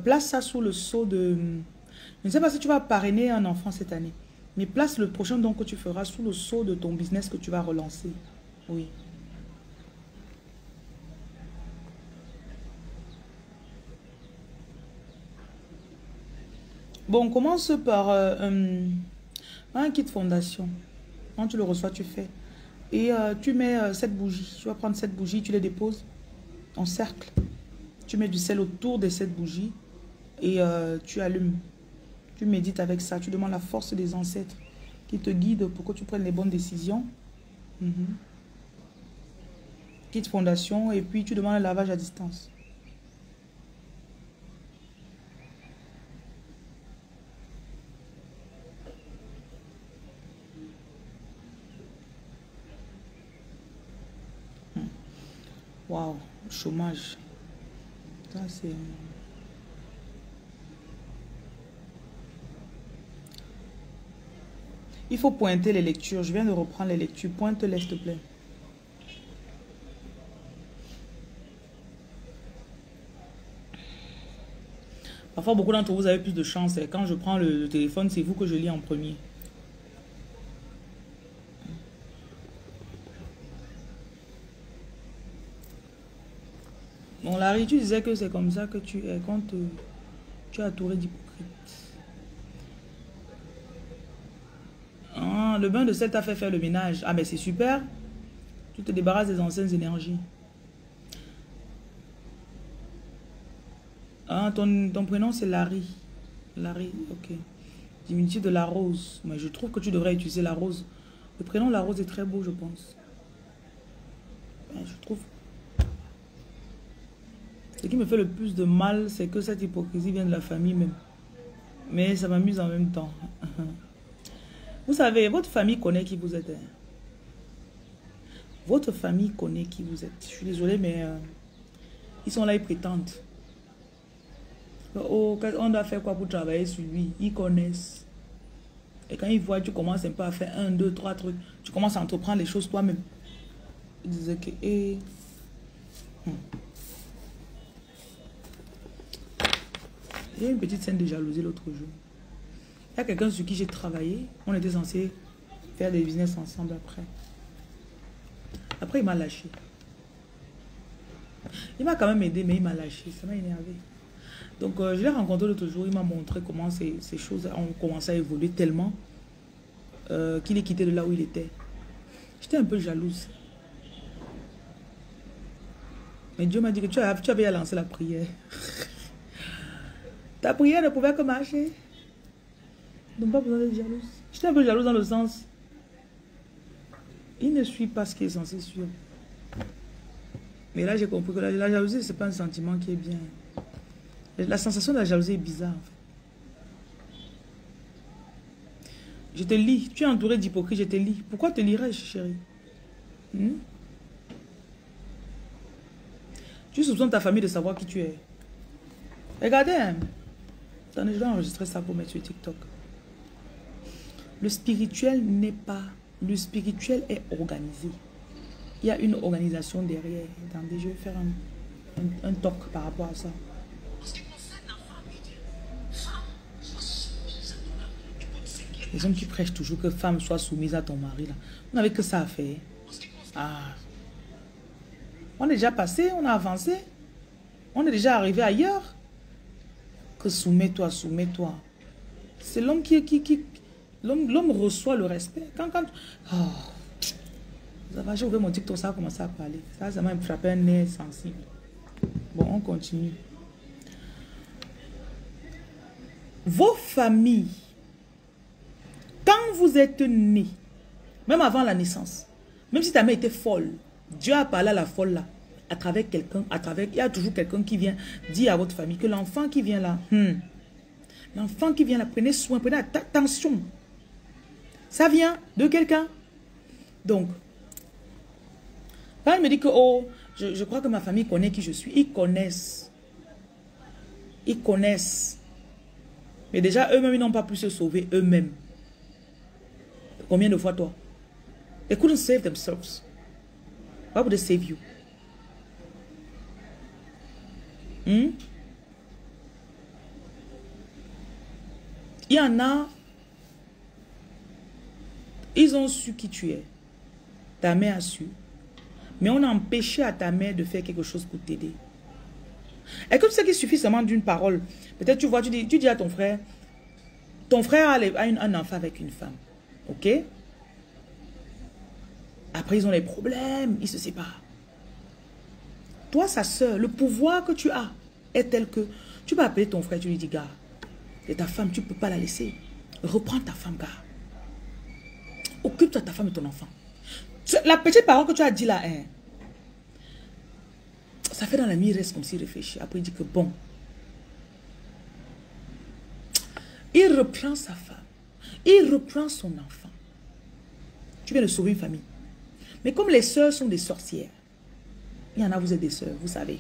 place ça sous le sceau de... Je ne sais pas si tu vas parrainer un enfant cette année, mais place le prochain don que tu feras sous le sceau de ton business que tu vas relancer. Oui. Bon, on commence par un kit fondation. Quand tu le reçois, tu fais. Et tu mets 7 bougies. Tu vas prendre 7 bougies, tu les déposes en cercle. Tu mets du sel autour des 7 bougies et tu allumes. Tu médites avec ça. Tu demandes la force des ancêtres qui te guident pour que tu prennes les bonnes décisions. Quitte fondation et puis tu demandes un lavage à distance. Waouh, chômage. Ça, c'est... Il faut pointer les lectures. Je viens de reprendre les lectures. Pointe-les, s'il te plaît. Parfois, beaucoup d'entre vous avez plus de chance. Quand je prends le téléphone, c'est vous que je lis en premier. Bon, Larry, tu disais que c'est comme ça que tu es quand tu es entouré d'hypocrites. Ah, le bain de sel t'a fait faire le ménage. Ah, ben c'est super. Tu te débarrasses des anciennes énergies. Ah, ton prénom c'est Larry. Larry, ok. Diminutif de la rose. Mais je trouve que tu devrais utiliser la rose Le prénom La Rose est très beau, je pense. Mais je trouve... Ce qui me fait le plus de mal, c'est que cette hypocrisie vient de la famille même. Mais ça m'amuse en même temps. Vous savez, votre famille connaît qui vous êtes. Votre famille connaît qui vous êtes. Je suis désolée, mais ils sont là, ils prétendent. Oh, on doit faire quoi pour travailler sur lui? Ils connaissent. Et quand ils voient, tu commences un peu à faire 1, 2, 3 trucs. Tu commences à entreprendre les choses toi-même. Ils disaient que... Et... Il y a une petite scène de jalousie l'autre jour. Il y a quelqu'un sur qui j'ai travaillé. On était censé faire des business ensemble après. Après, il m'a lâché. Il m'a quand même aidé, mais il m'a lâché. Ça m'a énervé. Donc, je l'ai rencontré l'autre jour. Il m'a montré comment ces choses ont commencé à évoluer tellement qu'il est quitté de là où il était. J'étais un peu jalouse. Mais Dieu m'a dit que tu avais à lancer la prière. Ta prière ne pouvait que marcher. Donc, pas besoin d'être jalouse. J'étais un peu jalouse dans le sens... Il ne suit pas ce qu'il est censé suivre. Mais là, j'ai compris que la jalousie, ce n'est pas un sentiment qui est bien. La sensation de la jalousie est bizarre. En fait. Je te lis. Tu es entouré d'hypocrites, je te lis. Pourquoi te lirais-je, chérie? Tu soupçonnes ta famille de savoir qui tu es. Regardez. Attendez, je dois enregistrer ça pour mettre sur TikTok. Le spirituel n'est pas... Le spirituel est organisé. Il y a une organisation derrière. Attendez, je vais faire un talk par rapport à ça. Les hommes qui prêchent toujours que femme soit soumise à ton mari, là. On n'avait que ça à faire. Ah. On est déjà passé, on a avancé. On est déjà arrivé ailleurs. Que soumets-toi, soumets-toi. C'est l'homme qui L'homme reçoit le respect. Oh. Ça va, j'ai ouvert mon TikTok, ça a commencé à parler. Ça m'a frappé un nez sensible. Bon, on continue. Vos familles, quand vous êtes nés, même avant la naissance, même si ta mère était folle, Dieu a parlé à la folle là, à travers quelqu'un, il y a toujours quelqu'un qui vient dire à votre famille que l'enfant qui vient là, l'enfant qui vient là, prenez soin, prenez attention. Ça vient de quelqu'un. Donc, quand il me dit que, oh, je crois que ma famille connaît qui je suis, ils connaissent. Ils connaissent. Mais déjà, eux-mêmes, ils n'ont pas pu se sauver eux-mêmes. Combien de fois, toi? They couldn't save themselves. Why would they save you? Il y en a... Ils ont su qui tu es. Ta mère a su. Mais on a empêché à ta mère de faire quelque chose pour t'aider. Et comme ça qu'il suffit seulement d'une parole. Peut-être tu vois, tu dis à ton frère a un enfant avec une femme. Ok? Après, ils ont les problèmes, ils se séparent. Toi, sa soeur, le pouvoir que tu as est tel que tu peux appeler ton frère, tu lui dis, gars, et ta femme, tu ne peux pas la laisser. Reprends ta femme, gars. Occupe-toi de ta femme et ton enfant. La petite parole que tu as dit là, hein, ça fait dans la nuit, il reste comme s'il réfléchit. Après, il dit que bon. Il reprend sa femme. Il reprend son enfant. Tu viens de sauver une famille. Mais comme les sœurs sont des sorcières, il y en a, vous êtes des sœurs, vous savez.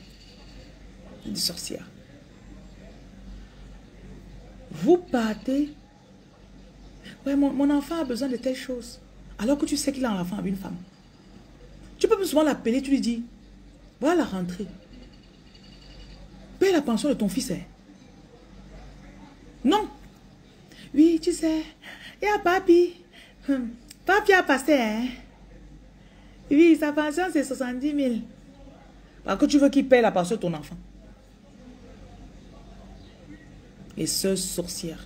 Des sorcières. Vous partez. Ouais, mon enfant a besoin de telles choses. Alors que tu sais qu'il a un enfant avec une femme. Tu peux plus souvent l'appeler, tu lui dis, voilà la rentrée. Paye la pension de ton fils. Hein. Non. Oui, tu sais, il y a papi. Papi a passé. Hein. Oui, sa pension c'est 70 000. Parce que tu veux qu'il paye la pension de ton enfant. Et ce sorcière.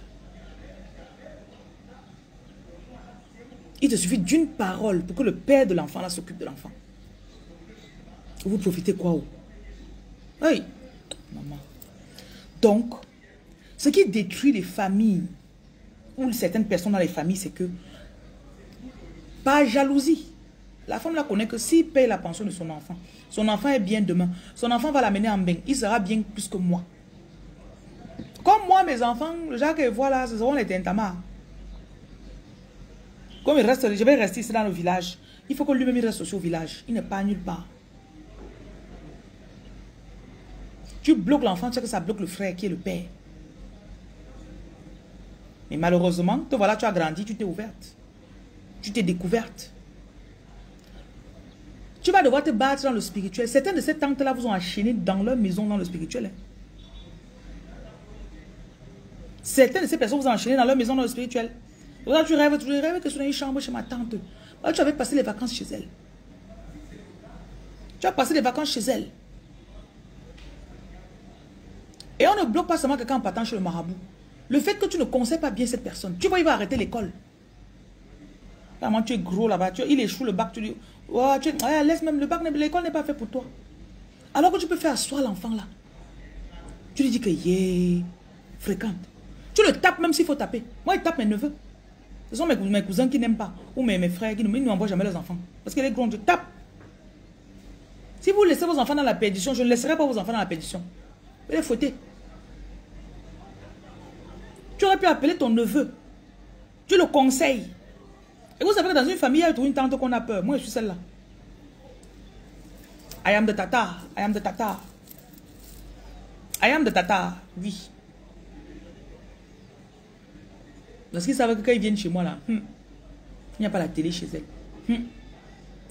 Il te suffit d'une parole pour que le père de l'enfant là s'occupe de l'enfant. Vous profitez quoi? Oui, maman. Donc, ce qui détruit les familles ou certaines personnes dans les familles, c'est que Par jalousie. La femme la connaît que s'il paye la pension de son enfant est bien demain. Son enfant va l'amener en bain. Il sera bien plus que moi. Comme moi, mes enfants, le genre que voilà, ce seront les tintamas. Comme il reste, je vais rester ici dans le village. Il faut que lui-même reste aussi au village. Il n'est pas nulle part. Tu bloques l'enfant, tu sais que ça bloque le frère qui est le père. Mais malheureusement, te voilà, tu as grandi, tu t'es ouverte. Tu t'es découverte. Tu vas devoir te battre dans le spirituel. Certaines de ces tantes-là vous ont enchaîné dans leur maison, dans le spirituel. Certaines de ces personnes vous ont enchaîné dans leur maison, dans le spirituel. Là, tu rêves que tu as une chambre chez ma tante. Là, tu avais passé les vacances chez elle. Tu as passé les vacances chez elle. Et on ne bloque pas seulement quelqu'un en partant chez le marabout. Le fait que tu ne conseilles pas bien cette personne. Tu vois, il va arrêter l'école. Vraiment, tu es gros là-bas. Il échoue le bac. Tu dis, oh, laisse même le bac. L'école n'est pas faite pour toi. Alors que tu peux faire asseoir l'enfant là. Tu lui dis que, yeah, fréquente. Tu le tapes même s'il faut taper. Moi, il tape mes neveux. Ce sont mes cousins qui n'aiment pas. Ou mes frères qui ne m'envoient jamais leurs enfants. Parce que les grands, je tape. Si vous laissez vos enfants dans la perdition, je ne laisserai pas vos enfants dans la perdition. Mais les fouetter. Tu aurais pu appeler ton neveu. Tu le conseilles. Et vous savez que dans une famille, il y a une tante qu'on a peur. Moi, je suis celle-là. I am the Tata. I am the Tata. I am the Tata. Oui. Parce qu'ils savent que quand ils viennent chez moi, là, il n'y a pas la télé chez elles.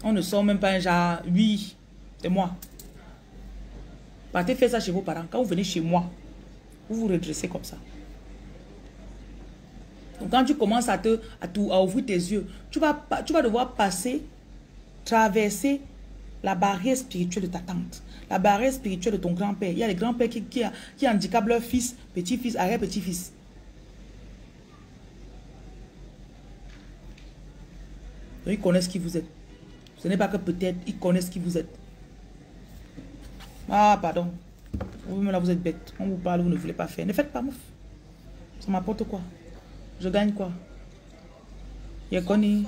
On ne sort même pas un genre, oui, c'est moi. Partez faire ça chez vos parents. Quand vous venez chez moi, vous vous redressez comme ça. Donc quand tu commences à ouvrir tes yeux, tu vas devoir traverser la barrière spirituelle de ta tante, la barrière spirituelle de ton grand-père. Il y a les grands-pères qui handicapent leur fils, petit-fils, arrière-petit-fils. Ils connaissent qui vous êtes. Ce n'est pas que peut-être, ils connaissent qui vous êtes. Ah, pardon. Vous-même là, vous êtes bête. On vous parle, vous ne voulez pas faire. Ne faites pas, mouf. Ça m'apporte quoi? Je gagne quoi? Il est connu.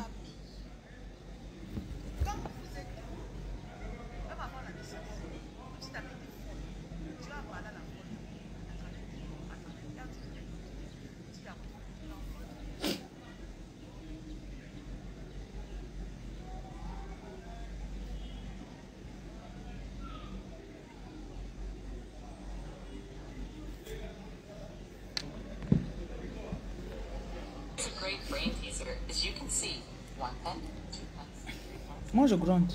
Moi, je gronde.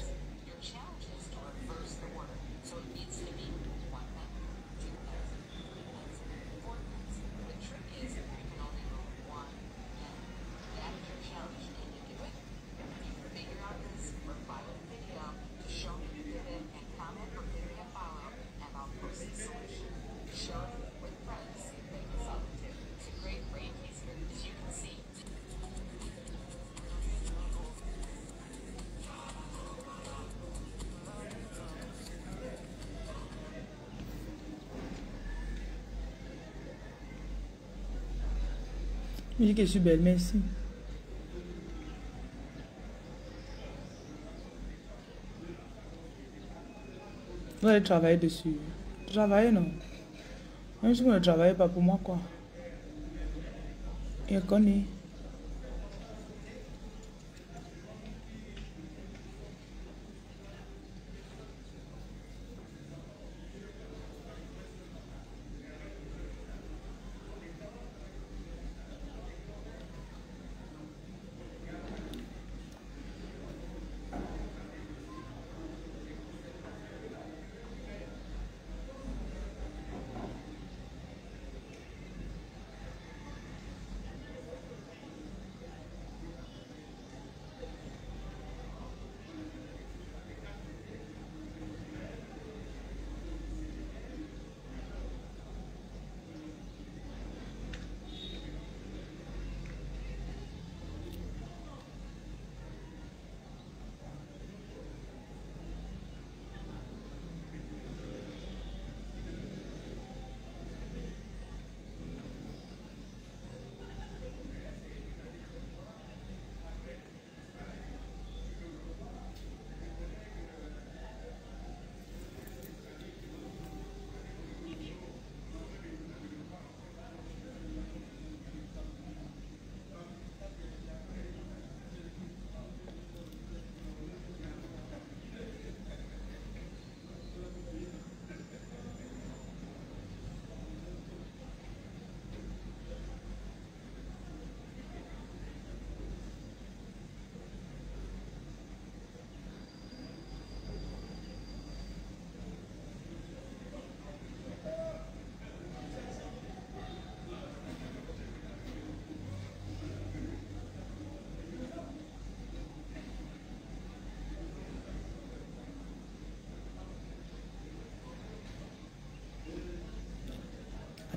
Je dis que je suis belle, merci. Vous allez travailler dessus. Travailler, non. Même si vous ne travaillez pas pour moi, quoi. Et qu'on est.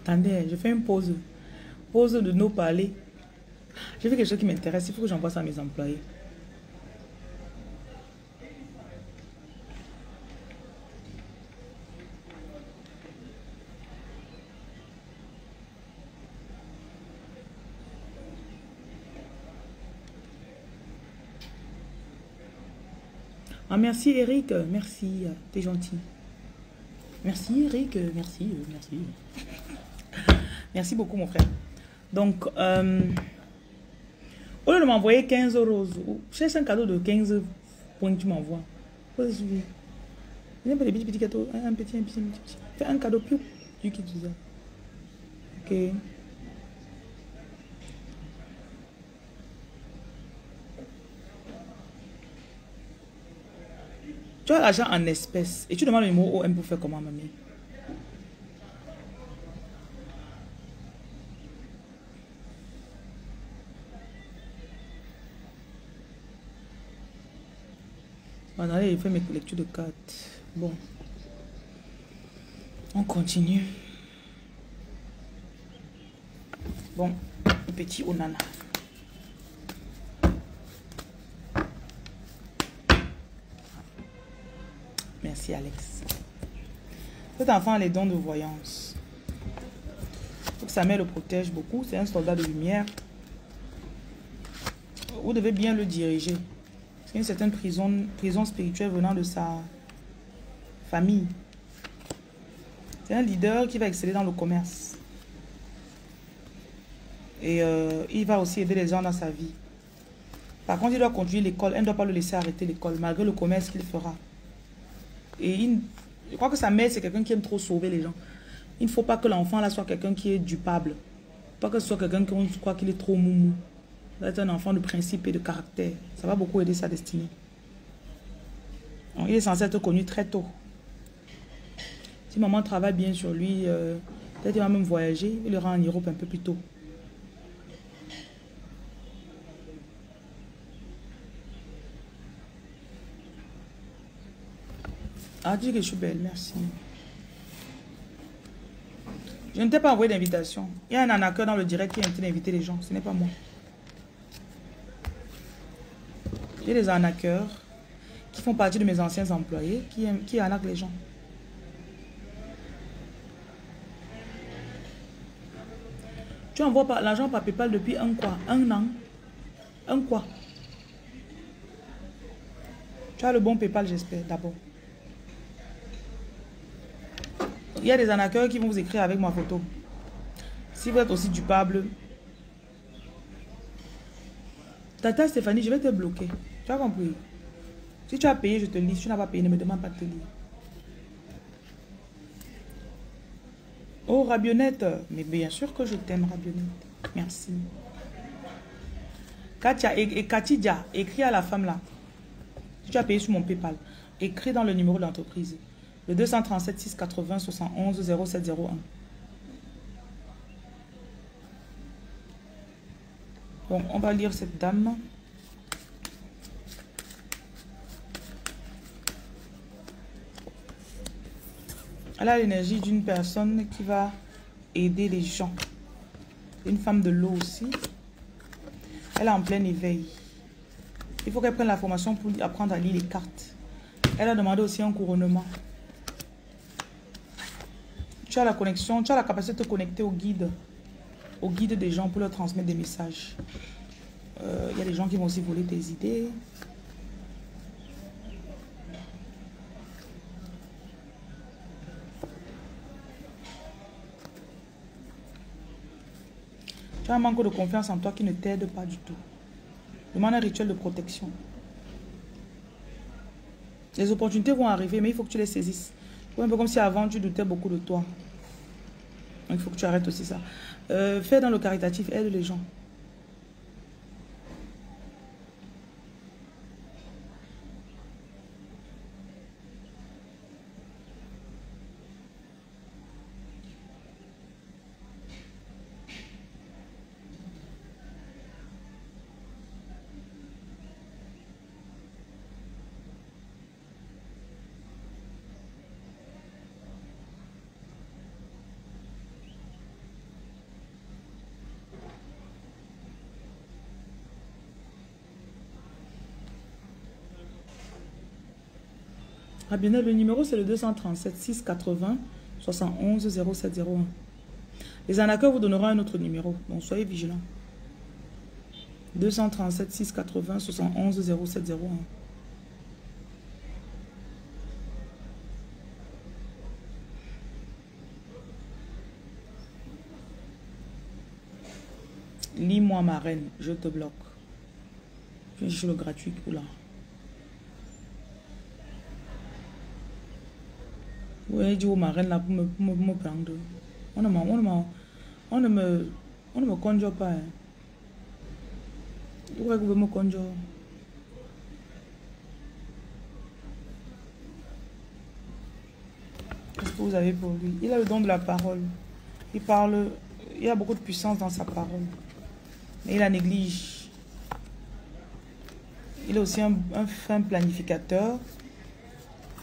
Attendez, je fais une pause. Pause de nous parler. J'ai vu quelque chose qui m'intéresse. Il faut que j'envoie ça à mes employés. Ah, merci Eric, merci, t'es gentil. Merci Eric, merci, merci. Merci beaucoup mon frère. Donc, au lieu de m'envoyer 15 euros, cherche un cadeau de 15 points que tu m'envoies. Un petit cadeau, un petit. Fais un cadeau plus du qui tu disais. Ok. Tu as l'argent en espèces et tu demandes le numéro OM pour faire comment, mamie? Bon, allez, je fais mes lectures de cartes. Bon. On continue. Bon, petit onana. Merci Alex. Cet enfant a les dons de voyance. Faut que sa mère le protège beaucoup. C'est un soldat de lumière. Vous devez bien le diriger. C'est une certaine prison spirituelle venant de sa famille. C'est un leader qui va exceller dans le commerce. Et il va aussi aider les gens dans sa vie. Par contre, il doit conduire l'école. Elle ne doit pas le laisser arrêter l'école, malgré le commerce qu'il fera. Et je crois que sa mère, c'est quelqu'un qui aime trop sauver les gens. Il ne faut pas que l'enfant là soit quelqu'un qui est dupable. Pas que ce soit quelqu'un qu'on croit qu'il est trop moumou. Ça va être un enfant de principe et de caractère. Ça va beaucoup aider sa destinée. Donc, il est censé être connu très tôt. Si maman travaille bien sur lui, peut-être il va même voyager. Il le rend en Europe un peu plus tôt. Ah, tu dis que je suis belle, merci. Je ne t'ai pas envoyé d'invitation. Il y a un anacœur dans le direct qui est en train d'inviter les gens. Ce n'est pas moi. J'ai des anacœurs qui font partie de mes anciens employés qui anacquent les gens. Tu envoies l'argent par PayPal depuis un quoi? Un an? Un quoi? Tu as le bon PayPal, j'espère, d'abord. Il y a des arnaqueurs qui vont vous écrire avec ma photo. Si vous êtes aussi dupable. Tata Stéphanie, je vais te bloquer. Tu as compris? Si tu as payé, je te lis. Si tu n'as pas payé, ne me demande pas de te lire. Oh, Rabionnette. Mais bien sûr que je t'aime, Rabionnette. Merci. Katia et Katidia, écris à la femme là. Si tu as payé sur mon PayPal, écris dans le numéro d'entreprise. Le 237 680 71 0701. Bon, on va lire cette dame. Elle a l'énergie d'une personne qui va aider les gens. Une femme de l'eau aussi. Elle est en plein éveil. Il faut qu'elle prenne la formation pour apprendre à lire les cartes. Elle a demandé aussi un couronnement. Tu as la connexion, tu as la capacité de te connecter au guide des gens pour leur transmettre des messages. Il y a des gens qui vont aussi voler tes idées. Tu as un manque de confiance en toi qui ne t'aide pas du tout. Demande un rituel de protection. Les opportunités vont arriver, mais il faut que tu les saisisses. C'est un peu comme si avant tu doutais beaucoup de toi. Il faut que tu arrêtes aussi ça. Fais dans le caritatif, aide les gens. Ah bien, le numéro c'est le 237 680 71 0701. Les arnaqueurs vous donneront un autre numéro, donc soyez vigilants. 237 680 71 0701. Lis-moi ma reine, je te bloque. Je suis le gratuit pour là. Oui, dis-moi ma reine là pour me prendre. On ne me conjure pas. Hein. Où est-ce que vous me conjure? Qu'est-ce que vous avez pour lui? Il a le don de la parole. Il parle, il a beaucoup de puissance dans sa parole. Mais il la néglige. Il est aussi un fin planificateur.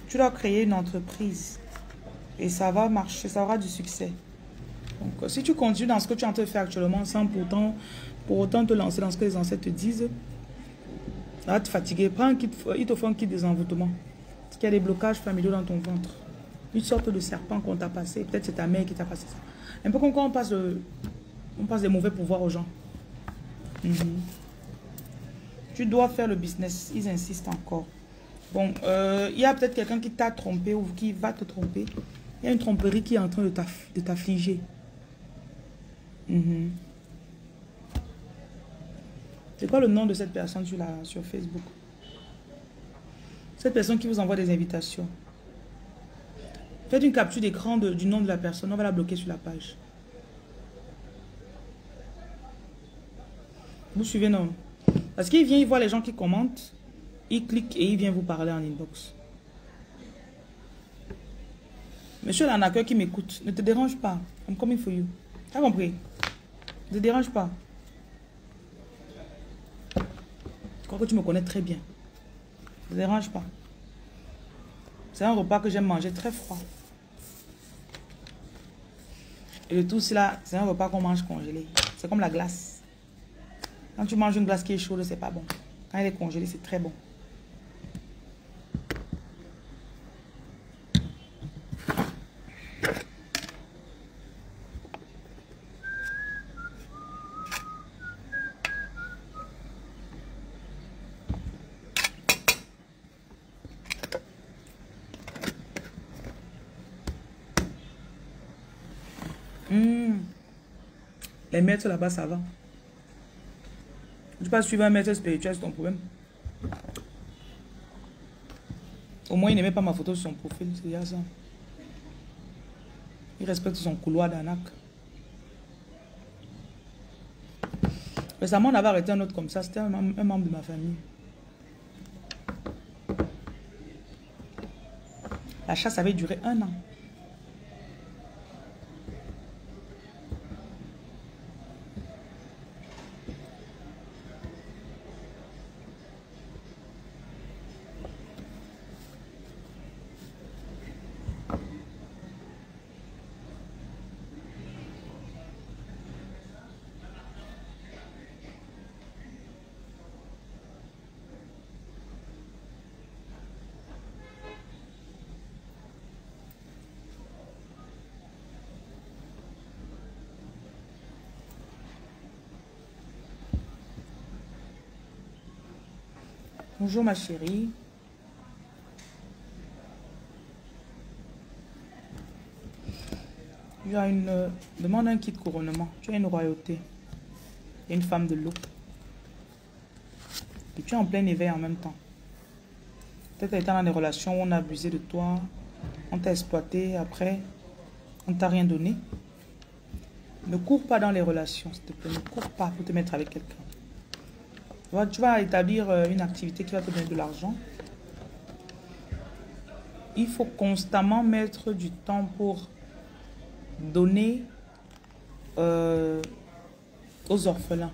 Tu dois créer une entreprise. Et ça va marcher, ça aura du succès. Donc, si tu continues dans ce que tu es en train de faire actuellement, sans pour autant te lancer dans ce que les ancêtres te disent, ça va te fatiguer. Ils te font un kit des envoûtements. Parce qu'il y a des blocages familiaux dans ton ventre. Une sorte de serpent qu'on t'a passé. Peut-être c'est ta mère qui t'a passé ça. Un peu comme quand on passe des mauvais pouvoirs aux gens. Tu dois faire le business. Ils insistent encore. Bon, il y a peut-être quelqu'un qui t'a trompé ou qui va te tromper. Il y a une tromperie qui est en train de t'affliger. C'est quoi le nom de cette personne sur Facebook? Cette personne qui vous envoie des invitations. Faites une capture d'écran du nom de la personne. On va la bloquer sur la page. Vous suivez, non? Parce qu'il vient, il voit les gens qui commentent. Il clique et il vient vous parler en inbox. Monsieur l'arnaqueur qui m'écoute, ne te dérange pas. I'm coming for you. T'as compris? Ne te dérange pas. Je crois que tu me connais très bien. Ne te dérange pas. C'est un repas que j'aime manger très froid. Et le tout, c'est un repas qu'on mange congelé. C'est comme la glace. Quand tu manges une glace qui est chaude, c'est pas bon. Quand elle est congelée, c'est très bon. Les maîtres là-bas, ça va. Tu peux pas suivre un maître spirituel, c'est ton problème. Au moins, il n'aimait pas ma photo sur son profil, c'est déjà ça. Il respecte son couloir d'arnaque. Récemment, on avait arrêté un autre comme ça, c'était un membre de ma famille. La chasse avait duré 1 an. Bonjour ma chérie. Il y a demande un kit couronnement. Tu as une royauté. Et une femme de l'eau. Et tu es en plein éveil en même temps. Peut-être que tu étais dans des relations où on a abusé de toi. On t'a exploité. Après, on t'a rien donné. Ne cours pas dans les relations, s'il te plaît. Ne cours pas pour te mettre avec quelqu'un. Tu vas établir une activité qui va te donner de l'argent. Il faut constamment mettre du temps pour donner aux orphelins.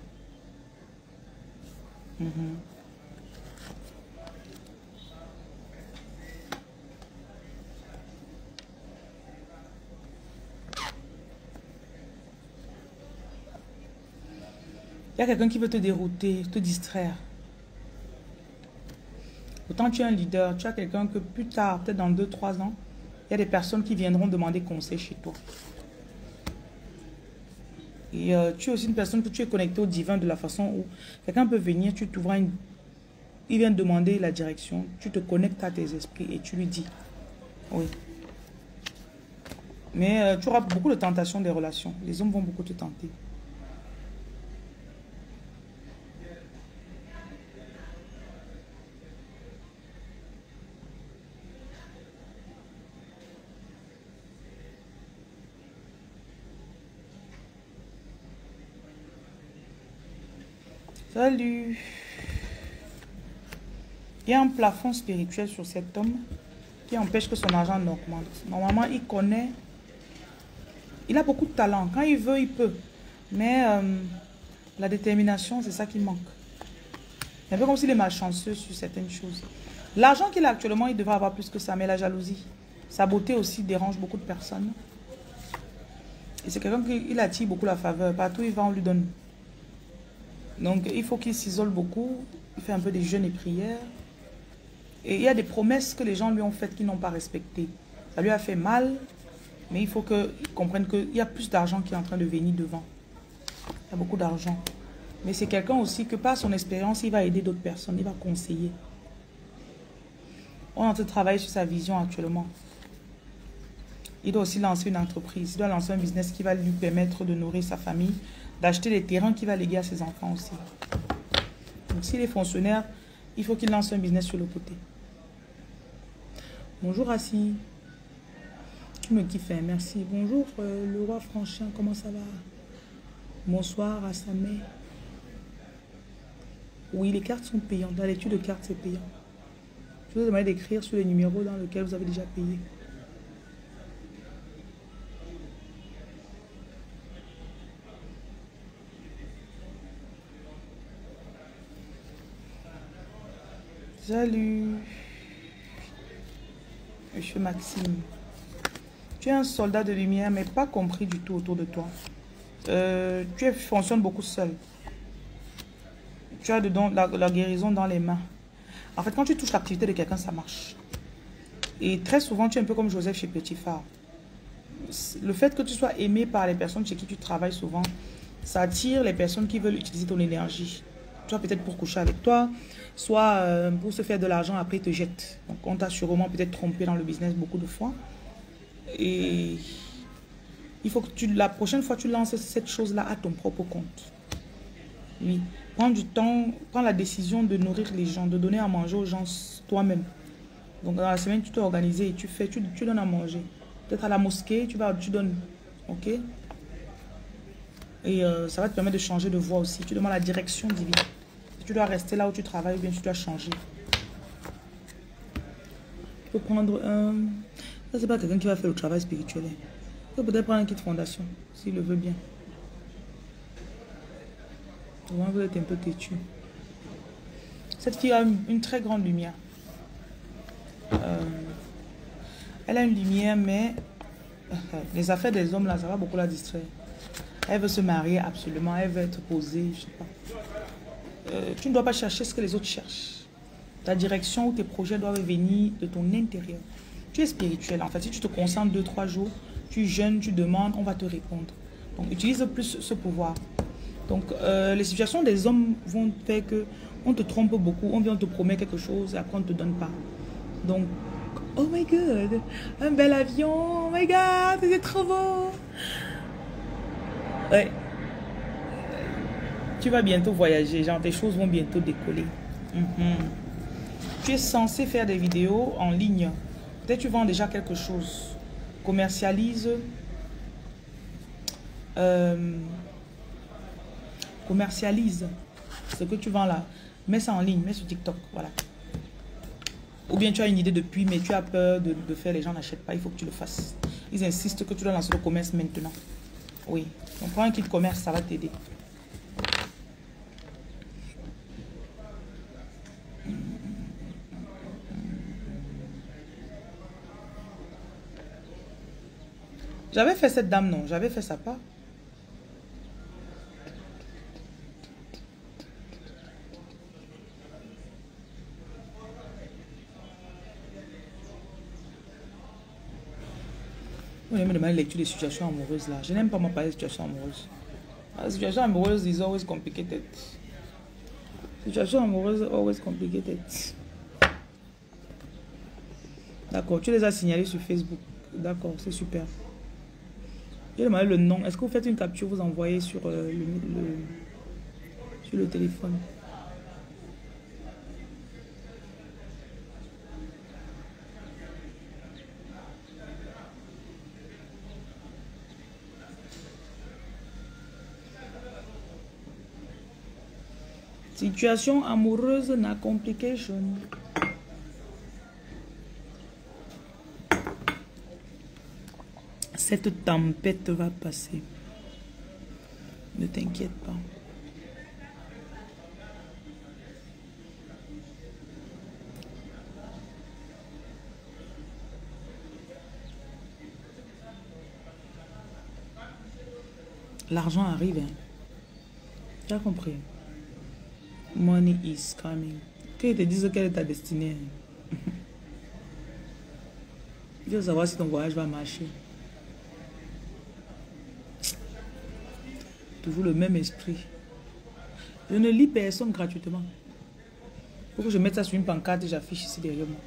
Il y a quelqu'un qui veut te dérouter, te distraire. Pourtant, tu es un leader, tu as quelqu'un que plus tard, peut-être dans 2-3 ans, il y a des personnes qui viendront demander conseil chez toi. Et tu es aussi une personne que tu es connectée au divin de la façon où quelqu'un peut venir, tu t'ouvres, il vient demander la direction, tu te connectes à tes esprits et tu lui dis. Oui. Mais tu auras beaucoup de tentations des relations. Les hommes vont beaucoup te tenter. Salut. Il y a un plafond spirituel sur cet homme qui empêche que son argent n'augmente. Normalement, il connaît. Il a beaucoup de talent. Quand il veut, il peut. Mais la détermination, c'est ça qui manque. C'est un peu comme s'il est malchanceux sur certaines choses. L'argent qu'il a actuellement, il devrait avoir plus que ça. Mais la jalousie, sa beauté aussi dérange beaucoup de personnes. Et c'est quelqu'un qui attire beaucoup la faveur. Partout où il va, on lui donne. Donc, il faut qu'il s'isole beaucoup. Il fait un peu des jeûnes et prières. Et il y a des promesses que les gens lui ont faites qu'ils n'ont pas respectées. Ça lui a fait mal. Mais il faut qu'il comprenne qu'il y a plus d'argent qui est en train de venir devant. Il y a beaucoup d'argent. Mais c'est quelqu'un aussi que par son expérience, il va aider d'autres personnes. Il va conseiller. On est en train de travailler sur sa vision actuellement. Il doit aussi lancer une entreprise. Il doit lancer un business qui va lui permettre de nourrir sa famille, d'acheter des terrains qu'il va léguer à ses enfants aussi. Donc s'il est fonctionnaire, il faut qu'il lance un business sur le côté. Bonjour Assi. Tu me kiffes, hein? Merci. Bonjour le roi Franchin, comment ça va? Bonsoir à sa mère. Oui, les cartes sont payantes. La lecture de cartes, c'est payant. Je vous demande d'écrire sur les numéros dans lesquels vous avez déjà payé. Salut, Monsieur Maxime. Tu es un soldat de lumière, mais pas compris du tout autour de toi. Tu fonctionnes beaucoup seul. Tu as dedans la guérison dans les mains. En fait, quand tu touches l'activité de quelqu'un, ça marche. Et très souvent, tu es un peu comme Joseph chez Petit Phare. Le fait que tu sois aimé par les personnes chez qui tu travailles souvent, ça attire les personnes qui veulent utiliser ton énergie. Soit peut-être pour coucher avec toi, soit pour se faire de l'argent, après ils te jettent. Donc on t'a sûrement peut-être trompé dans le business beaucoup de fois. Et il faut que la prochaine fois tu lances cette chose-là à ton propre compte. Oui, prends du temps, prends la décision de nourrir les gens, de donner à manger aux gens toi-même. Donc dans la semaine tu t'es organisé et tu donnes à manger. Peut-être à la mosquée, tu donnes, ok? Et ça va te permettre de changer de voie aussi. Tu demandes la direction divine. Tu dois rester là où tu travailles ou bien tu dois changer. Tu peux prendre un... Ça, c'est pas quelqu'un qui va faire le travail spirituel. Tu peux peut-être prendre un kit fondation, s'il le veut bien. Vraiment, vous êtes un peu têtu. Cette fille a une très grande lumière. Elle a une lumière, mais... Les affaires des hommes, là, ça va beaucoup la distraire. Elle veut se marier absolument, elle veut être posée, je ne sais pas. Tu ne dois pas chercher ce que les autres cherchent. Ta direction ou tes projets doivent venir de ton intérieur. Tu es spirituel, en fait. Si tu te concentres 2-3 jours, tu jeûnes, tu demandes, on va te répondre. Donc, utilise plus ce pouvoir. Donc, les situations des hommes vont faire qu'on te trompe beaucoup, on vient te promet quelque chose et après on ne te donne pas. Donc, oh my God, un bel avion, oh my God, c'est trop beau. Ouais. Tu vas bientôt voyager, genre tes choses vont bientôt décoller. Tu es censé faire des vidéos en ligne. Peut-être tu vends déjà quelque chose. Commercialise ce que tu vends là. Mets ça en ligne, mets sur TikTok, voilà. Ou bien tu as une idée depuis, mais tu as peur de faire, les gens n'achètent pas, il faut que tu le fasses. Ils insistent que tu dois lancer le commerce maintenant. Oui, donc prends un kit commerce, ça va t'aider. J'avais fait cette dame, non, j'avais fait ça pas. venez me demander lecture des situations amoureuses là. Je n'aime pas me parler de situations amoureuses. La situation amoureuse is always complicated. Situation amoureuse always complicated. D'accord, tu les as signalés sur Facebook. D'accord, c'est super. Je demande le nom. Est-ce que vous faites une capture, vous envoyez sur le téléphone? Situation amoureuse na complication. Cette tempête va passer. Ne t'inquiète pas. L'argent arrive. Hein? Tu as compris? Money is coming. Qu'ils te disent quelle est ta destinée. Je veux savoir si ton voyage va marcher. Toujours le même esprit. Je ne lis personne gratuitement. Faut que je mette ça sur une pancarte et j'affiche ici derrière moi.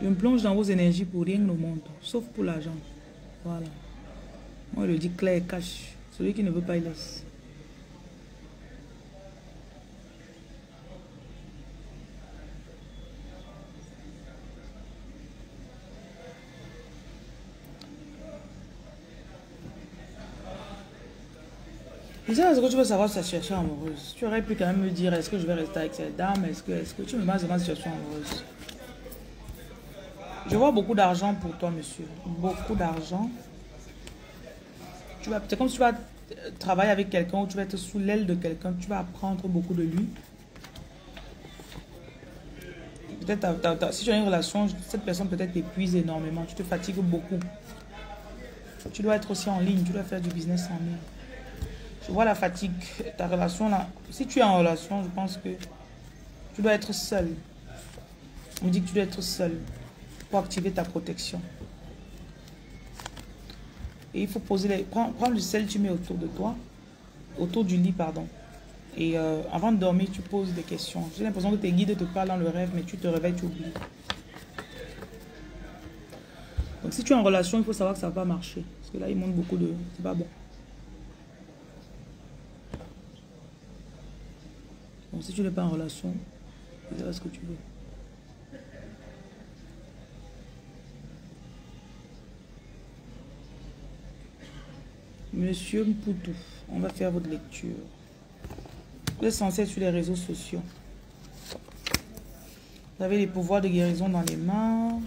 Je me plonge dans vos énergies pour rien au monde, sauf pour l'argent. Voilà. Moi, je le dis clair et cash. Celui qui ne veut pas, il laisse. Est-ce que tu veux savoir sa situation amoureuse? Tu aurais pu quand même me dire, est-ce que je vais rester avec cette dame? Est-ce que tu me demandes ma situation amoureuse? Je vois beaucoup d'argent pour toi, monsieur. Beaucoup d'argent. C'est comme si tu vas travailler avec quelqu'un ou tu vas être sous l'aile de quelqu'un. Tu vas apprendre beaucoup de lui. Peut-être si tu as une relation, cette personne peut-être t'épuise énormément. Tu te fatigues beaucoup. Tu dois être aussi en ligne. Tu dois faire du business en ligne. Je vois la fatigue, ta relation là. Si tu es en relation, je pense que tu dois être seul. On dit que tu dois être seul pour activer ta protection. Et il faut poser les... Prends le sel, tu mets autour de toi. Autour du lit, pardon. Et avant de dormir, tu poses des questions. J'ai l'impression que tes guides te parlent dans le rêve, mais tu te réveilles, tu oublies. Donc si tu es en relation, il faut savoir que ça va marcher. Parce que là, il montre beaucoup de... C'est pas bon. Donc, si tu n'es pas en relation, tu verras ce que tu veux. Monsieur Poutou, on va faire votre lecture. Vous êtes censé être sur les réseaux sociaux. Vous avez les pouvoirs de guérison dans les mains.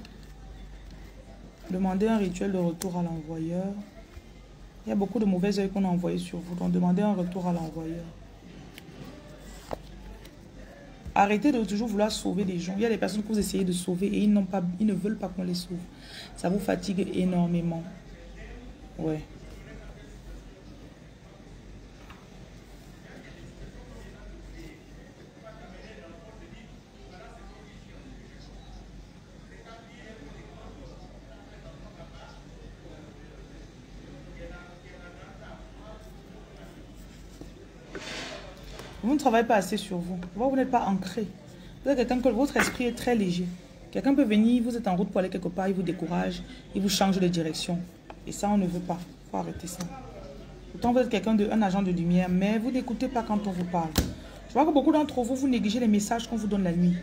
Demandez un rituel de retour à l'envoyeur. Il y a beaucoup de mauvais œils qu'on a envoyés sur vous. Donc, demandez un retour à l'envoyeur. Arrêtez de toujours vouloir sauver des gens. Il y a des personnes que vous essayez de sauver et ils ne veulent pas qu'on les sauve. Ça vous fatigue énormément. Ouais. Vous ne travaillez pas assez sur vous. Vous n'êtes pas ancré. Vous êtes quelqu'un que votre esprit est très léger. Quelqu'un peut venir, vous êtes en route pour aller quelque part, il vous décourage, il vous change de direction. Et ça, on ne veut pas. Il faut arrêter ça. Pourtant, vous êtes quelqu'un d'un agent de lumière, mais vous n'écoutez pas quand on vous parle. Je vois que beaucoup d'entre vous, vous négligez les messages qu'on vous donne la nuit.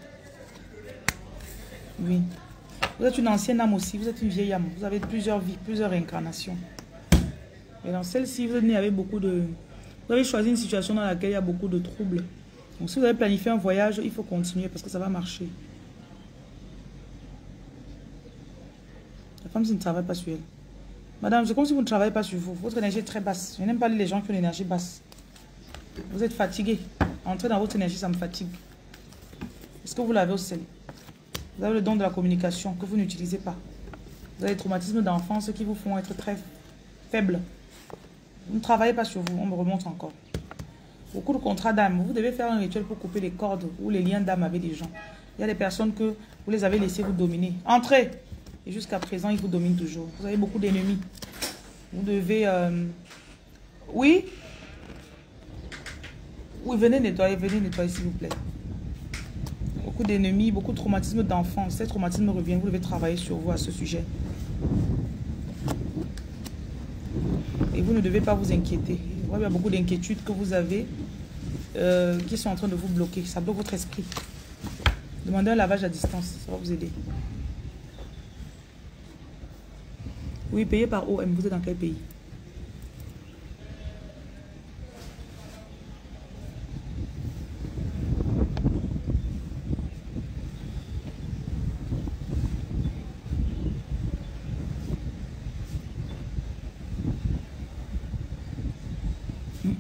Oui. Vous êtes une ancienne âme aussi, vous êtes une vieille âme. Vous avez plusieurs vies, plusieurs réincarnations. Et dans celle-ci, vous êtes né avec beaucoup de... Vous avez choisi une situation dans laquelle il y a beaucoup de troubles. Donc si vous avez planifié un voyage, il faut continuer parce que ça va marcher. La femme, ça ne travaille pas sur elle. Madame, c'est comme si vous ne travaillez pas sur vous. Votre énergie est très basse. Je n'aime pas les gens qui ont l'énergie basse. Vous êtes fatigué. Entrer dans votre énergie, ça me fatigue. Est-ce que vous l'avez au sel? Vous avez le don de la communication que vous n'utilisez pas. Vous avez des traumatismes d'enfance qui vous font être très faible. Vous ne travaillez pas sur vous, on me remonte encore. Beaucoup de contrats d'âme, vous devez faire un rituel pour couper les cordes ou les liens d'âme avec les gens. Il y a des personnes que vous les avez laissées vous dominer. Entrez, Et jusqu'à présent, il vous domine toujours. Vous avez beaucoup d'ennemis. Vous devez... Oui? Oui, venez nettoyer s'il vous plaît. Beaucoup d'ennemis, beaucoup de traumatismes d'enfance. Ces traumatismes reviennent, vous devez travailler sur vous à ce sujet. Et vous ne devez pas vous inquiéter. Il y a beaucoup d'inquiétudes que vous avez qui sont en train de vous bloquer. Ça bloque votre esprit. Demandez un lavage à distance, ça va vous aider. Oui, payez par OM, vous êtes dans quel pays?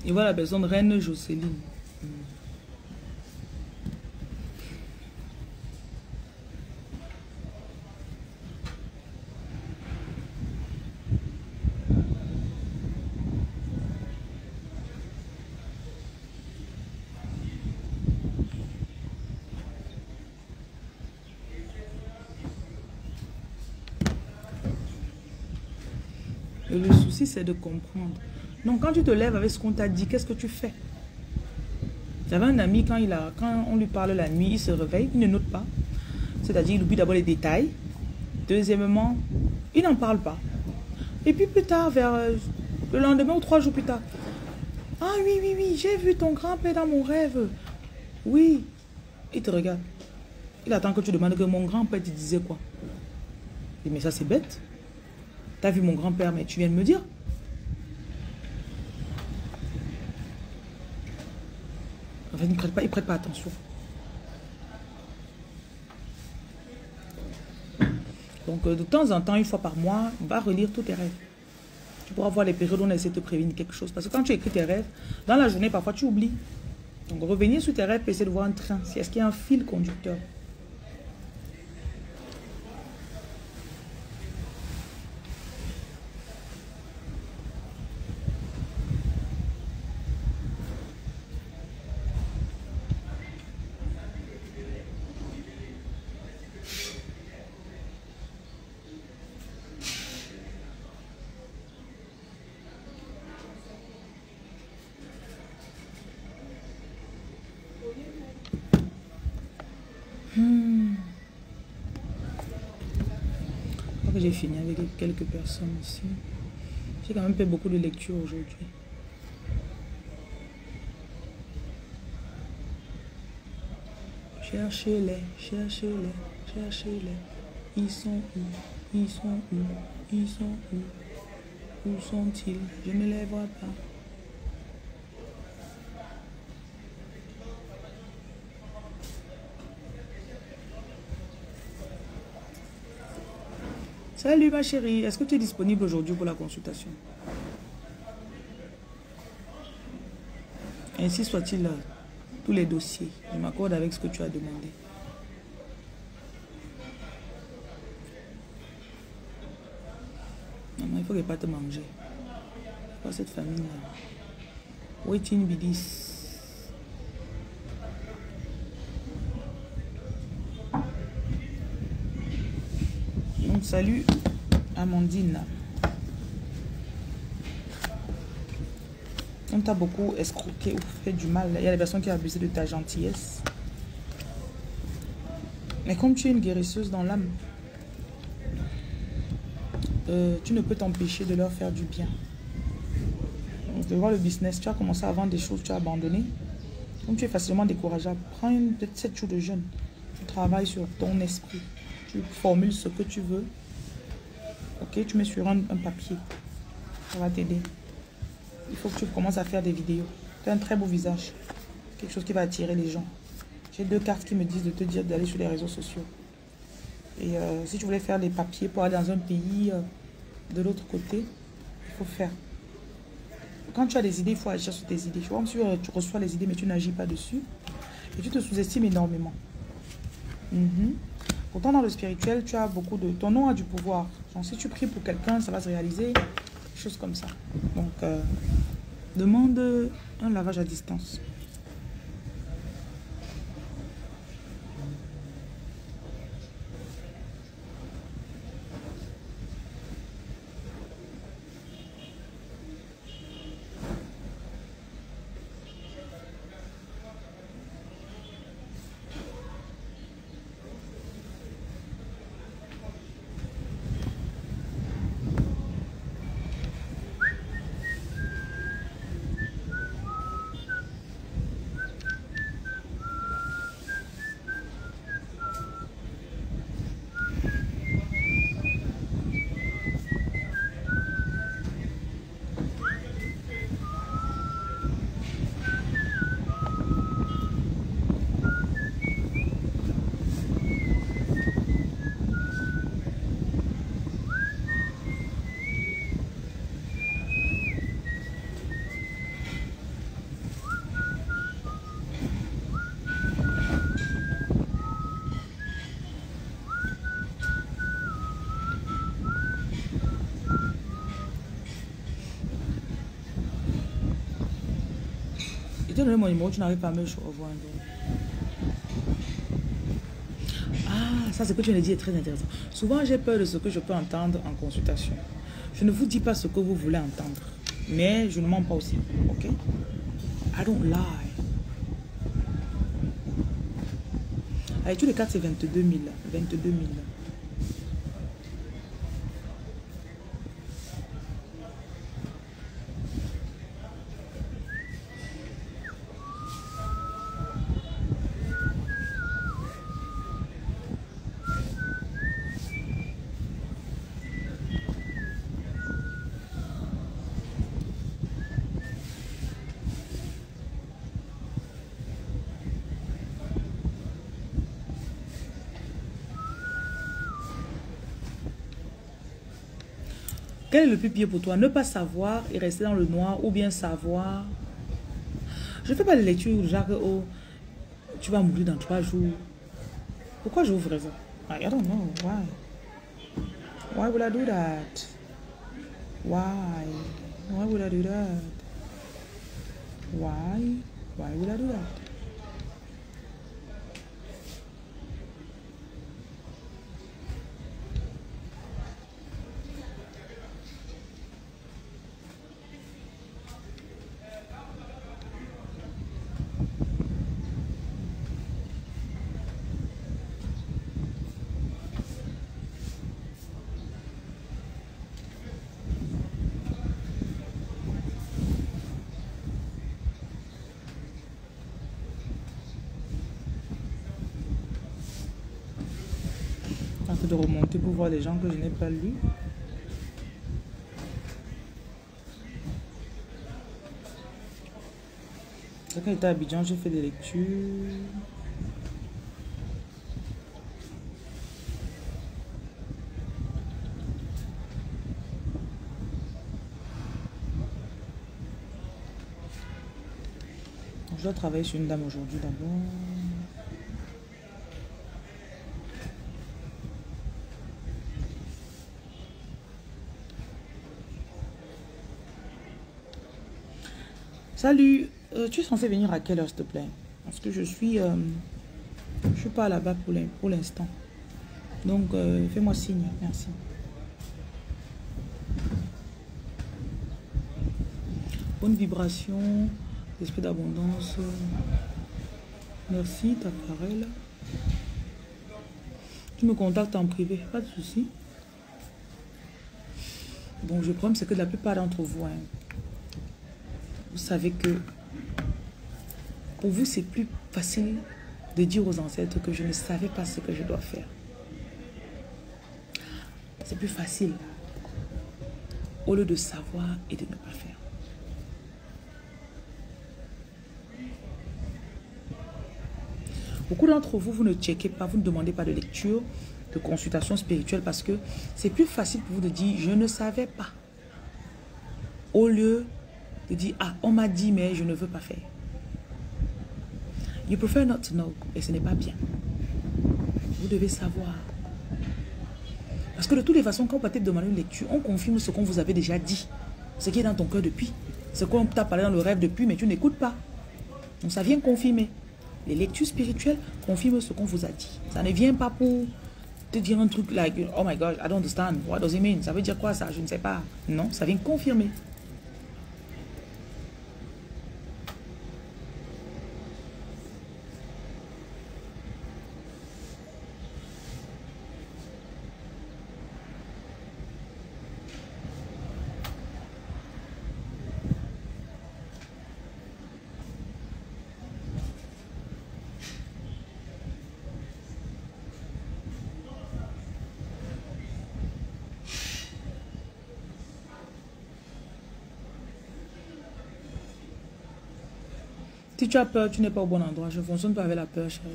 Et voilà la personne, Reine Jocelyne. Et le souci, c'est de comprendre. Donc, quand tu te lèves avec ce qu'on t'a dit, qu'est-ce que tu fais? J'avais un ami, quand on lui parle la nuit, il se réveille, il ne note pas. C'est-à-dire, il oublie d'abord les détails. Deuxièmement, il n'en parle pas. Et puis plus tard, vers le lendemain ou 3 jours plus tard, « Ah oui, j'ai vu ton grand-père dans mon rêve. » Oui, il te regarde. Il attend que tu demandes que mon grand-père te disait quoi. Il dit, mais ça c'est bête. Tu as vu mon grand-père, mais tu viens de me dire. Il ne prête pas attention. Donc, de temps en temps, une fois par mois, on va relire tous tes rêves. Tu pourras voir les périodes où on essaie de te prévenir quelque chose. Parce que quand tu écris tes rêves, dans la journée, parfois, tu oublies. Donc, revenir sur tes rêves et essayer de voir un train. Est-ce qu'il y a un fil conducteur? J'ai fini avec quelques personnes ici. J'ai quand même fait beaucoup de lectures aujourd'hui. Cherchez-les, cherchez-les, cherchez-les. Ils sont où? Ils sont où? Ils sont où? Où sont-ils? Je ne les vois pas. Salut ma chérie, est-ce que tu es disponible aujourd'hui pour la consultation? Ainsi soit-il, tous les dossiers. Je m'accorde avec ce que tu as demandé. Maman, il faut qu'elle ne te manger. Pas cette famille-là. Waiting bidis. Salut Amandine. On t'a beaucoup escroqué ou fait du mal. Il y a des personnes qui ont abusé de ta gentillesse. Mais comme tu es une guérisseuse dans l'âme, tu ne peux t'empêcher de leur faire du bien. Tu vois le business, tu as commencé à vendre des choses, tu as abandonné. Comme tu es facilement décourageable, prends peut-être 7 jours de jeûne. Tu travailles sur ton esprit. Tu formules ce que tu veux. Ok, tu mets sur un papier. Ça va t'aider. Il faut que tu commences à faire des vidéos. Tu as un très beau visage. Quelque chose qui va attirer les gens. J'ai 2 cartes qui me disent de te dire d'aller sur les réseaux sociaux. Et si tu voulais faire des papiers pour aller dans un pays de l'autre côté, il faut faire. Quand tu as des idées, il faut agir sur tes idées. Tu vois, tu reçois les idées, mais tu n'agis pas dessus. Et tu te sous-estimes énormément. Pourtant, dans le spirituel, tu as beaucoup de... Ton nom a du pouvoir. Genre, si tu pries pour quelqu'un, ça va se réaliser. Des choses comme ça. Donc, demande un lavage à distance. t'ai donné mon numéro, tu n'arrives pas à me rejoindre. Ah, ça, ce que tu me dis est très intéressant. Souvent, j'ai peur de ce que je peux entendre en consultation. Je ne vous dis pas ce que vous voulez entendre, mais je ne mens pas aussi, ok? I don't lie. Avec tous les cartes, c'est 22 000. 22 000. Quel est le plus pire pour toi? Ne pas savoir et rester dans le noir ou bien savoir? Je ne fais pas de lecture, genre, oh, tu vas mourir dans 3 jours. Pourquoi j'ouvre ça? I don't know, why? Why would I do that? Why? Why would I do that? Why? Why would I do that? De remonter pour voir les gens que je n'ai pas lus. Quand j'étais à Abidjan, j'ai fait des lectures. Je dois travailler sur une dame aujourd'hui d'abord. Salut, tu es censé venir à quelle heure s'il te plaît? Parce que je suis pas là-bas pour l'instant. Donc fais-moi signe, merci. Bonne vibration, esprit d'abondance. Merci, ta parole. Tu me contactes en privé, pas de souci. Bon, je promets c'est que la plupart d'entre vous. Hein, vous savez que pour vous, c'est plus facile de dire aux ancêtres que je ne savais pas ce que je dois faire. C'est plus facile au lieu de savoir et de ne pas faire. Beaucoup d'entre vous, vous ne checkez pas, vous ne demandez pas de lecture, de consultation spirituelle parce que c'est plus facile pour vous de dire « je ne savais pas » au lieu de dire, ah, on m'a dit, mais je ne veux pas faire. You prefer not to know, et ce n'est pas bien. Vous devez savoir. Parce que de toutes les façons, quand vous partez demander une lecture, on confirme ce qu'on vous avait déjà dit, ce qui est dans ton cœur depuis, ce qu'on t'a parlé dans le rêve depuis, mais tu n'écoutes pas. Donc ça vient confirmer. Les lectures spirituelles confirment ce qu'on vous a dit. Ça ne vient pas pour te dire un truc like, oh my God, I don't understand, what does it mean? Ça veut dire quoi ça? Je ne sais pas. Non, ça vient confirmer. Si tu as peur, tu n'es pas au bon endroit. Je ne fonctionne pas avec la peur, chérie.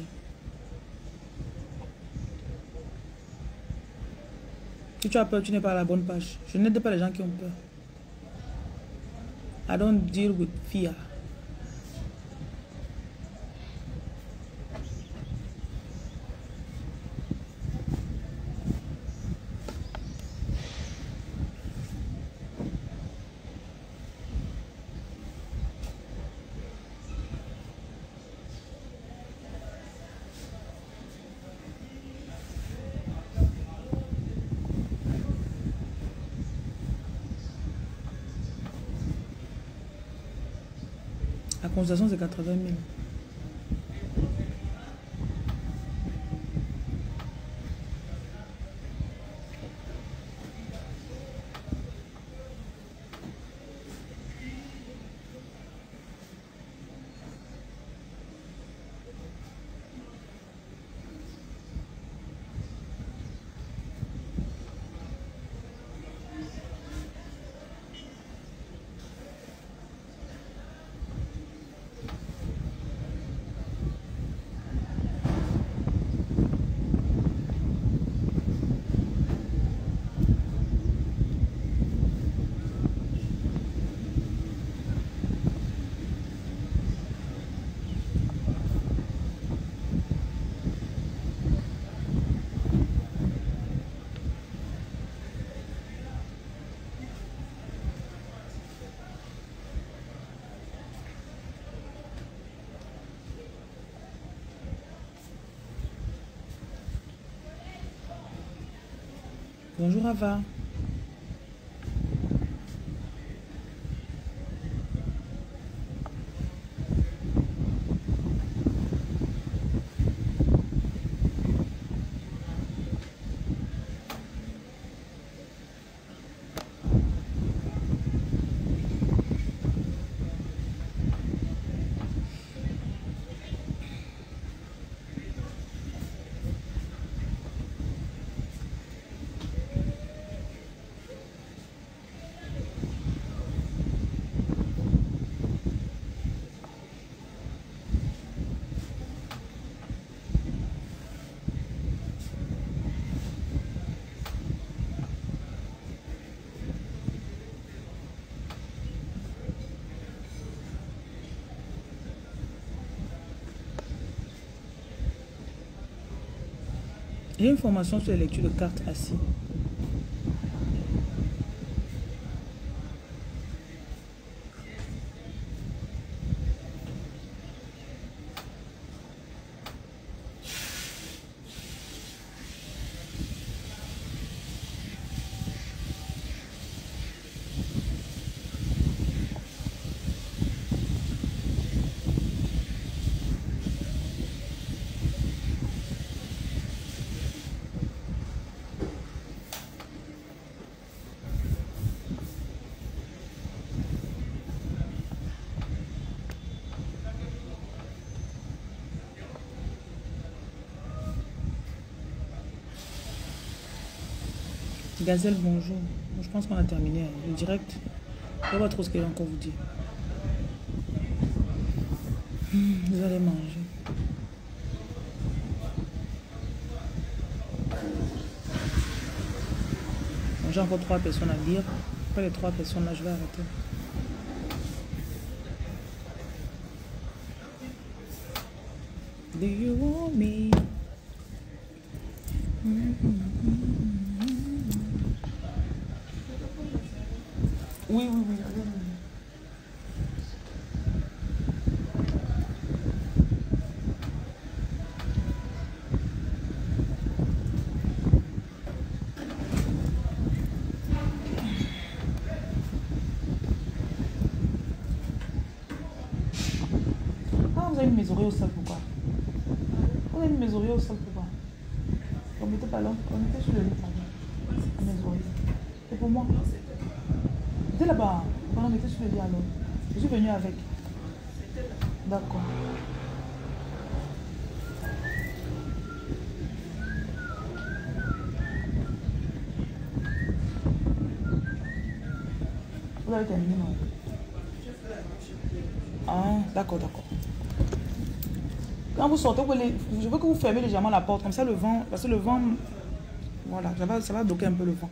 Si tu as peur, tu n'es pas à la bonne page. Je n'aide pas les gens qui ont peur. I don't deal with fear. consultation, c'est 80 000. Bonjour Ava. J'ai une formation sur la lecture de cartes assis. Gazelle, bonjour. Je pense qu'on a terminé le direct. On va voir trop ce qu'elle a encore vous dit. Vous allez manger. Bon, j'ai encore 3 personnes à lire. Après les 3 personnes là, je vais arrêter. Do you want me? Mes oreilles au sol, pourquoi? On a mis mes oreilles au sol, pourquoi? On mettait pas là, on mettait sur le lit, pardon. Mes oreilles. C'est pour moi. C'était là-bas, on en mettait sur le lit alors. Je suis venue avec. D'accord. Vous avez terminé, non? Ah, d'accord, d'accord. Quand vous sortez, je veux que vous fermez légèrement la porte, comme ça le vent, parce que le vent, voilà, ça va bloquer un peu le vent.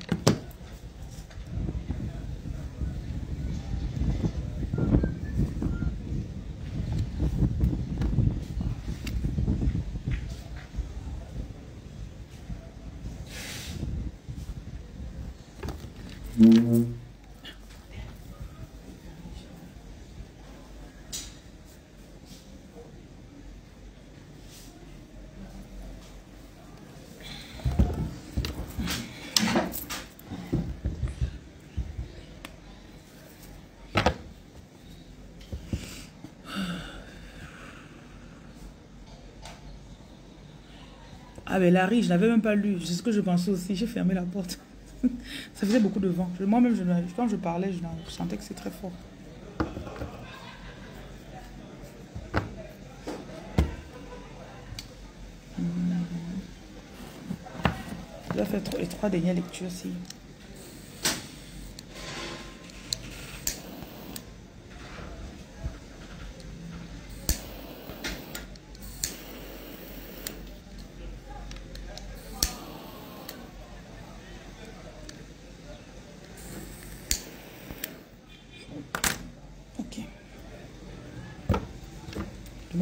Ah ben Larry, je n'avais même pas lu. C'est ce que je pensais aussi. J'ai fermé la porte. Ça faisait beaucoup de vent. Moi-même, quand je parlais, je sentais que c'est très fort. Je dois faire les 3 dernières lectures aussi.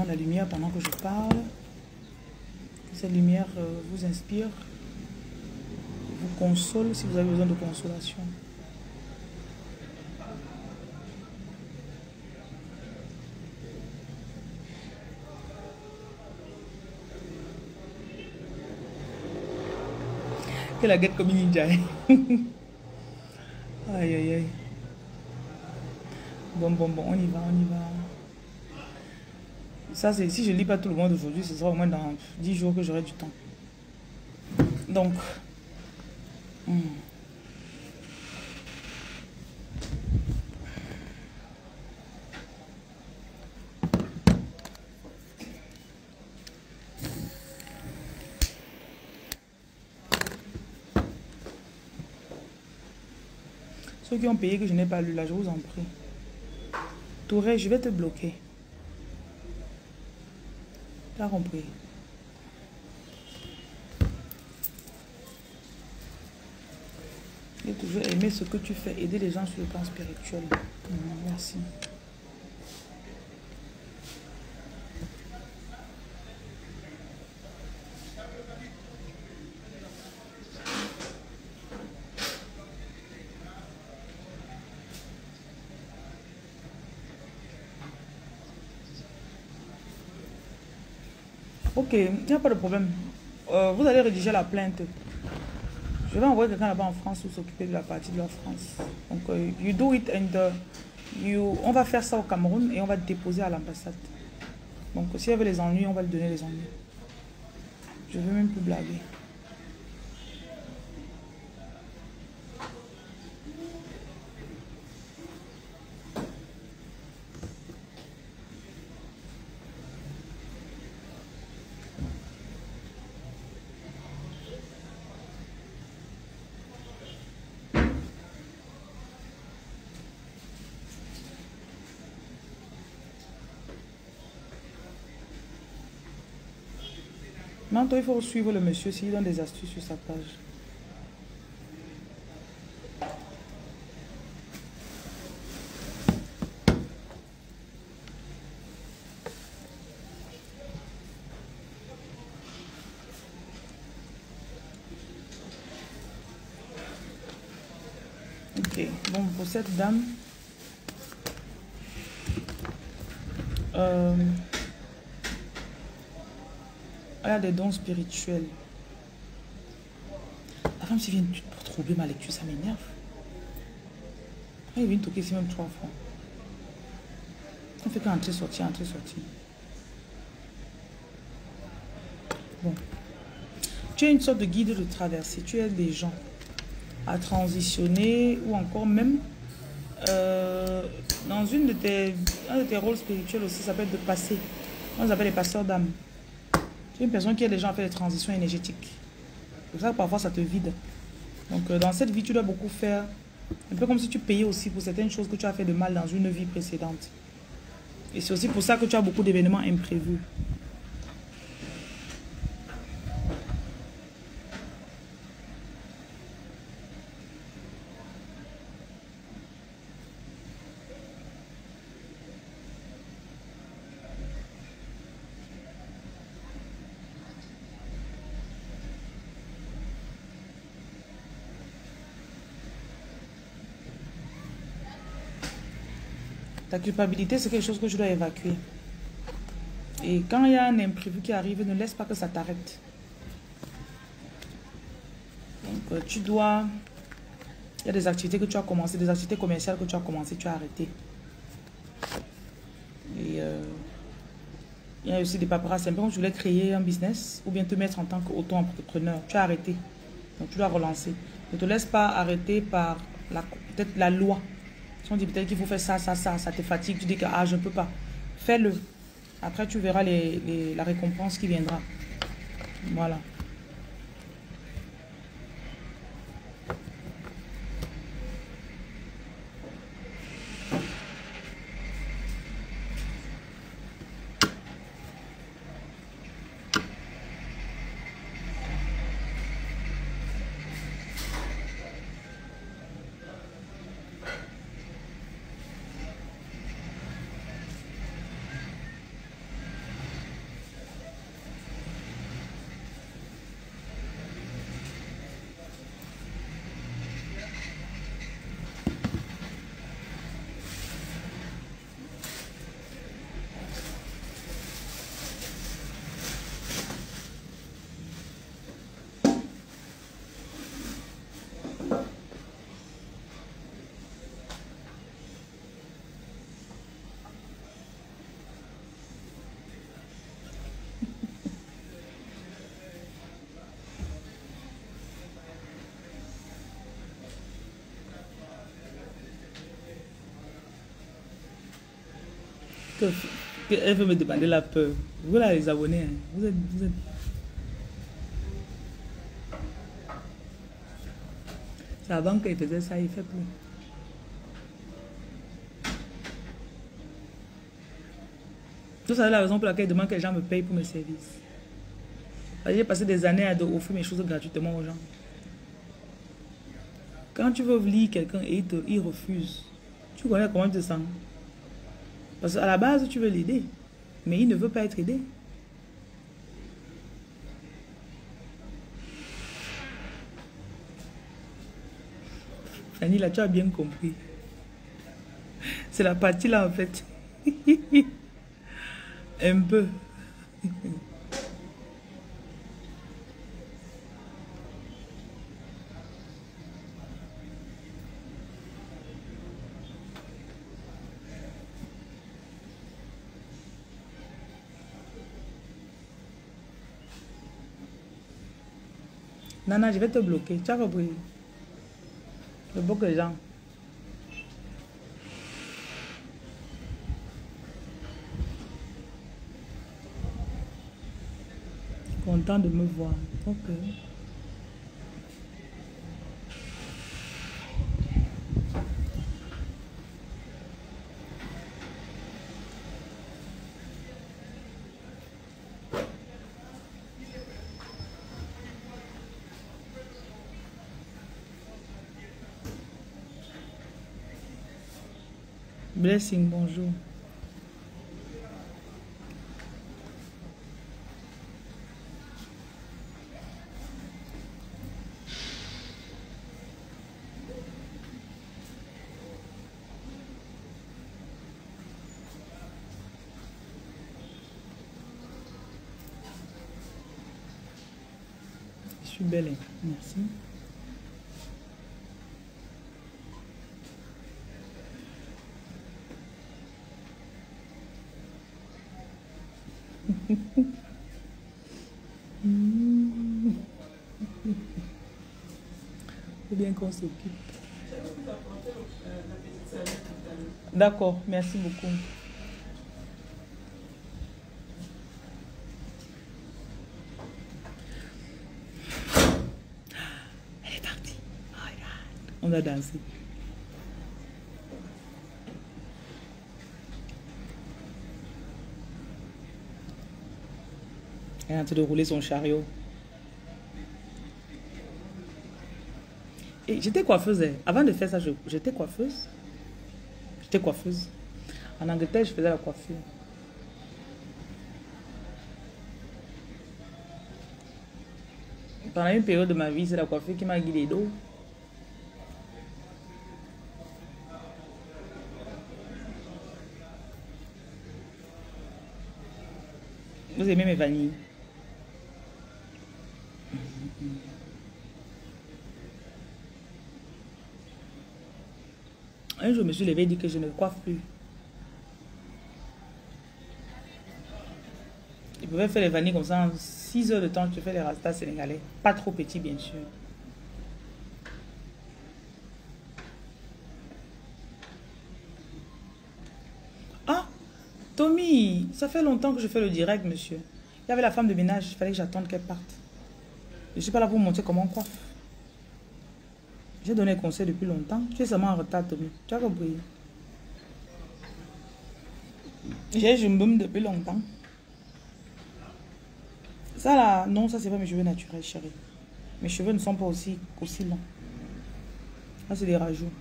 La lumière pendant que je parle, cette lumière vous inspire, vous console si vous avez besoin de consolation. Que la guette comme une ninja. Aïe aïe aïe. Bon, on y va. Ça, c'est si je ne lis pas tout le monde aujourd'hui, ce sera au moins dans 10 jours que j'aurai du temps. Donc, ceux qui ont payé que je n'ai pas lu, là, je vous en prie. Touré, je vais te bloquer. T'as compris. J'ai toujours aimé ce que tu fais, aider les gens sur le plan spirituel. Merci. Okay. Il n'y a pas de problème. Vous allez rédiger la plainte. Je vais envoyer quelqu'un là-bas en France pour s'occuper de la partie de la France. Donc, you do it and on va faire ça au Cameroun et on va déposer à l'ambassade. Donc, s'il y avait les ennuis, on va lui donner les ennuis. Je ne veux même plus blaguer. Maintenant, il faut suivre le monsieur s'il donne des astuces sur sa page. Ok, bon, pour cette dame, elle a des dons spirituels. La femme, s'il vient pour troubler ma lecture, ça m'énerve. Elle vient toquer ici même 3 fois. On fait qu'entrer, sortir, entrer, sortir. Bon. Tu es une sorte de guide de traversée. Tu aides les gens à transitionner ou encore même dans un de tes rôles spirituels aussi, ça peut être de passer. On les appelle les passeurs d'âme. Tu es une personne qui aide les gens à faire des transitions énergétiques. C'est pour ça que parfois ça te vide. Donc dans cette vie, tu dois beaucoup faire. Un peu comme si tu payais aussi pour certaines choses que tu as fait de mal dans une vie précédente. Et c'est aussi pour ça que tu as beaucoup d'événements imprévus. La culpabilité, c'est quelque chose que je dois évacuer. Et quand il y a un imprévu qui arrive, ne laisse pas que ça t'arrête. Donc, tu dois... Il y a des activités que tu as commencées, des activités commerciales que tu as commencées, tu as arrêté. Et Il y a aussi des paparazzi. Quand tu voulais créer un business ou bien te mettre en tant qu'auto-entrepreneur, tu as arrêté. Donc tu dois relancer. Ne te laisse pas arrêter par peut-être la loi. Si on dit peut-être qu'il faut faire ça, ça, ça, ça te fatigue, tu dis que ah, je ne peux pas. Fais-le. Après, tu verras la récompense qui viendra. Voilà. Elle veut me demander la peur. Vous là les abonnés, hein. Vous êtes... C'est avant qu'il faisait ça, il fait plus. Tout ça, c'est la raison pour laquelle il demande que les gens me payent pour mes services. J'ai passé des années à offrir mes choses gratuitement aux gens. Quand tu veux lire quelqu'un et il refuse, tu connais comment tu te sens. Parce qu'à la base, tu veux l'aider, mais il ne veut pas être aidé. Fanny, là, tu as bien compris. C'est la partie là, en fait. Un peu. Nana, je vais te bloquer. Tu as compris? Je bloque les gens. Content de me voir. Ok. Blessing, bonjour. Je suis belle, merci. Faut bien qu'on s'occupe. D'accord, merci beaucoup. Elle est partie. On a dansé. Elle est en train de rouler son chariot. Et j'étais coiffeuse. Avant de faire ça, j'étais coiffeuse. J'étais coiffeuse. En Angleterre, je faisais la coiffure. Pendant une période de ma vie, c'est la coiffure qui m'a guidée d'eau. Vous aimez mes vanilles? Un jour, je me suis levée et dit que je ne coiffe plus. Tu pouvais faire les vanilles comme ça en 6 heures de temps, tu fais les rastas sénégalais. Pas trop petits, bien sûr. Ah, Tommy, ça fait longtemps que je fais le direct, monsieur. Il y avait la femme de ménage, il fallait que j'attende qu'elle parte. Je ne suis pas là pour vous montrer comment on coiffe. J'ai donné conseil depuis longtemps. Tu es seulement en retard, Tommy. Tu as compris. J'ai jumboum depuis longtemps. Ça là, non, ça c'est pas mes cheveux naturels, chérie. Mes cheveux ne sont pas aussi longs. Là, c'est des rajouts.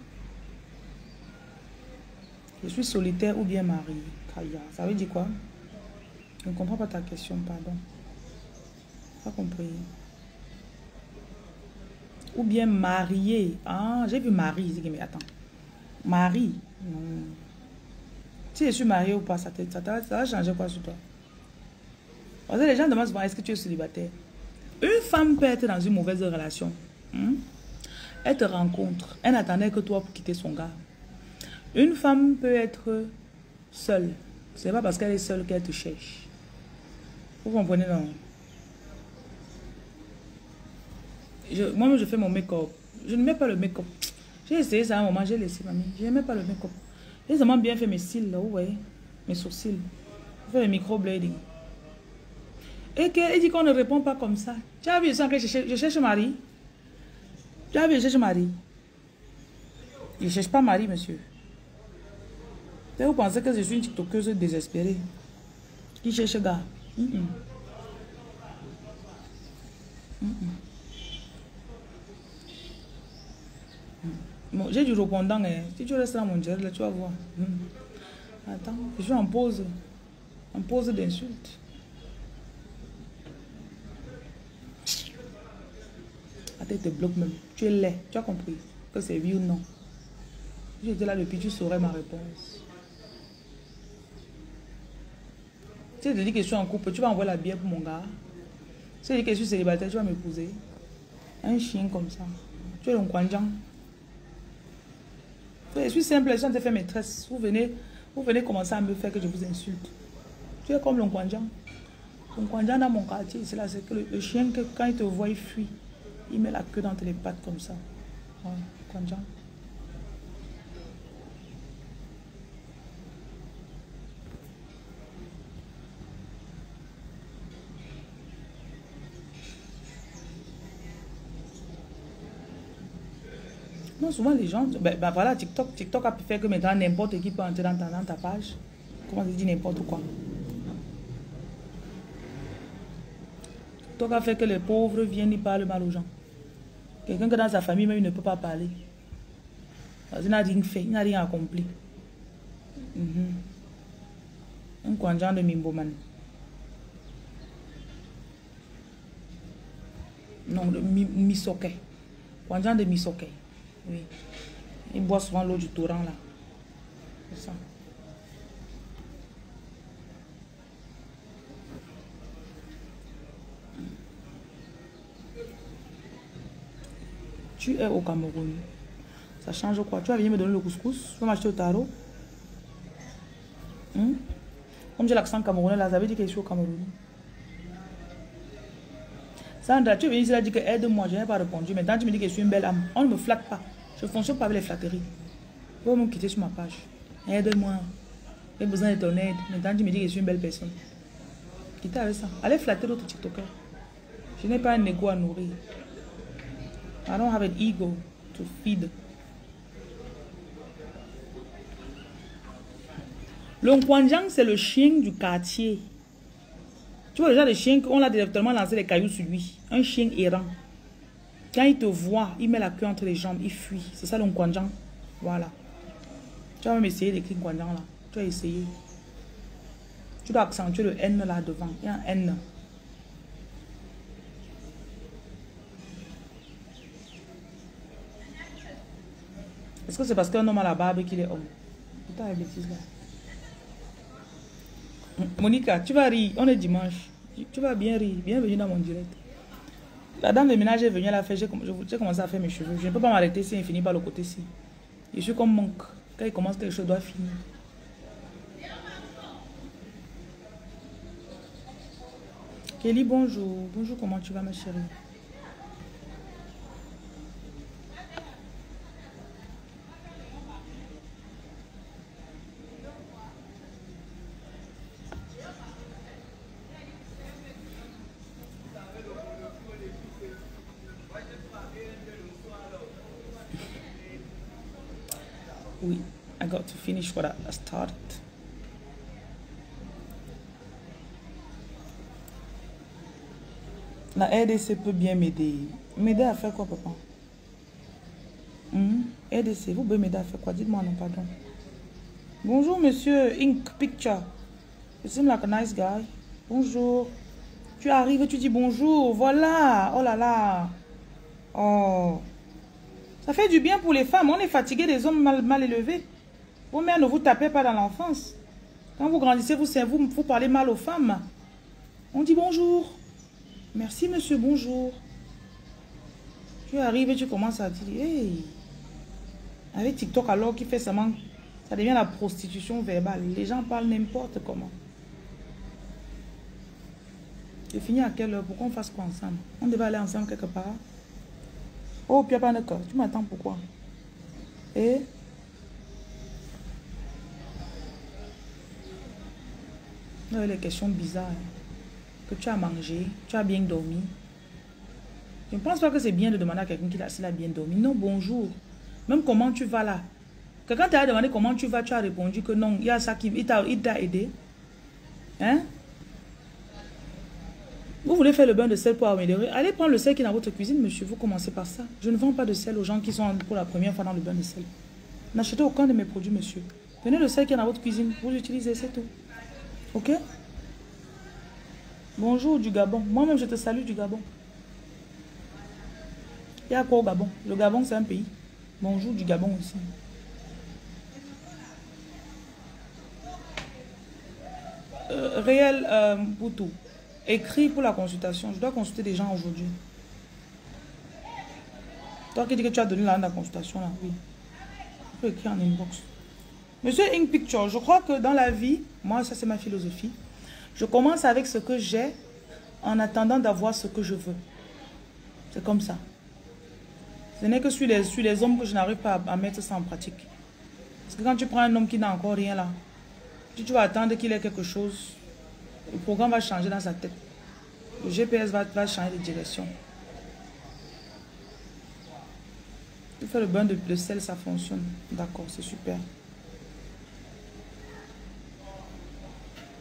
Je suis solitaire ou bien mariée. Kaya, ça veut dire quoi? Je ne comprends pas ta question, pardon. Pas compris. Ou bien mariée. Ah, j'ai vu Marie. Mais attends. Marie. Non. Si je suis mariée ou pas, ça va changer quoi sur toi? Parce que les gens demandent souvent, est-ce que tu es célibataire? Une femme peut être dans une mauvaise relation. Hein? Elle te rencontre. Elle n'attendait que toi pour quitter son gars. Une femme peut être seule. Ce n'est pas parce qu'elle est seule qu'elle te cherche. Vous comprenez, non? Moi-même, je fais mon make-up. Je ne mets pas le make-up. J'ai essayé ça à un moment, j'ai laissé, mamie. Je n'aimais pas le make-up. J'ai seulement bien fait mes cils, là, vous voyez. Mes sourcils. Je fais le micro-blading. Et qu'elle dit qu'on ne répond pas comme ça. Tu as vu, je cherche Marie. Tu as vu, je cherche Marie. Je ne cherche pas Marie, monsieur. Et vous pensez que je suis une tiktokeuse désespérée qui cherche gars. Bon, j'ai du répondant. Hein. Si tu restes là, mon dieu, là, tu vas voir. Attends, je suis en pause. En pause d'insultes. La tête te bloque même. Tu es laid. Tu as compris que c'est oui ou non. Si j'étais là depuis, tu saurais ma réponse. Si je te dis que je suis en couple, tu vas envoyer la bière pour mon gars. Si je te dis que je suis célibataire, tu vas m'épouser. Un chien comme ça. Tu es un Kwanjang. Je suis simple, je te fais maîtresse. Vous venez commencer à me faire que je vous insulte. Tu es comme le Kwanjang. Le Kwanjang dans mon quartier, c'est là, c'est que le chien, que, quand il te voit, il fuit. Il met la queue dans tes pattes comme ça. Ouais, Kwanjang. Non, souvent les gens... Ben voilà, TikTok a pu faire que maintenant n'importe qui peut entrer dans ta page. Comment tu dis n'importe quoi? TikTok a fait que les pauvres viennent, ils parlent mal aux gens. Quelqu'un que dans sa famille, même, il ne peut pas parler. Parce qu'il n'a rien fait, il n'a rien accompli. Un Kwanjang de Mimboman. Non, de Misokey. Kwanjang de Misokey. Oui. Il boit souvent l'eau du torrent là. C'est ça. Tu es au Cameroun. Ça change quoi? Tu vas venir me donner le couscous? Tu vas m'acheter au tarot? Hein? Comme j'ai l'accent camerounais là, ça veut dire que je suis au Cameroun. Sandra, tu es venue ici, elle a dit que aide-moi, je n'ai pas répondu. Maintenant, tu me dis que je suis une belle âme. On ne me flatte pas. Je ne fonctionne pas avec les flatteries. Tu vas me quitter sur ma page. Aide-moi. J'ai besoin de ton aide. Maintenant, tu me dis que je suis une belle personne. Quittez avec ça. Allez flatter l'autre TikToker. Je n'ai pas un ego à nourrir. I don't have an ego to feed. Le Kwanjang, c'est le chien du quartier. Tu vois, le genre de chien qu'on l'a directement lancé les cailloux sur lui. Un chien errant. Quand il te voit, il met la queue entre les jambes, il fuit. C'est ça le Kwanjang. Voilà. Tu as même essayé d'écrire Kwanjang là. Tu as essayé. Tu dois accentuer le N là devant. Il y a un N. Est-ce que c'est parce qu'un homme a la barbe qu'il est homme? Putain, les bêtises là. Monica, tu vas rire, on est dimanche. Tu vas bien rire, bienvenue dans mon direct. La dame de ménage est venue, elle a fait, j'ai commencé à faire mes cheveux. Je ne peux pas m'arrêter si elle finit par le côté-ci. Je suis comme Monk. Quand il commence quelque chose, doit finir. Kelly, bonjour. Bonjour, comment tu vas, ma chérie? Oui, I got to finish what I started. La RDC peut bien m'aider. M'aider à faire quoi, papa? RDC, vous pouvez m'aider à faire quoi? Dites-moi, non, pardon. Bonjour, monsieur Inc Picture. You seem like a nice guy. Bonjour. Tu arrives et tu dis bonjour. Voilà. Oh là là. Oh. Ça fait du bien pour les femmes. On est fatigué des hommes mal élevés. Vos mères ne vous tapez pas dans l'enfance. Quand vous grandissez, vous parlez mal aux femmes. On dit bonjour. Merci, monsieur, bonjour. Tu arrives et tu commences à dire, hey. Avec TikTok, alors qui fait seulement, ça devient la prostitution verbale. Les gens parlent n'importe comment. C'est fini à quelle heure? Pourquoi on fasse quoi ensemble? On devait aller ensemble quelque part. Oh, Pierre Panaka, tu m'attends pourquoi? Et là, les questions bizarres. Que tu as mangé, tu as bien dormi. Je ne pense pas que c'est bien de demander à quelqu'un s'il a bien dormi. Non, bonjour. Même comment tu vas là. Quelqu'un t'a demandé comment tu vas, tu as répondu que non, il y a ça qui t'a aidé. Hein? Vous voulez faire le bain de sel pour améliorer? Allez prendre le sel qui est dans votre cuisine, monsieur. Vous commencez par ça. Je ne vends pas de sel aux gens qui sont pour la première fois dans le bain de sel. N'achetez aucun de mes produits, monsieur. Prenez le sel qui est dans votre cuisine. Vous l'utilisez, c'est tout. Ok? Bonjour du Gabon. Moi-même, je te salue du Gabon. Il y a quoi au Gabon? Le Gabon, c'est un pays. Bonjour du Gabon aussi. Réel Boutou. Écris pour la consultation. Je dois consulter des gens aujourd'hui. Toi qui dis que tu as donné la consultation, là, oui. Tu peux écrire en inbox. Monsieur Inc Picture, je crois que dans la vie, moi, ça c'est ma philosophie. Je commence avec ce que j'ai en attendant d'avoir ce que je veux. C'est comme ça. Ce n'est que sur les hommes que je n'arrive pas à mettre ça en pratique. Parce que quand tu prends un homme qui n'a encore rien là, tu vas attendre qu'il ait quelque chose, le programme va changer dans sa tête. Le GPS va changer de direction. Tu fais le bain de sel, ça fonctionne. D'accord, c'est super.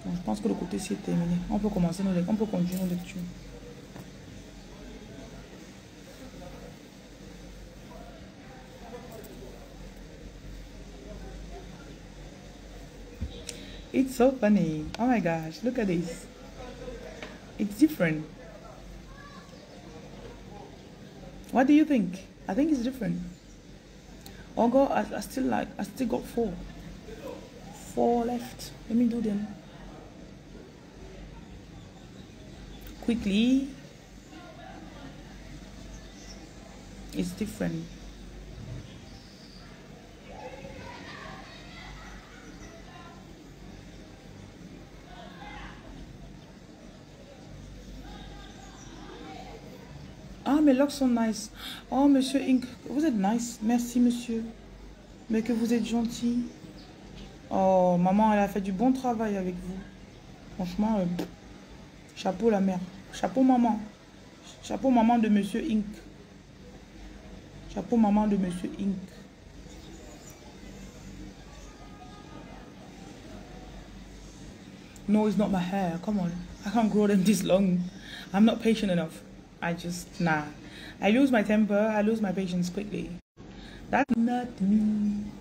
Bon, je pense que le côté-ci est terminé. On peut commencer nos lectures. On peut continuer nos lectures. It's so funny. Oh my gosh, look at this. It's different. What do you think? I think it's different. Oh God, I still got four. Four left. Let me do them. Quickly, it's different. Ah, mes locks sont nice. Oh, monsieur Inc, vous êtes nice. Merci, monsieur. Mais que vous êtes gentil. Oh, maman, elle a fait du bon travail avec vous. Franchement, chapeau la mère. Chapeau maman. Chapeau maman de monsieur Inc. Chapeau maman de monsieur Inc. No, it's not my hair. Come on. I can't grow them this long. I'm not patient enough. I just, nah. I lose my temper. I lose my patience quickly. That's not me.